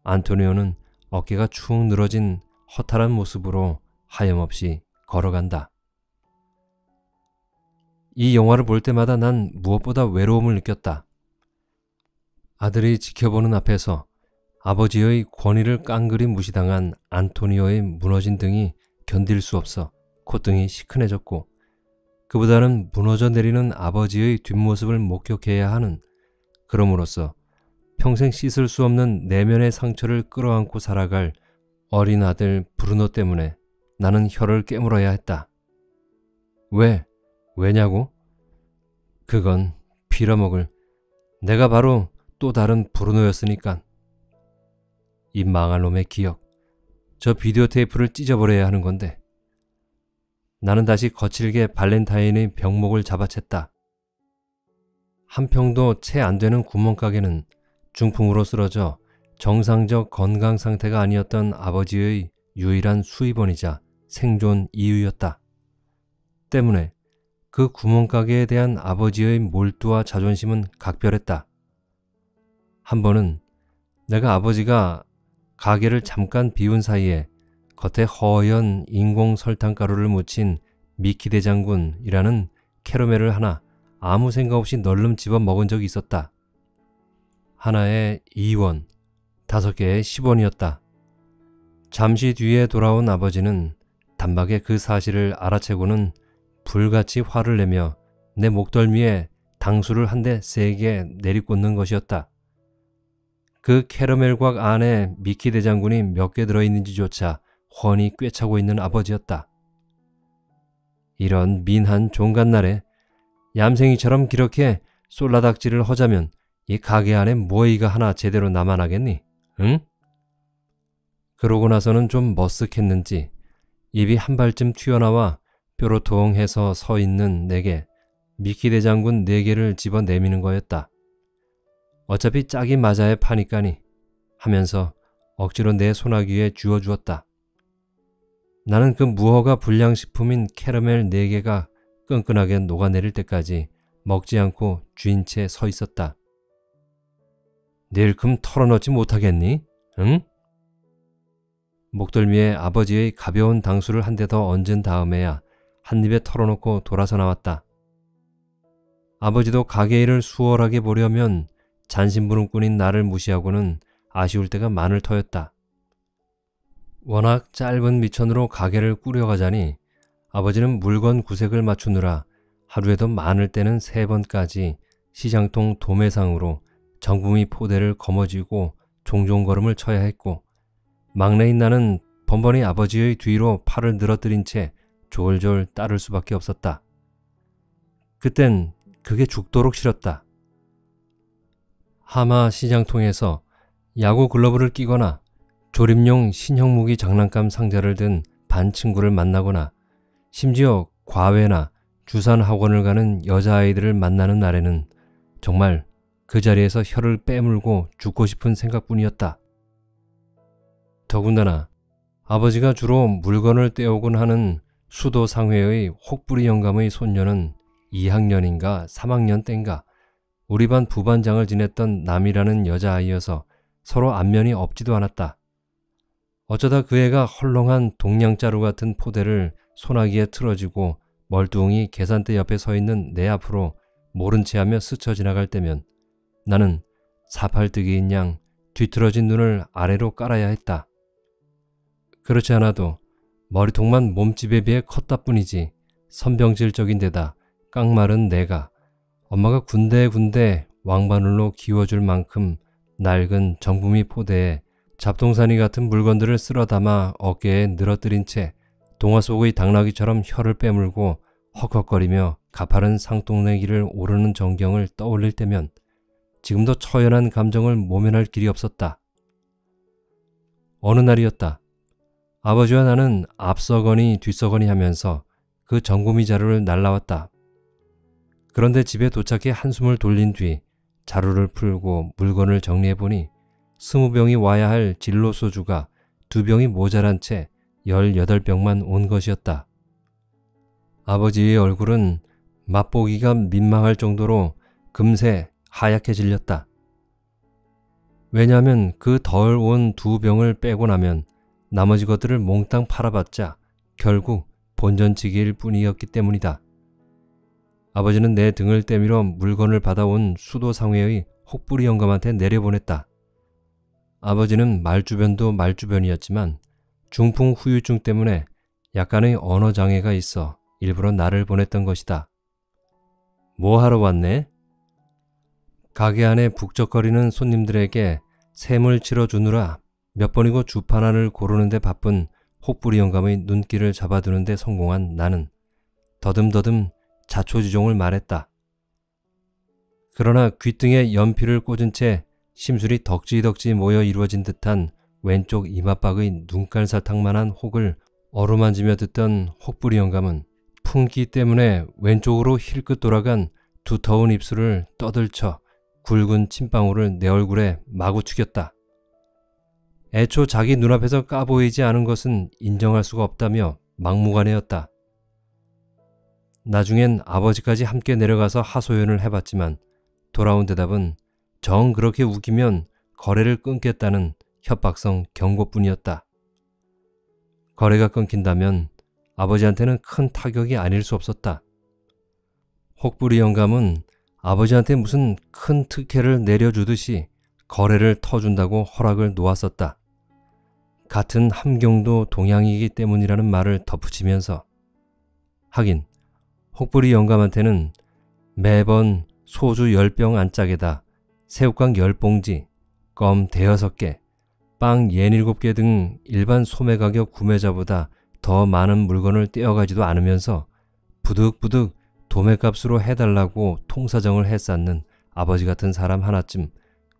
안토니오는 어깨가 축 늘어진 허탈한 모습으로 하염없이 걸어간다. 이 영화를 볼 때마다 난 무엇보다 외로움을 느꼈다. 아들이 지켜보는 앞에서 아버지의 권위를 깡그리 무시당한 안토니오의 무너진 등이 견딜 수 없어 콧등이 시큰해졌고 그보다는 무너져 내리는 아버지의 뒷모습을 목격해야 하는 그럼으로써 평생 씻을 수 없는 내면의 상처를 끌어안고 살아갈 어린 아들 브루노 때문에 나는 혀를 깨물어야 했다. 왜? 왜냐고? 그건 빌어먹을 내가 바로 또 다른 브루노였으니깐. 이 망할 놈의 기억, 저 비디오 테이프를 찢어버려야 하는 건데. 나는 다시 거칠게 발렌타인의 병목을 잡아챘다. 한 평도 채 안 되는 구멍가게는 중풍으로 쓰러져 정상적 건강 상태가 아니었던 아버지의 유일한 수입원이자 생존 이유였다. 때문에 그 구멍가게에 대한 아버지의 몰두와 자존심은 각별했다. 한 번은 내가 아버지가 가게를 잠깐 비운 사이에 겉에 허연 인공 설탕가루를 묻힌 미키대장군이라는 캐러멜을 하나 아무 생각 없이 널름 집어 먹은 적이 있었다. 하나에 2원, 5개에 10원이었다. 잠시 뒤에 돌아온 아버지는 단박에 그 사실을 알아채고는 불같이 화를 내며 내 목덜미에 당수를 한 대 세게 내리꽂는 것이었다. 그 캐러멜곽 안에 미키 대장군이 몇 개 들어있는지조차 훤히 꿰차고 있는 아버지였다. 이런 민한 종갓날에 얌생이처럼 그렇게 쏠라닥질을 허자면 이 가게 안에 모이가 하나 제대로 남아나겠니? 응? 그러고 나서는 좀 머쓱했는지 입이 한 발쯤 튀어나와 뾰로통해서 서 있는 내게 미키 대장군 4개를 집어 내미는 거였다. 어차피 짝이 맞아야 파니까니 하면서 억지로 내 손아귀에 쥐어주었다. 나는 그 무허가 불량식품인 캐러멜 4개가 끈끈하게 녹아내릴 때까지 먹지 않고 쥔 채 서 있었다. 내일금 털어넣지 못하겠니? 응? 목덜미에 아버지의 가벼운 당수를 한 대 더 얹은 다음에야 한 입에 털어놓고 돌아서 나왔다. 아버지도 가게 일을 수월하게 보려면 잔심부름꾼인 나를 무시하고는 아쉬울 때가 많을 터였다. 워낙 짧은 미천으로 가게를 꾸려가자니 아버지는 물건 구색을 맞추느라 하루에도 많을 때는 3번까지 시장통 도매상으로 정부미 포대를 거머쥐고 종종 걸음을 쳐야 했고, 막내인 나는 번번이 아버지의 뒤로 팔을 늘어뜨린 채 졸졸 따를 수밖에 없었다. 그땐 그게 죽도록 싫었다. 하마 시장통에서 야구 글러브를 끼거나 조립용 신형무기 장난감 상자를 든 반 친구를 만나거나 심지어 과외나 주산 학원을 가는 여자아이들을 만나는 날에는 정말 그 자리에서 혀를 빼물고 죽고 싶은 생각뿐이었다. 더군다나 아버지가 주로 물건을 떼오곤 하는 수도상회의 혹부리 영감의 손녀는 2학년인가 3학년 땐가 우리 반 부반장을 지냈던 남이라는 여자아이여서 서로 안면이 없지도 않았다. 어쩌다 그 애가 헐렁한 동냥자루 같은 포대를 손아귀에 틀어지고 멀뚱히 계산대 옆에 서 있는 내 앞으로 모른 체하며 스쳐 지나갈 때면 나는 사팔뜨기인 양 뒤틀어진 눈을 아래로 깔아야 했다. 그렇지 않아도 머리통만 몸집에 비해 컸다 뿐이지 선병질적인 데다 깡마른 내가 엄마가 군데군데 왕바늘로 기워줄 만큼 낡은 정부미 포대에 잡동사니 같은 물건들을 쓸어 담아 어깨에 늘어뜨린 채 동화 속의 당나귀처럼 혀를 빼물고 헉헉거리며 가파른 상동내기를 오르는 전경을 떠올릴 때면 지금도 처연한 감정을 모면할 길이 없었다. 어느 날이었다. 아버지와 나는 앞서거니 뒤서거니 하면서 그 정구미 자루를 날라왔다. 그런데 집에 도착해 한숨을 돌린 뒤 자루를 풀고 물건을 정리해보니 20병이 와야 할 진로소주가 2병이 모자란 채 18병만 온 것이었다. 아버지의 얼굴은 맛보기가 민망할 정도로 금세 하얗게 질렸다. 왜냐하면 그 덜 온 2병을 빼고 나면 나머지 것들을 몽땅 팔아봤자 결국 본전치기일 뿐이었기 때문이다. 아버지는 내 등을 때밀어 물건을 받아온 수도상회의 혹부리 영감한테 내려보냈다. 아버지는 말주변도 말주변이었지만 중풍 후유증 때문에 약간의 언어장애가 있어 일부러 나를 보냈던 것이다. 뭐 하러 왔네? 가게 안에 북적거리는 손님들에게 셈을 치러주느라 몇 번이고 주판 안을 고르는 데 바쁜 혹부리 영감의 눈길을 잡아두는 데 성공한 나는 더듬더듬 자초지종을 말했다. 그러나 귓등에 연필을 꽂은 채 심술이 덕지덕지 모여 이루어진 듯한 왼쪽 이마박의 눈깔사탕만한 혹을 어루만지며 듣던 혹부리 영감은 풍기 때문에 왼쪽으로 힐끗 돌아간 두터운 입술을 떠들쳐 굵은 침방울을 내 얼굴에 마구 튀겼다. 애초 자기 눈앞에서 까보이지 않은 것은 인정할 수가 없다며 막무가내였다. 나중엔 아버지까지 함께 내려가서 하소연을 해봤지만 돌아온 대답은 정 그렇게 우기면 거래를 끊겠다는 협박성 경고뿐이었다. 거래가 끊긴다면 아버지한테는 큰 타격이 아닐 수 없었다. 혹부리 영감은 아버지한테 무슨 큰 특혜를 내려주듯이 거래를 터준다고 허락을 놓았었다. 같은 함경도 동양이기 때문이라는 말을 덧붙이면서 하긴 혹부리 영감한테는 매번 소주 10병 안짝에다 새우깡 10봉지, 껌 대여섯 개, 빵 67개 등 일반 소매가격 구매자보다 더 많은 물건을 떼어가지도 않으면서 부득부득 도매값으로 해달라고 통사정을 해쌓는 아버지 같은 사람 하나쯤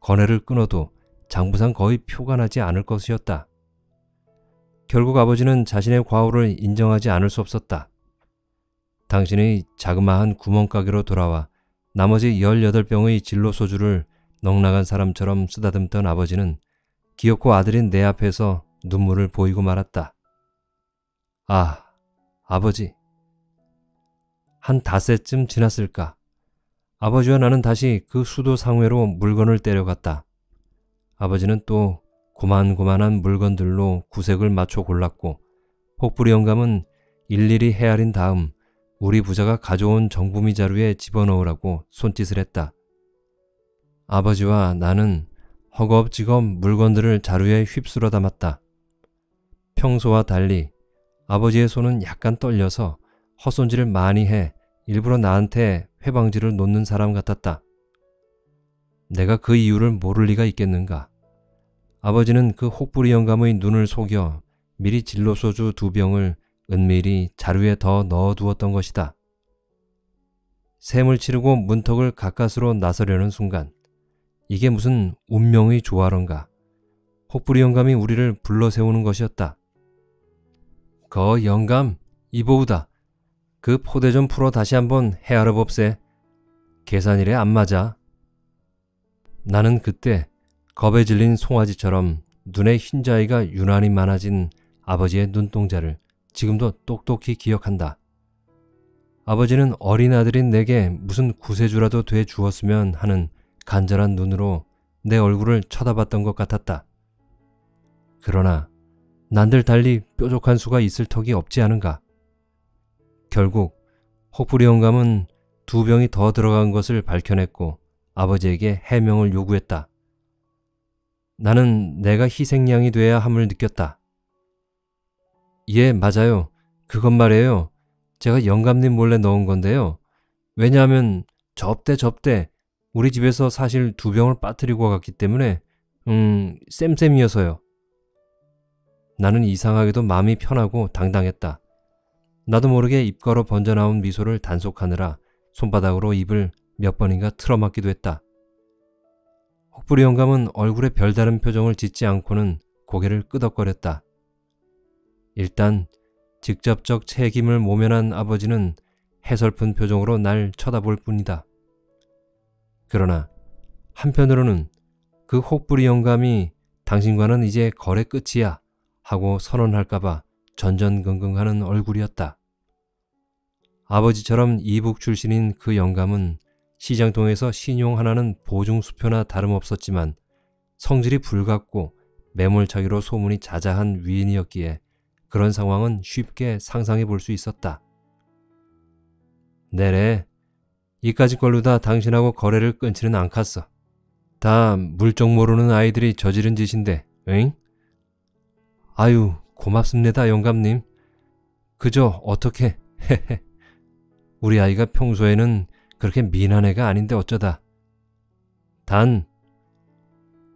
거래를 끊어도 장부상 거의 표가 나지 않을 것이었다. 결국 아버지는 자신의 과오를 인정하지 않을 수 없었다. 당신의 자그마한 구멍가게로 돌아와 나머지 18병의 진로 소주를 넉나간 사람처럼 쓰다듬던 아버지는 귀엽고 아들인 내 앞에서 눈물을 보이고 말았다. 아, 아버지. 한 닷새쯤 지났을까. 아버지와 나는 다시 그 수도 상회로 물건을 때려갔다. 아버지는 또 고만고만한 물건들로 구색을 맞춰 골랐고 혹부리 영감은 일일이 헤아린 다음 우리 부자가 가져온 정부미 자루에 집어넣으라고 손짓을 했다. 아버지와 나는 허겁지겁 물건들을 자루에 휩쓸어 담았다. 평소와 달리 아버지의 손은 약간 떨려서 헛손질을 많이 해 일부러 나한테 회방지를 놓는 사람 같았다. 내가 그 이유를 모를 리가 있겠는가. 아버지는 그 혹부리 영감의 눈을 속여 미리 진로소주 2병을 은밀히 자루에 더 넣어두었던 것이다. 셈을 치르고 문턱을 가까스로 나서려는 순간 이게 무슨 운명의 조화론가. 혹부리 영감이 우리를 불러세우는 것이었다. 거 영감, 이보우다. 그 포대 좀 풀어 다시 한번 헤아려 봅세. 계산일에 안 맞아. 나는 그때 겁에 질린 송아지처럼 눈에 흰자위가 유난히 많아진 아버지의 눈동자를 지금도 똑똑히 기억한다. 아버지는 어린 아들인 내게 무슨 구세주라도 돼 주었으면 하는 간절한 눈으로 내 얼굴을 쳐다봤던 것 같았다. 그러나 난들 달리 뾰족한 수가 있을 턱이 없지 않은가. 결국 혹부리 영감은 2병이 더 들어간 것을 밝혀냈고 아버지에게 해명을 요구했다. 나는 내가 희생양이 돼야 함을 느꼈다. 예, 맞아요. 그것 말이에요. 제가 영감님 몰래 넣은 건데요. 왜냐하면 접대 우리 집에서 사실 2병을 빠뜨리고 갔기 때문에 쌤이어서요. 나는 이상하게도 마음이 편하고 당당했다. 나도 모르게 입 걸어 번져나온 미소를 단속하느라 손바닥으로 입을 몇 번인가 틀어막기도 했다. 혹부리 영감은 얼굴에 별다른 표정을 짓지 않고는 고개를 끄덕거렸다. 일단 직접적 책임을 모면한 아버지는 해설픈 표정으로 날 쳐다볼 뿐이다. 그러나 한편으로는 그 혹부리 영감이 당신과는 이제 거래 끝이야 하고 선언할까봐 전전긍긍하는 얼굴이었다. 아버지처럼 이북 출신인 그 영감은 시장통에서 신용 하나는 보증수표나 다름없었지만 성질이 불같고 매몰차기로 소문이 자자한 위인이었기에 그런 상황은 쉽게 상상해 볼 수 있었다. 내래, 이까짓 걸로 다 당신하고 거래를 끊지는 않겠어. 다 물정 모르는 아이들이 저지른 짓인데, 응? 아유, 고맙습니다, 영감님. 그저 어떻게, 헤헤. 우리 아이가 평소에는 그렇게 미난 애가 아닌데 어쩌다. 단!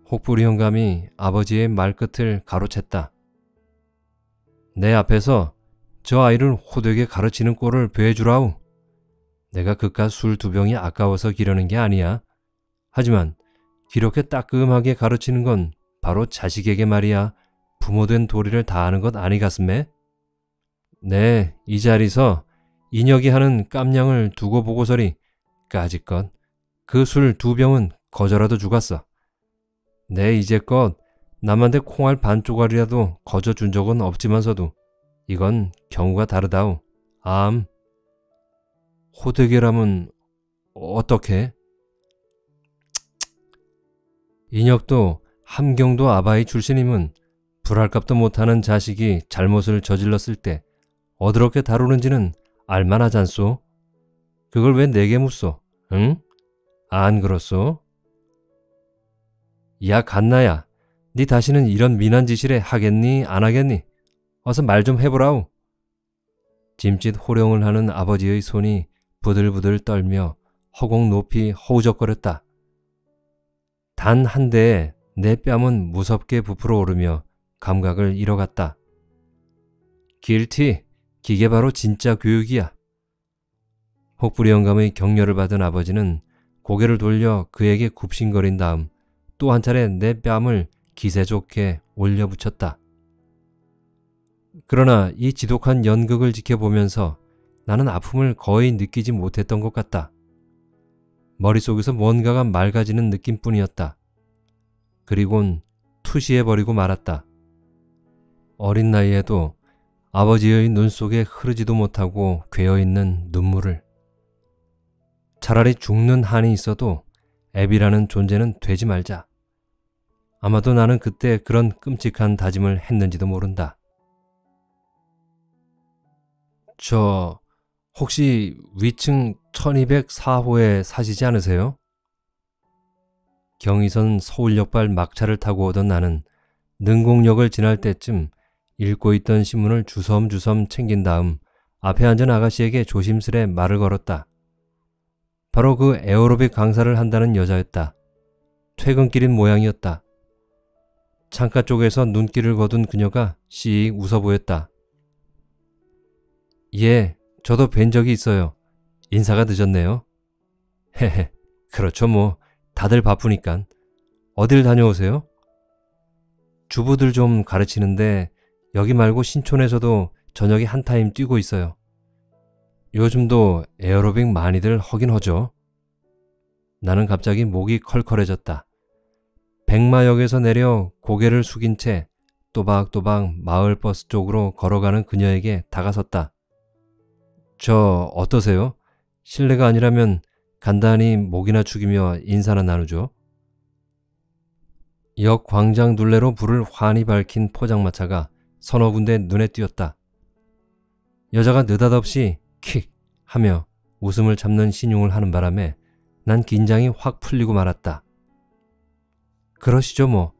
혹부리 형감이 아버지의 말끝을 가로챘다. 내 앞에서 저 아이를 호되게 가르치는 꼴을 배해주라우. 내가 그깟 술 두 병이 아까워서 기르는 게 아니야. 하지만 이렇게 따끔하게 가르치는 건 바로 자식에게 말이야 부모된 도리를 다하는 것 아니겠음에? 네, 이 자리서 인혁이 하는 깜냥을 두고 보고서리 까짓껏 그 술 두 병은 거저라도 주갔어. 내 이제껏 남한테 콩알 반 쪼가리라도 거저 준 적은 없지만서도 이건 경우가 다르다우. 암. 호되게라면 어떻게? 인혁도 함경도 아바이 출신임은 불할값도 못하는 자식이 잘못을 저질렀을 때 어드럽게 다루는지는 알만하잖소. 그걸 왜 내게 묻소? 응? 안 그렇소? 야 갓나야, 니 다시는 이런 미난 짓이래 하겠니 안 하겠니? 어서 말 좀 해보라우. 짐짓 호령을 하는 아버지의 손이 부들부들 떨며 허공 높이 허우적거렸다. 단 한 대에 내 뺨은 무섭게 부풀어 오르며 감각을 잃어갔다. 길티, 기계 바로 진짜 교육이야. 혹부리 영감의 격려를 받은 아버지는 고개를 돌려 그에게 굽신거린 다음 또 한 차례 내 뺨을 기세 좋게 올려붙였다. 그러나 이 지독한 연극을 지켜보면서 나는 아픔을 거의 느끼지 못했던 것 같다. 머릿속에서 뭔가가 맑아지는 느낌뿐이었다. 그리곤 투시해버리고 말았다. 어린 나이에도 아버지의 눈 속에 흐르지도 못하고 괴어있는 눈물을. 차라리 죽는 한이 있어도 애비라는 존재는 되지 말자. 아마도 나는 그때 그런 끔찍한 다짐을 했는지도 모른다. 저... 혹시 위층 1204호에 사시지 않으세요? 경의선 서울역발 막차를 타고 오던 나는 능곡역을 지날 때쯤 읽고 있던 신문을 주섬주섬 챙긴 다음 앞에 앉은 아가씨에게 조심스레 말을 걸었다. 바로 그 에어로빅 강사를 한다는 여자였다. 퇴근길인 모양이었다. 창가 쪽에서 눈길을 거둔 그녀가 씩 웃어 보였다. 예, 저도 뵌 적이 있어요. 인사가 늦었네요. 헤헤, 그렇죠 뭐. 다들 바쁘니깐. 어딜 다녀오세요? 주부들 좀 가르치는데 여기 말고 신촌에서도 저녁에 한 타임 뛰고 있어요. 요즘도 에어로빅 많이들 하긴 하죠. 나는 갑자기 목이 컬컬해졌다. 백마역에서 내려 고개를 숙인 채 또박또박 마을버스 쪽으로 걸어가는 그녀에게 다가섰다. 저 어떠세요? 실례가 아니라면 간단히 목이나 축이며 인사나 나누죠. 역 광장 둘레로 불을 환히 밝힌 포장마차가 서너 군데 눈에 띄었다. 여자가 느닷없이 킥 하며 웃음을 참는 신용을 하는 바람에 난 긴장이 확 풀리고 말았다. 그러시죠 뭐.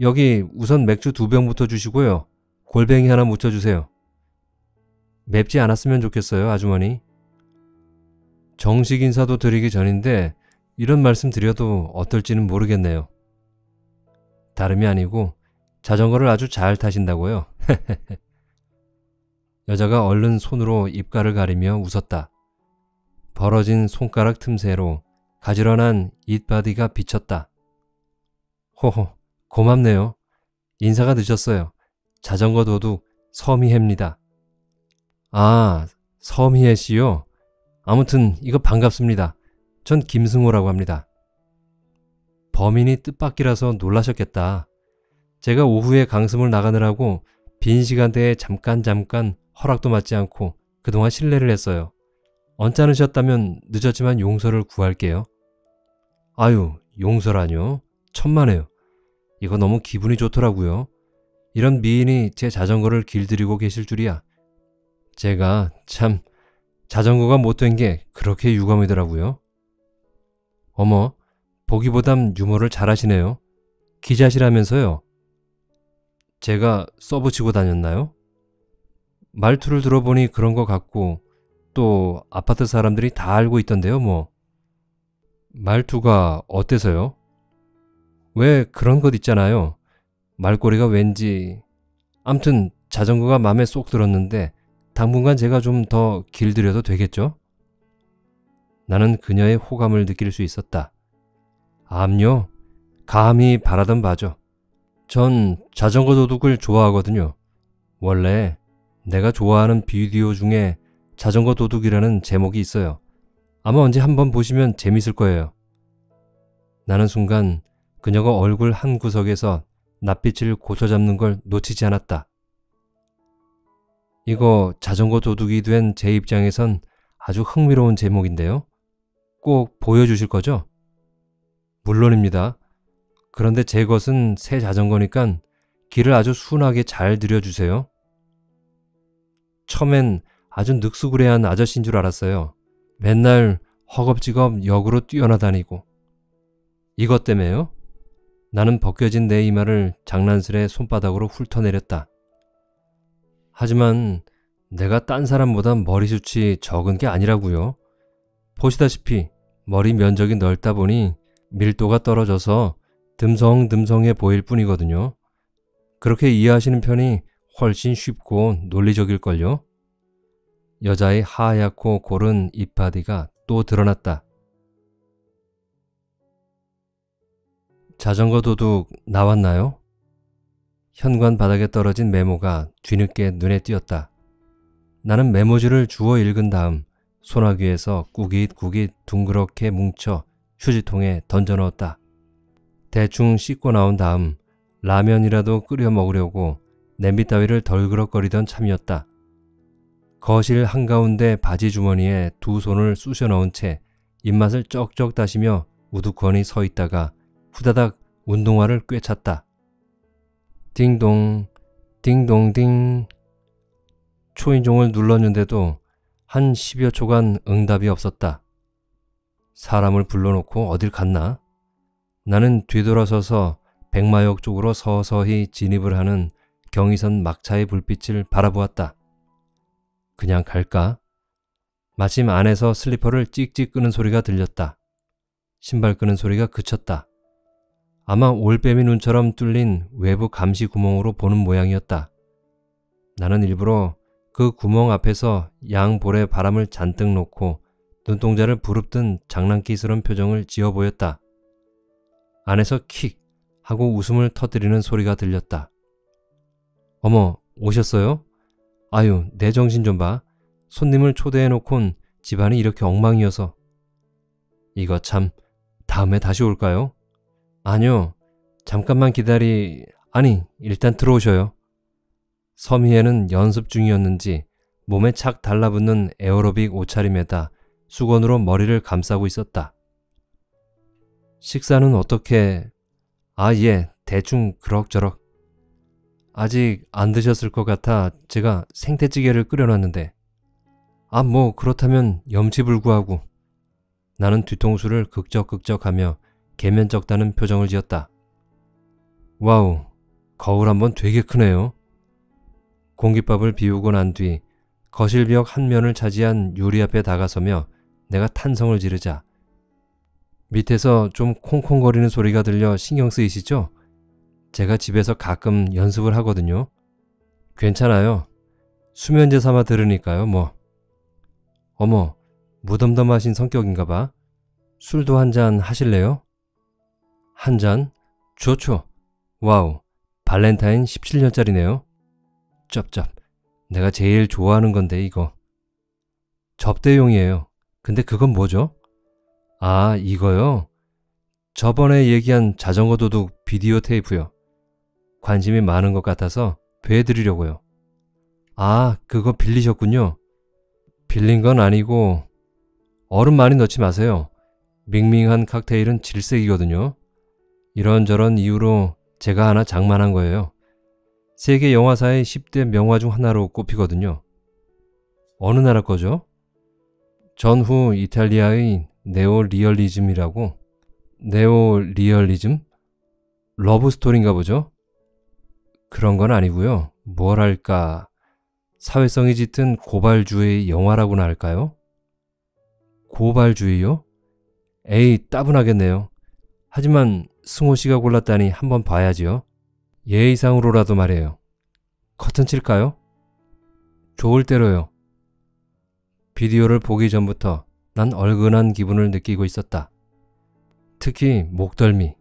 여기 우선 맥주 2병부터 주시고요. 골뱅이 하나 묻혀주세요. 맵지 않았으면 좋겠어요, 아주머니. 정식 인사도 드리기 전인데 이런 말씀 드려도 어떨지는 모르겠네요. 다름이 아니고 자전거를 아주 잘 타신다고요. 여자가 얼른 손으로 입가를 가리며 웃었다. 벌어진 손가락 틈새로 가지런한 잇바디가 비쳤다. 호호, 고맙네요. 인사가 늦었어요. 자전거 도둑 서미혜입니다. 아, 서미혜 씨요? 아무튼 이거 반갑습니다. 전 김승호라고 합니다. 범인이 뜻밖이라서 놀라셨겠다. 제가 오후에 강습을 나가느라고 빈 시간대에 잠깐 허락도 받지 않고 그동안 실례를 했어요. 언짢으셨다면 늦었지만 용서를 구할게요. 아유, 용서라뇨? 천만에요. 이거 너무 기분이 좋더라고요. 이런 미인이 제 자전거를 길들이고 계실 줄이야. 제가 참 자전거가 못된 게 그렇게 유감이더라고요. 어머, 보기보단 유머를 잘하시네요. 기자시라면서요. 제가 써붙이고 다녔나요? 말투를 들어보니 그런 것 같고 또 아파트 사람들이 다 알고 있던데요 뭐. 말투가 어때서요? 왜 그런 것 있잖아요. 말꼬리가 왠지... 암튼 자전거가 마음에 쏙 들었는데 당분간 제가 좀 더 길들여도 되겠죠? 나는 그녀의 호감을 느낄 수 있었다. 암요? 감히 바라던 바죠. 전 자전거 도둑을 좋아하거든요. 원래 내가 좋아하는 비디오 중에 자전거 도둑이라는 제목이 있어요. 아마 언제 한번 보시면 재밌을 거예요. 나는 순간 그녀가 얼굴 한 구석에서 낯빛을 고쳐잡는 걸 놓치지 않았다. 이거 자전거 도둑이 된 제 입장에선 아주 흥미로운 제목인데요. 꼭 보여주실 거죠? 물론입니다. 그런데 제 것은 새 자전거니까 길을 아주 순하게 잘 들여주세요. 처음엔 아주 늑수구레한 아저씨인 줄 알았어요. 맨날 허겁지겁 역으로 뛰어나다니고. 이것 때문에요? 나는 벗겨진 내 이마를 장난스레 손바닥으로 훑어내렸다. 하지만 내가 딴 사람보다 머리숱이 적은 게 아니라고요. 보시다시피 머리 면적이 넓다 보니 밀도가 떨어져서 듬성듬성해 보일 뿐이거든요. 그렇게 이해하시는 편이 훨씬 쉽고 논리적일걸요. 여자의 하얗고 고른 입바디가 또 드러났다. 자전거 도둑 나왔나요? 현관 바닥에 떨어진 메모가 뒤늦게 눈에 띄었다. 나는 메모지를 주워 읽은 다음 소나귀에서 꾸깃꾸깃 둥그렇게 뭉쳐 휴지통에 던져 넣었다. 대충 씻고 나온 다음 라면이라도 끓여 먹으려고 냄비 따위를 덜그럭거리던 참이었다. 거실 한가운데 바지 주머니에 두 손을 쑤셔 넣은 채 입맛을 쩍쩍 다시며 우두커니 서 있다가 후다닥 운동화를 꿰찼다. 딩동, 딩동딩. 초인종을 눌렀는데도 한 10여 초간 응답이 없었다. 사람을 불러놓고 어딜 갔나? 나는 뒤돌아서서 백마역 쪽으로 서서히 진입을 하는 경의선 막차의 불빛을 바라보았다. 그냥 갈까? 마침 안에서 슬리퍼를 찍찍 끄는 소리가 들렸다. 신발 끄는 소리가 그쳤다. 아마 올빼미 눈처럼 뚫린 외부 감시 구멍으로 보는 모양이었다. 나는 일부러 그 구멍 앞에서 양볼에 바람을 잔뜩 놓고 눈동자를 부릅뜬 장난기스러운 표정을 지어 보였다. 안에서 킥! 하고 웃음을 터뜨리는 소리가 들렸다. 어머, 오셨어요? 아유, 내 정신 좀 봐. 손님을 초대해놓곤 집안이 이렇게 엉망이어서. 이거 참, 다음에 다시 올까요? 아니요, 잠깐만 아니, 일단 들어오셔요. 섬희에는 연습 중이었는지 몸에 착 달라붙는 에어로빅 옷차림에다 수건으로 머리를 감싸고 있었다. 식사는 어떻게... 아, 예, 대충 그럭저럭. 아직 안 드셨을 것 같아 제가 생태찌개를 끓여놨는데. 아, 뭐 그렇다면 염치불구하고. 나는 뒤통수를 극적극적하며 개면적다는 표정을 지었다. 와우, 거울 한번 되게 크네요. 공깃밥을 비우고 난 뒤 거실 벽 한 면을 차지한 유리 앞에 다가서며 내가 탄성을 지르자 밑에서 좀 콩콩거리는 소리가 들려 신경 쓰이시죠? 제가 집에서 가끔 연습을 하거든요. 괜찮아요. 수면제 삼아 들으니까요, 뭐. 어머, 무덤덤하신 성격인가 봐. 술도 한 잔 하실래요? 한 잔? 좋죠. 와우, 발렌타인 17년짜리네요. 쩝쩝, 내가 제일 좋아하는 건데 이거. 접대용이에요. 근데 그건 뭐죠? 아, 이거요? 저번에 얘기한 자전거 도둑 비디오 테이프요. 관심이 많은 것 같아서 배해드리려고요. 아, 그거 빌리셨군요. 빌린 건 아니고 얼음 많이 넣지 마세요. 밍밍한 칵테일은 질색이거든요. 이런저런 이유로 제가 하나 장만한 거예요. 세계 영화사의 10대 명화 중 하나로 꼽히거든요. 어느 나라 거죠? 전후 이탈리아의 네오리얼리즘이라고? 네오리얼리즘? 러브스토리인가 보죠? 그런 건 아니고요. 뭐랄까... 사회성이 짙은 고발주의 영화라고나 할까요? 고발주의요? 에이, 따분하겠네요. 하지만 승호씨가 골랐다니 한번 봐야지요. 예의상으로라도 말해요. 커튼 칠까요? 좋을 대로요. 비디오를 보기 전부터 난 얼큰한 기분을 느끼고 있었다. 특히 목덜미.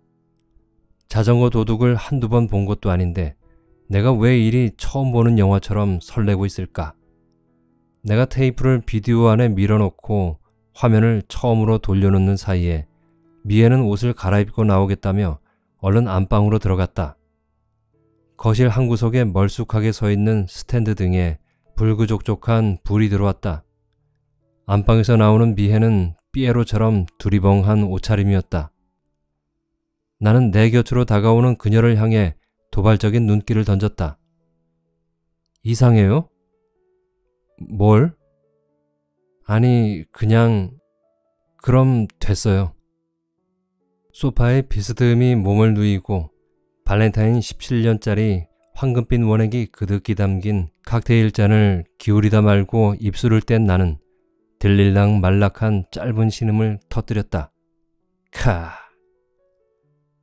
자전거 도둑을 한두 번 본 것도 아닌데 내가 왜 이리 처음 보는 영화처럼 설레고 있을까? 내가 테이프를 비디오 안에 밀어놓고 화면을 처음으로 돌려놓는 사이에 미애는 옷을 갈아입고 나오겠다며 얼른 안방으로 들어갔다. 거실 한구석에 멀쑥하게 서 있는 스탠드 등에 불그족족한 불이 들어왔다. 안방에서 나오는 미애는 삐에로처럼 두리번한 옷차림이었다. 나는 내 곁으로 다가오는 그녀를 향해 도발적인 눈길을 던졌다. 이상해요? 뭘? 아니, 그냥... 그럼 됐어요. 소파에 비스듬히 몸을 누이고 발렌타인 17년짜리 황금빛 원액이 그득히 담긴 칵테일 잔을 기울이다 말고 입술을 뗀 나는 들릴랑 말락한 짧은 신음을 터뜨렸다. 캬.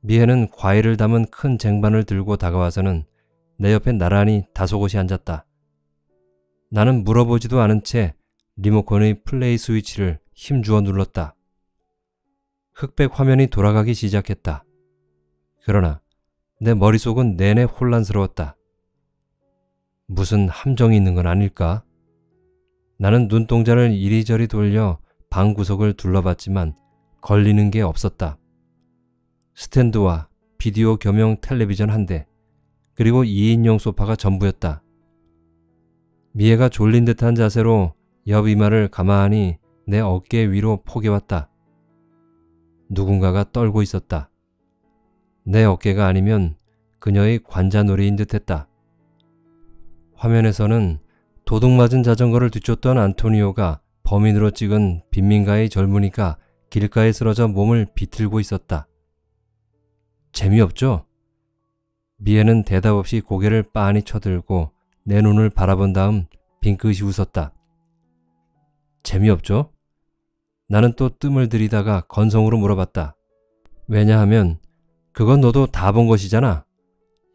미애는 과일을 담은 큰 쟁반을 들고 다가와서는 내 옆에 나란히 다소곳이 앉았다. 나는 물어보지도 않은 채 리모컨의 플레이 스위치를 힘주어 눌렀다. 흑백 화면이 돌아가기 시작했다. 그러나 내 머릿속은 내내 혼란스러웠다. 무슨 함정이 있는 건 아닐까? 나는 눈동자를 이리저리 돌려 방 구석을 둘러봤지만 걸리는 게 없었다. 스탠드와 비디오 겸용 텔레비전 한 대, 그리고 2인용 소파가 전부였다. 미애가 졸린 듯한 자세로 옆 이마를 가만히 내 어깨 위로 포개왔다. 누군가가 떨고 있었다. 내 어깨가 아니면 그녀의 관자놀이인 듯했다. 화면에서는 도둑맞은 자전거를 뒤쫓던 안토니오가 범인으로 찍은 빈민가의 젊은이가 길가에 쓰러져 몸을 비틀고 있었다. 재미없죠? 미애는 대답 없이 고개를 빤히 쳐들고 내 눈을 바라본 다음 빙긋이 웃었다. 재미없죠? 나는 또 뜸을 들이다가 건성으로 물어봤다. 왜냐하면 그건 너도 다 본 것이잖아.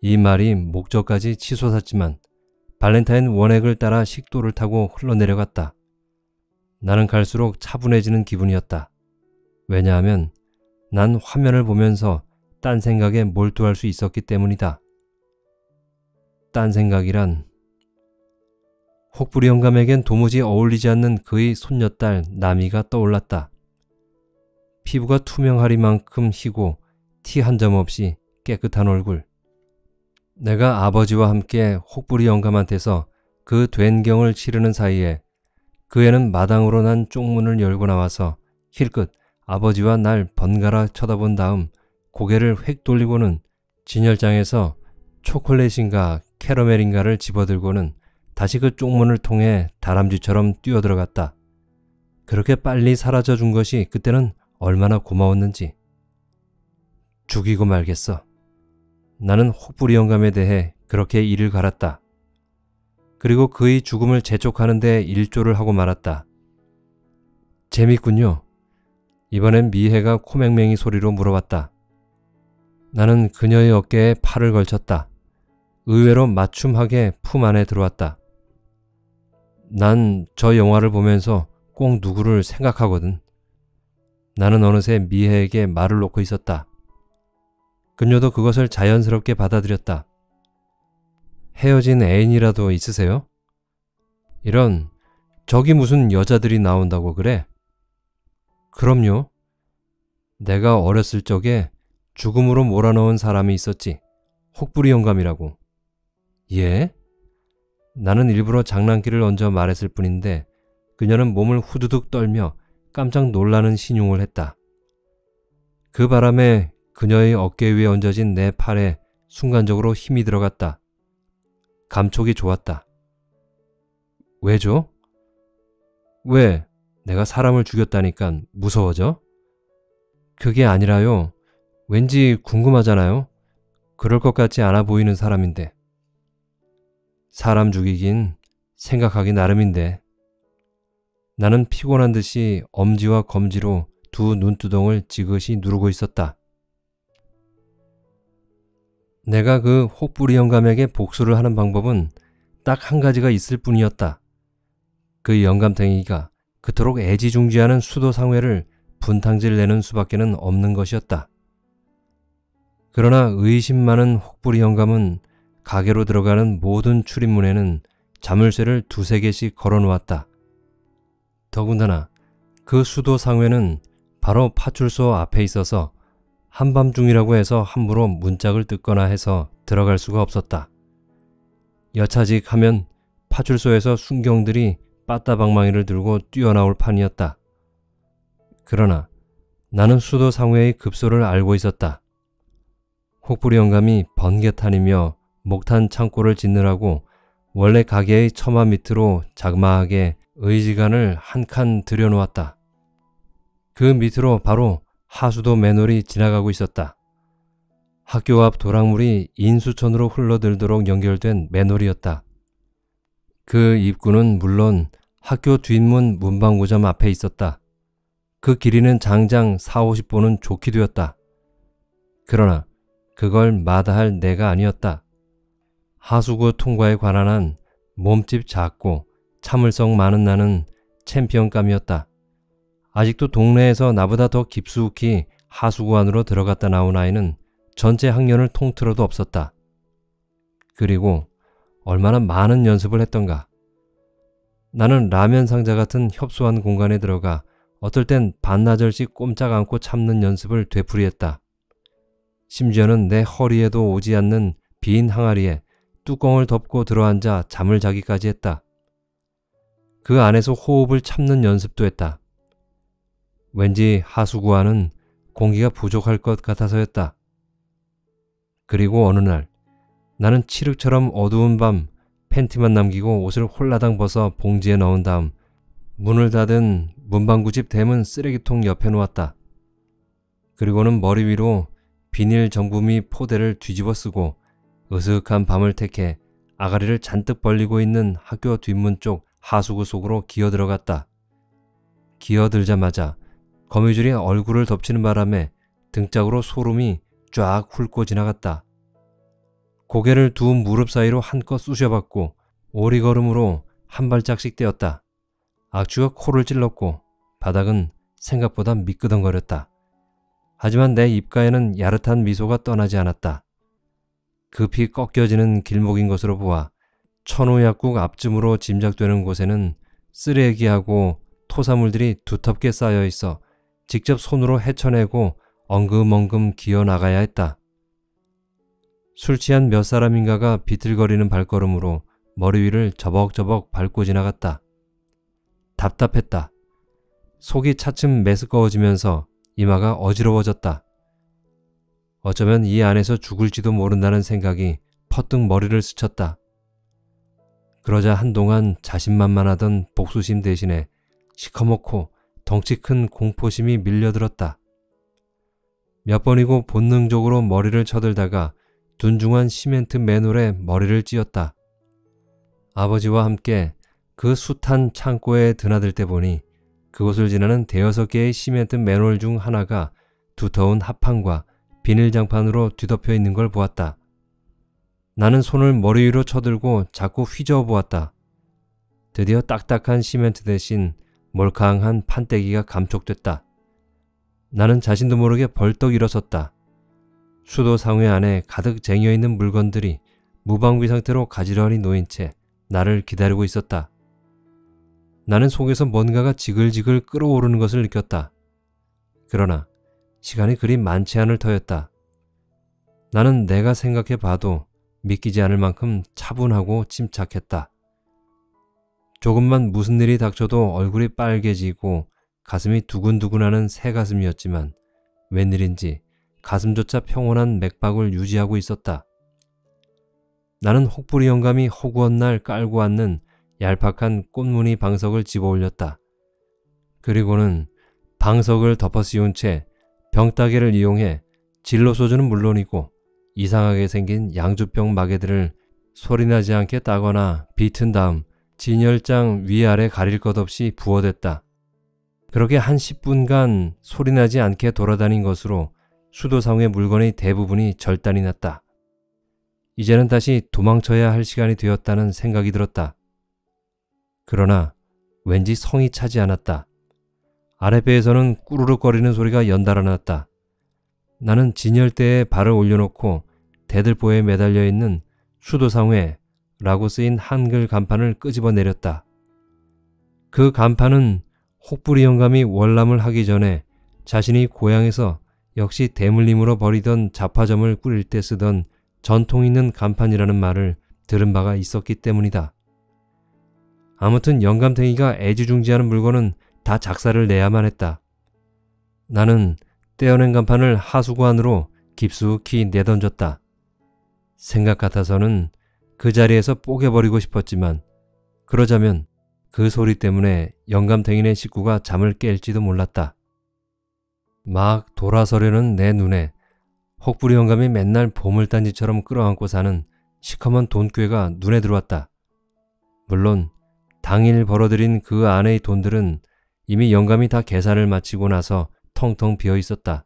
이 말이 목적까지 치솟았지만 발렌타인 원액을 따라 식도를 타고 흘러내려갔다. 나는 갈수록 차분해지는 기분이었다. 왜냐하면 난 화면을 보면서 딴 생각에 몰두할 수 있었기 때문이다. 딴 생각이란... 혹부리 영감에겐 도무지 어울리지 않는 그의 손녀딸 나미가 떠올랐다. 피부가 투명하리만큼 희고 티 한 점 없이 깨끗한 얼굴. 내가 아버지와 함께 혹부리 영감한테서 그 된경을 치르는 사이에 그 애는 마당으로 난 쪽문을 열고 나와서 힐끗 아버지와 날 번갈아 쳐다본 다음 고개를 획 돌리고는 진열장에서 초콜릿인가 캐러멜인가를 집어들고는 다시 그 쪽문을 통해 다람쥐처럼 뛰어들어갔다. 그렇게 빨리 사라져준 것이 그때는 얼마나 고마웠는지. 죽이고 말겠어. 나는 혹부리 영감에 대해 그렇게 이를 갈았다. 그리고 그의 죽음을 재촉하는 데 일조를 하고 말았다. 재밌군요. 이번엔 미혜가 코맹맹이 소리로 물어봤다. 나는 그녀의 어깨에 팔을 걸쳤다. 의외로 맞춤하게 품 안에 들어왔다. 난 저 영화를 보면서 꼭 누구를 생각하거든. 나는 어느새 미혜에게 말을 놓고 있었다. 그녀도 그것을 자연스럽게 받아들였다. 헤어진 애인이라도 있으세요? 이런, 저기 무슨 여자들이 나온다고 그래? 그럼요. 내가 어렸을 적에 죽음으로 몰아넣은 사람이 있었지. 혹부리 영감이라고. 예? 나는 일부러 장난기를 얹어 말했을 뿐인데 그녀는 몸을 후두둑 떨며 깜짝 놀라는 신용을 했다. 그 바람에 그녀의 어깨 위에 얹어진 내 팔에 순간적으로 힘이 들어갔다. 감촉이 좋았다. 왜죠? 왜? 내가 사람을 죽였다니까 무서워져? 그게 아니라요. 왠지 궁금하잖아요. 그럴 것 같지 않아 보이는 사람인데. 사람 죽이긴 생각하기 나름인데. 나는 피곤한 듯이 엄지와 검지로 두 눈두덩을 지그시 누르고 있었다. 내가 그 혹부리 영감에게 복수를 하는 방법은 딱 한 가지가 있을 뿐이었다. 그 영감탱이가 그토록 애지중지하는 수도상회를 분탕질 내는 수밖에는 없는 것이었다. 그러나 의심 많은 혹부리 영감은 가게로 들어가는 모든 출입문에는 자물쇠를 두세 개씩 걸어놓았다. 더군다나 그 수도상회는 바로 파출소 앞에 있어서 한밤중이라고 해서 함부로 문짝을 뜯거나 해서 들어갈 수가 없었다. 여차직 하면 파출소에서 순경들이 빠따방망이를 들고 뛰어나올 판이었다. 그러나 나는 수도상회의 급소를 알고 있었다. 혹부리 영감이 번개탄이며 목탄 창고를 짓느라고 원래 가게의 처마 밑으로 자그마하게 의지간을 한 칸 들여놓았다. 그 밑으로 바로 하수도 맨홀이 지나가고 있었다. 학교 앞 도랑물이 인수천으로 흘러들도록 연결된 맨홀이었다. 그 입구는 물론 학교 뒷문 문방구점 앞에 있었다. 그 길이는 장장 40-50보는 좋게 되었다. 그러나 그걸 마다할 내가 아니었다. 하수구 통과에 관한 한 몸집 작고 참을성 많은 나는 챔피언감이었다. 아직도 동네에서 나보다 더 깊숙이 하수구 안으로 들어갔다 나온 아이는 전체 학년을 통틀어도 없었다. 그리고 얼마나 많은 연습을 했던가. 나는 라면 상자 같은 협소한 공간에 들어가 어떨 땐 반나절씩 꼼짝 않고 참는 연습을 되풀이했다. 심지어는 내 허리에도 오지 않는 빈 항아리에 뚜껑을 덮고 들어앉아 잠을 자기까지 했다. 그 안에서 호흡을 참는 연습도 했다. 왠지 하수구 안은 공기가 부족할 것 같아서였다. 그리고 어느 날 나는 칠흑처럼 어두운 밤 팬티만 남기고 옷을 홀라당 벗어 봉지에 넣은 다음 문을 닫은 문방구집 대문 쓰레기통 옆에 놓았다. 그리고는 머리 위로 비닐 정부미 포대를 뒤집어 쓰고 으슥한 밤을 택해 아가리를 잔뜩 벌리고 있는 학교 뒷문 쪽 하수구 속으로 기어들어갔다. 기어들자마자 거미줄이 얼굴을 덮치는 바람에 등짝으로 소름이 쫙 훑고 지나갔다. 고개를 두 무릎 사이로 한껏 쑤셔봤고 오리걸음으로 한 발짝씩 떼었다. 악취가 코를 찔렀고 바닥은 생각보다 미끄덩거렸다. 하지만 내 입가에는 야릇한 미소가 떠나지 않았다. 급히 꺾여지는 길목인 것으로 보아 천호약국 앞쯤으로 짐작되는 곳에는 쓰레기하고 토사물들이 두텁게 쌓여 있어 직접 손으로 헤쳐내고 엉금엉금 기어나가야 했다. 술 취한 몇 사람인가가 비틀거리는 발걸음으로 머리 위를 저벅저벅 밟고 지나갔다. 답답했다. 속이 차츰 메스꺼워지면서 이마가 어지러워졌다. 어쩌면 이 안에서 죽을지도 모른다는 생각이 퍼뜩 머리를 스쳤다. 그러자 한동안 자신만만하던 복수심 대신에 시커멓고 덩치 큰 공포심이 밀려들었다. 몇 번이고 본능적으로 머리를 쳐들다가 둔중한 시멘트 맨홀에 머리를 찧었다. 아버지와 함께 그 숱한 창고에 드나들 때 보니 그곳을 지나는 대여섯 개의 시멘트 맨홀 중 하나가 두터운 합판과 비닐장판으로 뒤덮여 있는 걸 보았다. 나는 손을 머리 위로 쳐들고 자꾸 휘저어 보았다. 드디어 딱딱한 시멘트 대신 몰캉한 판때기가 감촉됐다. 나는 자신도 모르게 벌떡 일어섰다. 수도상회 안에 가득 쟁여있는 물건들이 무방비 상태로 가지런히 놓인 채 나를 기다리고 있었다. 나는 속에서 뭔가가 지글지글 끓어오르는 것을 느꼈다. 그러나 시간이 그리 많지 않을 터였다. 나는 내가 생각해 봐도 믿기지 않을 만큼 차분하고 침착했다. 조금만 무슨 일이 닥쳐도 얼굴이 빨개지고 가슴이 두근두근하는 새 가슴이었지만 웬일인지 가슴조차 평온한 맥박을 유지하고 있었다. 나는 혹부리 영감이 허구한 날 깔고 앉는 얄팍한 꽃무늬 방석을 집어올렸다. 그리고는 방석을 덮어씌운 채 병따개를 이용해 진로소주는 물론이고 이상하게 생긴 양주병 마개들을 소리나지 않게 따거나 비튼 다음 진열장 위아래 가릴 것 없이 부어댔다. 그렇게 한 10분간 소리나지 않게 돌아다닌 것으로 수도상의 물건의 대부분이 절단이 났다. 이제는 다시 도망쳐야 할 시간이 되었다는 생각이 들었다. 그러나 왠지 성이 차지 않았다. 아랫배에서는 꾸르륵거리는 소리가 연달아 났다. 나는 진열대에 발을 올려놓고 대들보에 매달려 있는 수도상회라고 쓰인 한글 간판을 끄집어 내렸다. 그 간판은 혹부리 영감이 월남을 하기 전에 자신이 고향에서 역시 대물림으로 벌이던 잡화점을 꾸릴 때 쓰던 전통 있는 간판이라는 말을 들은 바가 있었기 때문이다. 아무튼 영감탱이가 애지중지하는 물건은 다 작사를 내야만 했다. 나는 떼어낸 간판을 하수관으로 깊숙이 내던졌다. 생각 같아서는 그 자리에서 뽀개버리고 싶었지만 그러자면 그 소리 때문에 영감탱이네 식구가 잠을 깰지도 몰랐다. 막 돌아서려는 내 눈에 혹부리 영감이 맨날 보물단지처럼 끌어안고 사는 시커먼 돈꾀가 눈에 들어왔다. 물론 당일 벌어들인 그 안의 돈들은 이미 영감이 다 계산을 마치고 나서 텅텅 비어있었다.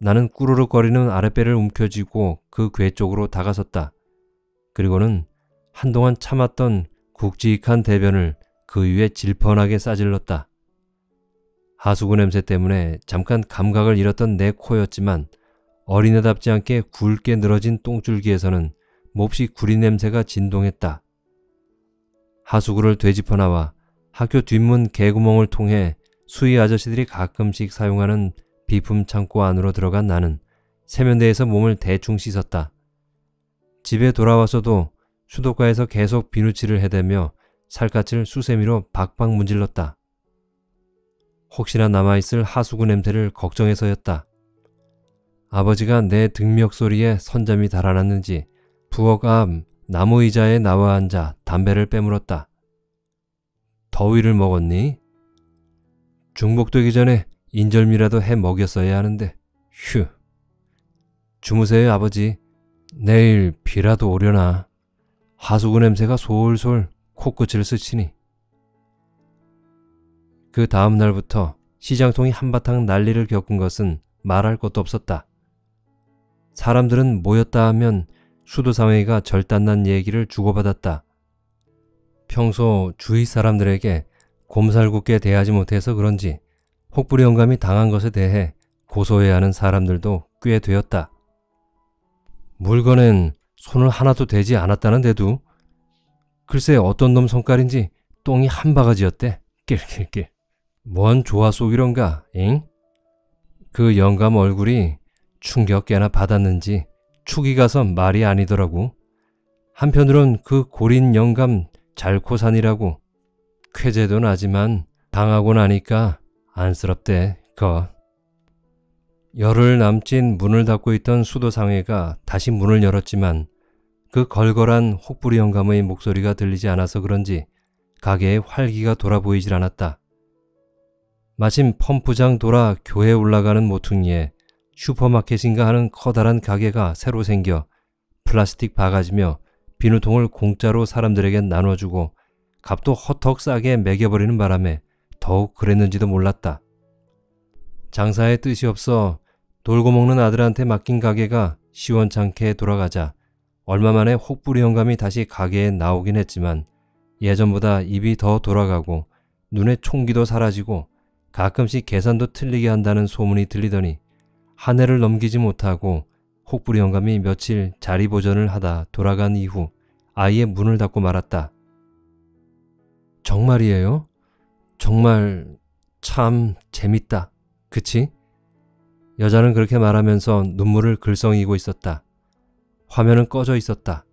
나는 꾸르륵거리는 아랫배를 움켜쥐고 그 궤 쪽으로 다가섰다. 그리고는 한동안 참았던 굵직한 대변을 그 위에 질펀하게 싸질렀다. 하수구 냄새 때문에 잠깐 감각을 잃었던 내 코였지만 어린애답지 않게 굵게 늘어진 똥줄기에서는 몹시 구린 냄새가 진동했다. 하수구를 되짚어 나와 학교 뒷문 개구멍을 통해 수의 아저씨들이 가끔씩 사용하는 비품 창고 안으로 들어간 나는 세면대에서 몸을 대충 씻었다. 집에 돌아왔어도 수도가에서 계속 비누칠을 해대며 살갗을 수세미로 박박 문질렀다. 혹시나 남아있을 하수구 냄새를 걱정해서였다. 아버지가 내 등력 소리에 선잠이 달아났는지 부엌 앞 나무 의자에 나와 앉아 담배를 빼물었다. 더위를 먹었니? 중복되기 전에 인절미라도 해 먹였어야 하는데, 휴. 주무세요, 아버지. 내일 비라도 오려나. 하수구 냄새가 솔솔 코끝을 스치니. 그 다음 날부터 시장통이 한바탕 난리를 겪은 것은 말할 것도 없었다. 사람들은 모였다 하면 수도상회의가 절단난 얘기를 주고받았다. 평소 주위 사람들에게 곰살궂게 대하지 못해서 그런지 혹부리 영감이 당한 것에 대해 고소해하는 사람들도 꽤 되었다. 물건엔 손을 하나도 대지 않았다는데도 글쎄 어떤 놈 손깔인지 똥이 한 바가지였대. 낄낄낄. 뭔 조화 속이런가, 잉? 그 영감 얼굴이 충격 꽤나 받았는지 축이 가서 말이 아니더라고. 한편으론 그 고린 영감 잘코산이라고 쾌재도 나지만 당하고 나니까 안쓰럽대, 거. 열흘 남짓 문을 닫고 있던 수도상회가 다시 문을 열었지만 그 걸걸한 혹부리 영감의 목소리가 들리지 않아서 그런지 가게에 활기가 돌아보이질 않았다. 마침 펌프장 돌아 교에 올라가는 모퉁이에 슈퍼마켓인가 하는 커다란 가게가 새로 생겨 플라스틱 바가지며 비누통을 공짜로 사람들에게 나눠주고 값도 허턱 싸게 매겨버리는 바람에 더욱 그랬는지도 몰랐다. 장사에 뜻이 없어 놀고 먹는 아들한테 맡긴 가게가 시원찮게 돌아가자 얼마 만에 혹부리 영감이 다시 가게에 나오긴 했지만 예전보다 입이 더 돌아가고 눈에 총기도 사라지고 가끔씩 계산도 틀리게 한다는 소문이 들리더니 한 해를 넘기지 못하고 혹부리 영감이 며칠 자리 보전을 하다 돌아간 이후 아예 문을 닫고 말았다. 정말이에요? 정말 참 재밌다. 그치? 여자는 그렇게 말하면서 눈물을 글썽이고 있었다. 화면은 꺼져 있었다.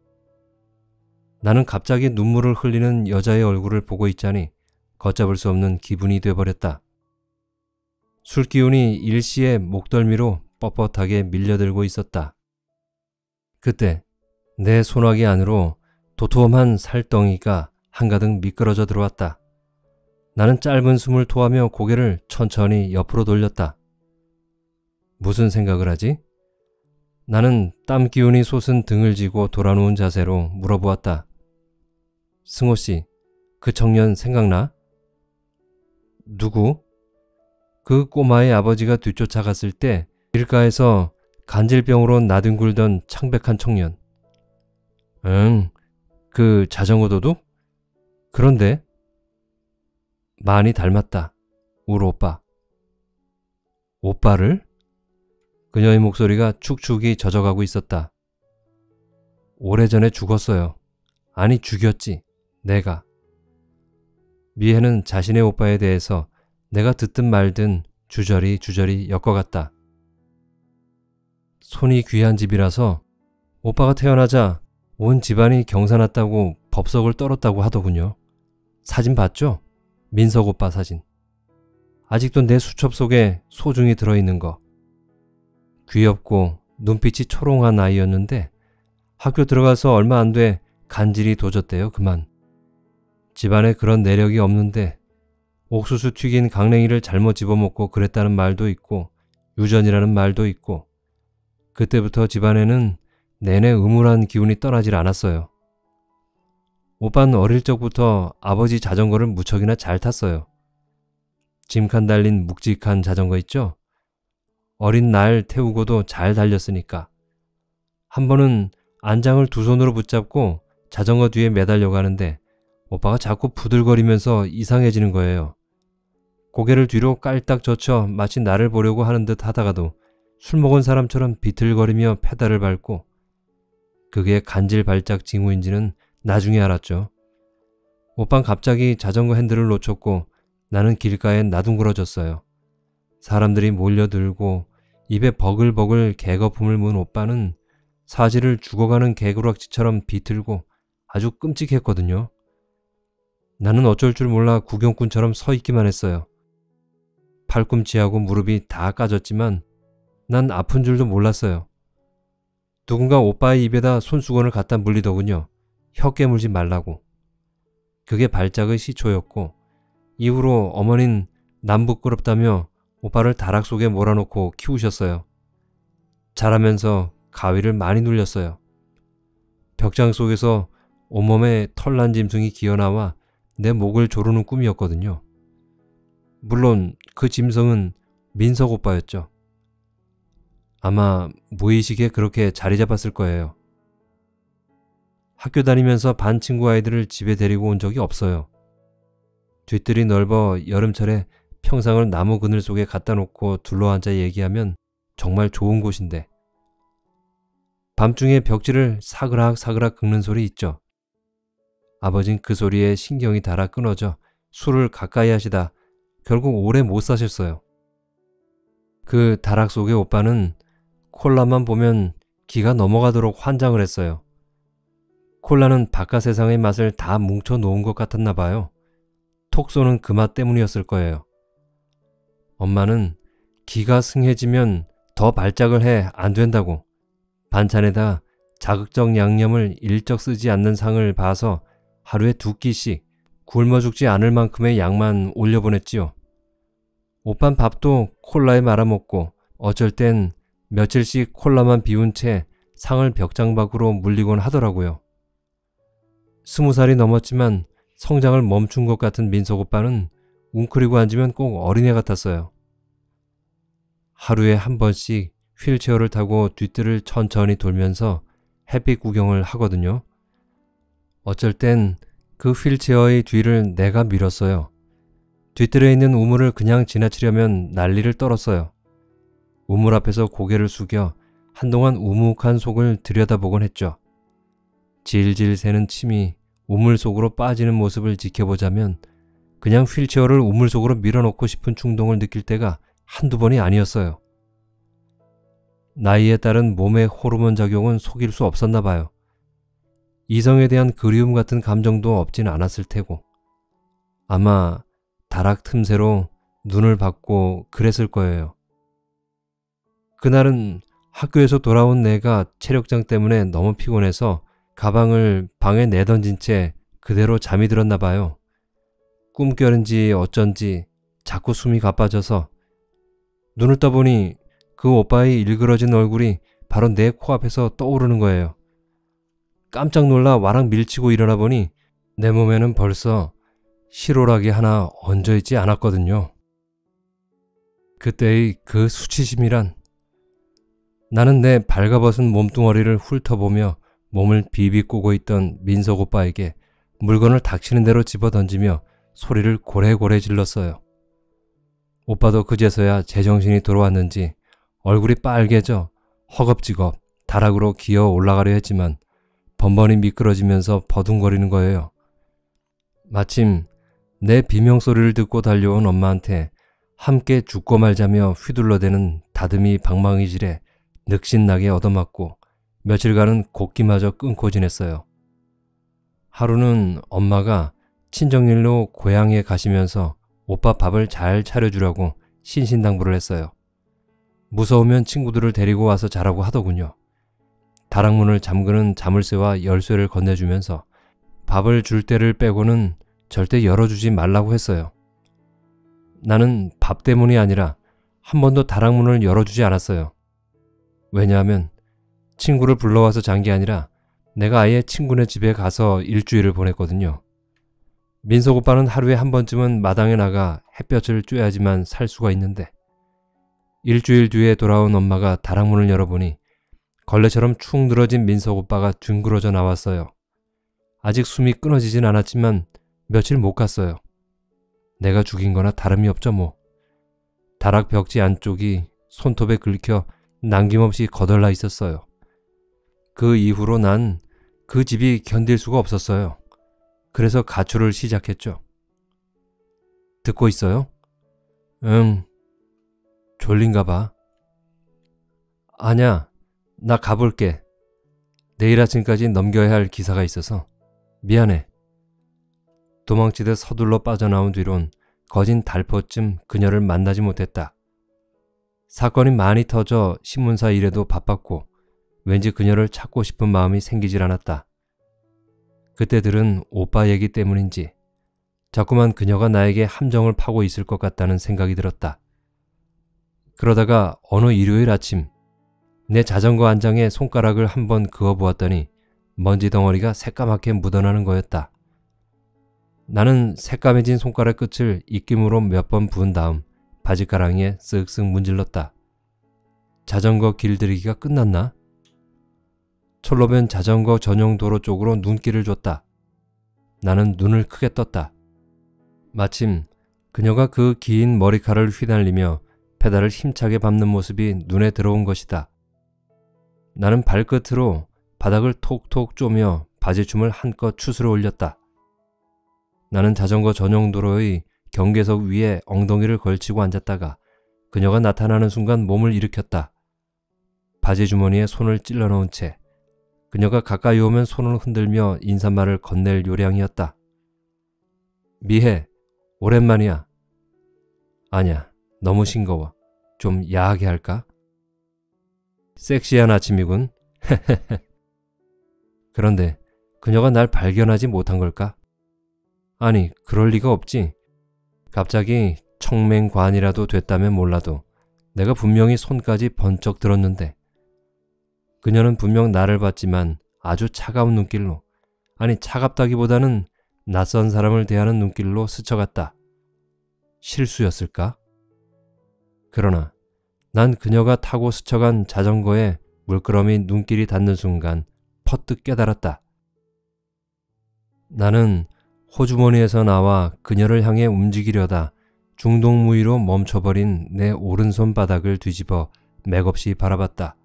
나는 갑자기 눈물을 흘리는 여자의 얼굴을 보고 있자니 걷잡을 수 없는 기분이 돼버렸다. 술기운이 일시에 목덜미로 뻣뻣하게 밀려들고 있었다. 그때 내 손아귀 안으로 도톰한 살덩이가 한가득 미끄러져 들어왔다. 나는 짧은 숨을 토하며 고개를 천천히 옆으로 돌렸다. 무슨 생각을 하지? 나는 땀 기운이 솟은 등을 지고 돌아누운 자세로 물어보았다. 승호씨, 그 청년 생각나? 누구? 그 꼬마의 아버지가 뒤쫓아갔을 때 길가에서 간질병으로 나뒹굴던 창백한 청년. 응, 그 자전거 도둑? 그런데 많이 닮았다, 우리 오빠. 오빠를? 그녀의 목소리가 축축이 젖어가고 있었다. 오래전에 죽었어요. 아니, 죽였지. 내가. 미혜는 자신의 오빠에 대해서 내가 듣든 말든 주저리 엮어갔다. 손이 귀한 집이라서 오빠가 태어나자 온 집안이 경사났다고 법석을 떨었다고 하더군요. 사진 봤죠? 민석 오빠 사진. 아직도 내 수첩 속에 소중히 들어있는 거. 귀엽고 눈빛이 초롱한 아이였는데 학교 들어가서 얼마 안 돼 간질이 도졌대요. 그만. 집안에 그런 내력이 없는데 옥수수 튀긴 강냉이를 잘못 집어먹고 그랬다는 말도 있고 유전이라는 말도 있고. 그때부터 집안에는 내내 음울한 기운이 떠나질 않았어요. 오빠는 어릴 적부터 아버지 자전거를 무척이나 잘 탔어요. 짐칸 달린 묵직한 자전거 있죠? 어린 날 태우고도 잘 달렸으니까. 한 번은 안장을 두 손으로 붙잡고 자전거 뒤에 매달려고 하는데 오빠가 자꾸 부들거리면서 이상해지는 거예요. 고개를 뒤로 깔딱 젖혀 마치 나를 보려고 하는 듯 하다가도 술 먹은 사람처럼 비틀거리며 페달을 밟고. 그게 간질 발작 징후인지는 나중에 알았죠. 오빤 갑자기 자전거 핸들을 놓쳤고 나는 길가에 나둥그러졌어요. 사람들이 몰려들고 입에 버글버글 개거품을 문 오빠는 사지를 죽어가는 개구락지처럼 비틀고 아주 끔찍했거든요. 나는 어쩔 줄 몰라 구경꾼처럼 서 있기만 했어요. 팔꿈치하고 무릎이 다 까졌지만 난 아픈 줄도 몰랐어요. 누군가 오빠의 입에다 손수건을 갖다 물리더군요. 혀 깨물지 말라고. 그게 발작의 시초였고 이후로 어머니는 남 부끄럽다며 오빠를 다락 속에 몰아놓고 키우셨어요. 자라면서 가위를 많이 눌렸어요. 벽장 속에서 온몸에 털난 짐승이 기어나와 내 목을 조르는 꿈이었거든요. 물론 그 짐승은 민석 오빠였죠. 아마 무의식에 그렇게 자리 잡았을 거예요. 학교 다니면서 반 친구 아이들을 집에 데리고 온 적이 없어요. 뒤뜰이 넓어 여름철에 평상을 나무 그늘 속에 갖다 놓고 둘러앉아 얘기하면 정말 좋은 곳인데. 밤중에 벽지를 사그락사그락 긁는 소리 있죠. 아버진 그 소리에 신경이 닳아 끊어져 술을 가까이 하시다 결국 오래 못 사셨어요. 그 다락 속의 오빠는 콜라만 보면 기가 넘어가도록 환장을 했어요. 콜라는 바깥 세상의 맛을 다 뭉쳐놓은 것 같았나 봐요. 톡 쏘는 그 맛 때문이었을 거예요. 엄마는 기가 승해지면 더 발작을 해 안 된다고 반찬에다 자극적 양념을 일적 쓰지 않는 상을 봐서 하루에 2끼씩 굶어 죽지 않을 만큼의 양만 올려보냈지요. 오빤 밥도 콜라에 말아먹고 어쩔 땐 며칠씩 콜라만 비운 채 상을 벽장 밖으로 물리곤 하더라고요. 20살이 넘었지만 성장을 멈춘 것 같은 민석 오빠는 웅크리고 앉으면 꼭 어린애 같았어요. 하루에 한 번씩 휠체어를 타고 뒤뜰을 천천히 돌면서 햇빛 구경을 하거든요. 어쩔 땐 그 휠체어의 뒤를 내가 밀었어요. 뒤뜰에 있는 우물을 그냥 지나치려면 난리를 떨었어요. 우물 앞에서 고개를 숙여 한동안 우묵한 속을 들여다보곤 했죠. 질질 새는 침이 우물 속으로 빠지는 모습을 지켜보자면 그냥 휠체어를 우물 속으로 밀어넣고 싶은 충동을 느낄 때가 한두 번이 아니었어요. 나이에 따른 몸의 호르몬 작용은 속일 수 없었나 봐요. 이성에 대한 그리움 같은 감정도 없진 않았을 테고 아마 다락 틈새로 눈을 받고 그랬을 거예요. 그날은 학교에서 돌아온 내가 체력장 때문에 너무 피곤해서 가방을 방에 내던진 채 그대로 잠이 들었나 봐요. 꿈결인지 어쩐지 자꾸 숨이 가빠져서 눈을 떠보니 그 오빠의 일그러진 얼굴이 바로 내 코앞에서 떠오르는 거예요. 깜짝 놀라 와락 밀치고 일어나 보니 내 몸에는 벌써 실오락이 하나 얹어있지 않았거든요. 그때의 그 수치심이란, 나는 내 발가벗은 몸뚱어리를 훑어보며 몸을 비비꼬고 있던 민석 오빠에게 물건을 닥치는 대로 집어던지며 소리를 고래고래 질렀어요. 오빠도 그제서야 제정신이 돌아왔는지 얼굴이 빨개져 허겁지겁 다락으로 기어 올라가려 했지만 번번이 미끄러지면서 버둥거리는 거예요. 마침 내 비명소리를 듣고 달려온 엄마한테 함께 죽고 말자며 휘둘러대는 다듬이 방망이질에 늑신나게 얻어맞고 며칠간은 곡기마저 끊고 지냈어요. 하루는 엄마가 친정일로 고향에 가시면서 오빠 밥을 잘 차려주라고 신신당부를 했어요. 무서우면 친구들을 데리고 와서 자라고 하더군요. 다락문을 잠그는 자물쇠와 열쇠를 건네주면서 밥을 줄 때를 빼고는 절대 열어주지 말라고 했어요. 나는 밥 때문이 아니라 한 번도 다락문을 열어주지 않았어요. 왜냐하면 친구를 불러와서 잔 게 아니라 내가 아예 친구네 집에 가서 일주일을 보냈거든요. 민석 오빠는 하루에 한 번쯤은 마당에 나가 햇볕을 쬐야지만 살 수가 있는데, 일주일 뒤에 돌아온 엄마가 다락문을 열어보니 걸레처럼 축 늘어진 민석 오빠가 둥그러져 나왔어요. 아직 숨이 끊어지진 않았지만 며칠 못 갔어요. 내가 죽인 거나 다름이 없죠 뭐. 다락 벽지 안쪽이 손톱에 긁혀 남김없이 거덜나 있었어요. 그 이후로 난 그 집이 견딜 수가 없었어요. 그래서 가출을 시작했죠. 듣고 있어요? 응. 졸린가 봐. 아냐, 나 가볼게. 내일 아침까지 넘겨야 할 기사가 있어서. 미안해. 도망치듯 서둘러 빠져나온 뒤론 거진 달포쯤 그녀를 만나지 못했다. 사건이 많이 터져 신문사 일에도 바빴고 왠지 그녀를 찾고 싶은 마음이 생기질 않았다. 그때들은 오빠 얘기 때문인지 자꾸만 그녀가 나에게 함정을 파고 있을 것 같다는 생각이 들었다. 그러다가 어느 일요일 아침 내 자전거 안장에 손가락을 한번 그어보았더니 먼지 덩어리가 새까맣게 묻어나는 거였다. 나는 새까매진 손가락 끝을 입김으로 몇 번 부은 다음 바지가랑이에 쓱쓱 문질렀다. 자전거 길들이기가 끝났나? 촐로변 자전거 전용 도로 쪽으로 눈길을 줬다. 나는 눈을 크게 떴다. 마침 그녀가 그 긴 머리카락을 휘날리며 페달을 힘차게 밟는 모습이 눈에 들어온 것이다. 나는 발끝으로 바닥을 톡톡 쪼며 바지춤을 한껏 추스러 올렸다. 나는 자전거 전용 도로의 경계석 위에 엉덩이를 걸치고 앉았다가 그녀가 나타나는 순간 몸을 일으켰다. 바지 주머니에 손을 찔러 넣은 채 그녀가 가까이 오면 손을 흔들며 인사말을 건넬 요량이었다. 미해, 오랜만이야. 아냐, 너무 싱거워. 좀 야하게 할까? 섹시한 아침이군. 그런데 그녀가 날 발견하지 못한 걸까? 아니, 그럴 리가 없지. 갑자기 청맹관이라도 됐다면 몰라도 내가 분명히 손까지 번쩍 들었는데, 그녀는 분명 나를 봤지만 아주 차가운 눈길로, 아니 차갑다기보다는 낯선 사람을 대하는 눈길로 스쳐갔다. 실수였을까? 그러나 난 그녀가 타고 스쳐간 자전거에 물끄러미 눈길이 닿는 순간 퍼뜩 깨달았다. 나는 호주머니에서 나와 그녀를 향해 움직이려다 중동무의로 멈춰버린 내 오른손 바닥을 뒤집어 맥없이 바라봤다.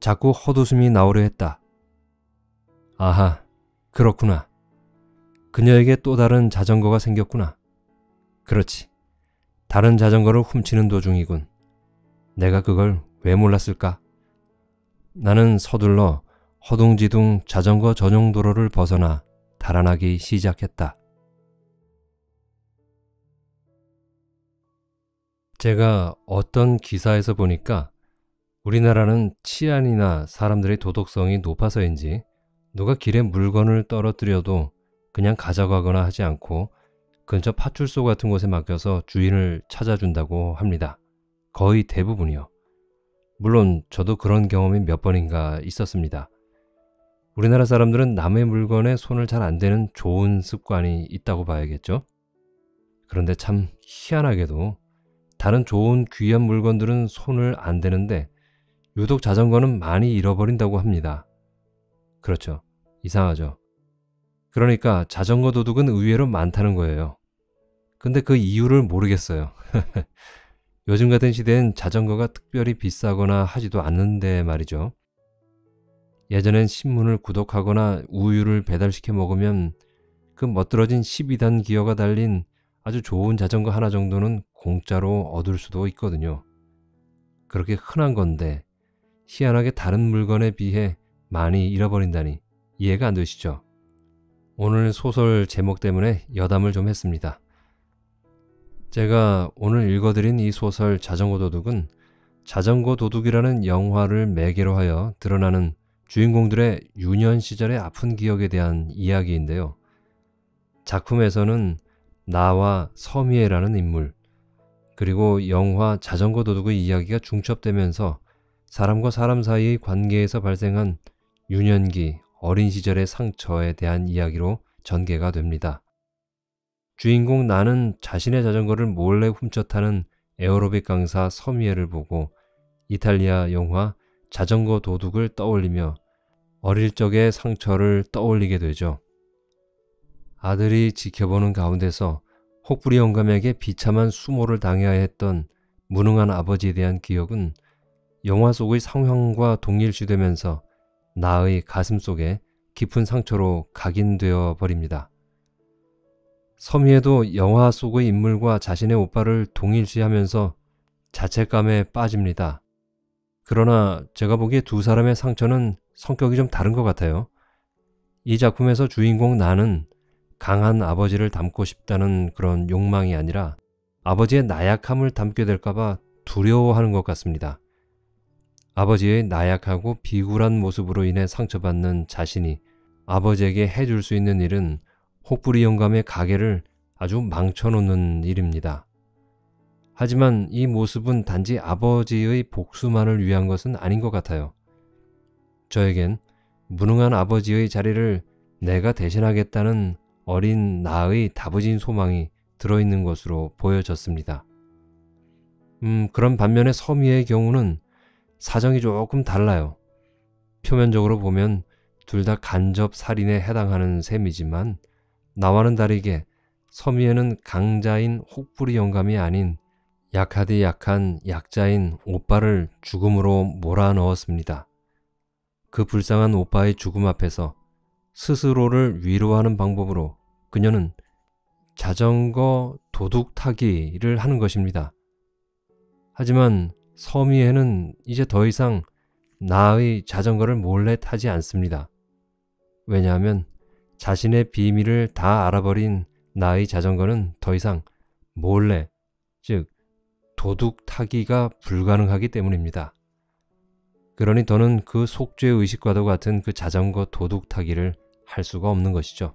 자꾸 헛웃음이 나오려 했다. 아하, 그렇구나. 그녀에게 또 다른 자전거가 생겼구나. 그렇지. 다른 자전거를 훔치는 도중이군. 내가 그걸 왜 몰랐을까? 나는 서둘러 허둥지둥 자전거 전용 도로를 벗어나 달아나기 시작했다. 제가 어떤 기사에서 보니까 우리나라는 치안이나 사람들의 도덕성이 높아서인지 누가 길에 물건을 떨어뜨려도 그냥 가져가거나 하지 않고 근처 파출소 같은 곳에 맡겨서 주인을 찾아준다고 합니다. 거의 대부분이요. 물론 저도 그런 경험이 몇 번인가 있었습니다. 우리나라 사람들은 남의 물건에 손을 잘 안 대는 좋은 습관이 있다고 봐야겠죠? 그런데 참 희한하게도 다른 좋은 귀한 물건들은 손을 안 대는데 유독 자전거는 많이 잃어버린다고 합니다. 그렇죠. 이상하죠. 그러니까 자전거 도둑은 의외로 많다는 거예요. 근데 그 이유를 모르겠어요. 요즘 같은 시대엔 자전거가 특별히 비싸거나 하지도 않는데 말이죠. 예전엔 신문을 구독하거나 우유를 배달시켜 먹으면 그 멋들어진 12단 기어가 달린 아주 좋은 자전거 하나 정도는 공짜로 얻을 수도 있거든요. 그렇게 흔한 건데 희한하게 다른 물건에 비해 많이 잃어버린다니 이해가 안 되시죠? 오늘 소설 제목 때문에 여담을 좀 했습니다. 제가 오늘 읽어드린 이 소설 자전거 도둑은 자전거 도둑이라는 영화를 매개로 하여 드러나는 주인공들의 유년 시절의 아픈 기억에 대한 이야기인데요. 작품에서는 나와 서미애라는 인물, 그리고 영화 자전거 도둑의 이야기가 중첩되면서 사람과 사람 사이의 관계에서 발생한 유년기, 어린 시절의 상처에 대한 이야기로 전개가 됩니다. 주인공 나는 자신의 자전거를 몰래 훔쳐 타는 에어로빅 강사 서미애를 보고 이탈리아 영화 자전거 도둑을 떠올리며 어릴 적의 상처를 떠올리게 되죠. 아들이 지켜보는 가운데서 혹부리 영감에게 비참한 수모를 당해야 했던 무능한 아버지에 대한 기억은 영화 속의 상황과 동일시되면서 나의 가슴 속에 깊은 상처로 각인되어 버립니다. 서미애도 영화 속의 인물과 자신의 오빠를 동일시하면서 자책감에 빠집니다. 그러나 제가 보기에 두 사람의 상처는 성격이 좀 다른 것 같아요. 이 작품에서 주인공 나는 강한 아버지를 닮고 싶다는 그런 욕망이 아니라 아버지의 나약함을 닮게 될까봐 두려워하는 것 같습니다. 아버지의 나약하고 비굴한 모습으로 인해 상처받는 자신이 아버지에게 해줄 수 있는 일은 혹부리 영감의 가게를 아주 망쳐놓는 일입니다. 하지만 이 모습은 단지 아버지의 복수만을 위한 것은 아닌 것 같아요. 저에겐 무능한 아버지의 자리를 내가 대신하겠다는 어린 나의 다부진 소망이 들어있는 것으로 보여졌습니다. 그런 반면에 서미애의 경우는 사정이 조금 달라요. 표면적으로 보면 둘 다 간접살인에 해당하는 셈이지만 나와는 다르게 서미애는 강자인 혹부리 영감이 아닌 약하디 약한 약자인 오빠를 죽음으로 몰아넣었습니다. 그 불쌍한 오빠의 죽음 앞에서 스스로를 위로하는 방법으로 그녀는 자전거 도둑 타기를 하는 것입니다. 하지만 서미애는 이제 더 이상 나의 자전거를 몰래 타지 않습니다. 왜냐하면 자신의 비밀을 다 알아버린 나의 자전거는 더 이상 몰래, 즉 도둑 타기가 불가능하기 때문입니다. 그러니 더는 그 속죄의식과도 같은 그 자전거 도둑 타기를 할 수가 없는 것이죠.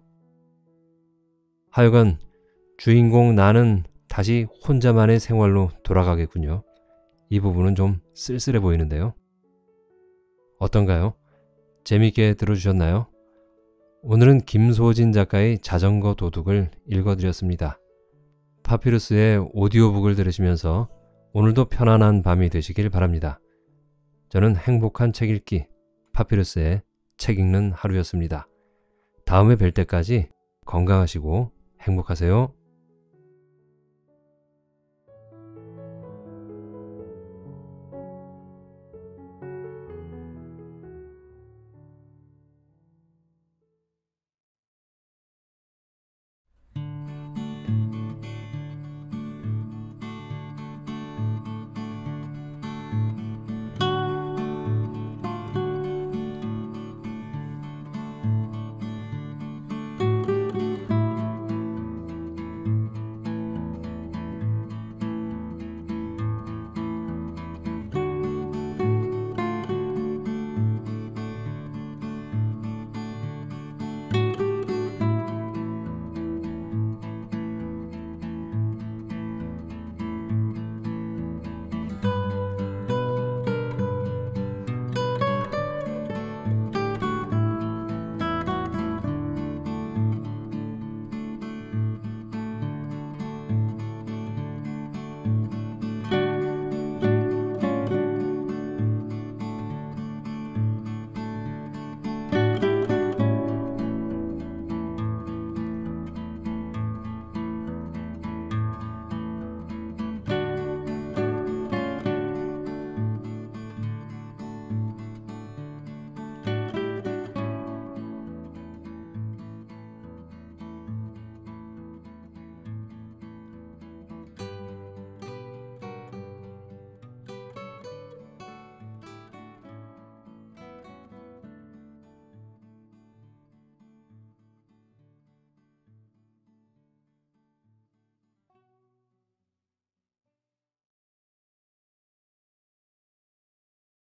하여간 주인공 나는 다시 혼자만의 생활로 돌아가겠군요. 이 부분은 좀 쓸쓸해 보이는데요. 어떤가요? 재미있게 들어주셨나요? 오늘은 김소진 작가의 자전거 도둑을 읽어드렸습니다. 파피루스의 오디오북을 들으시면서 오늘도 편안한 밤이 되시길 바랍니다. 저는 행복한 책 읽기, 파피루스의 책 읽는 하루였습니다. 다음에 뵐 때까지 건강하시고 행복하세요.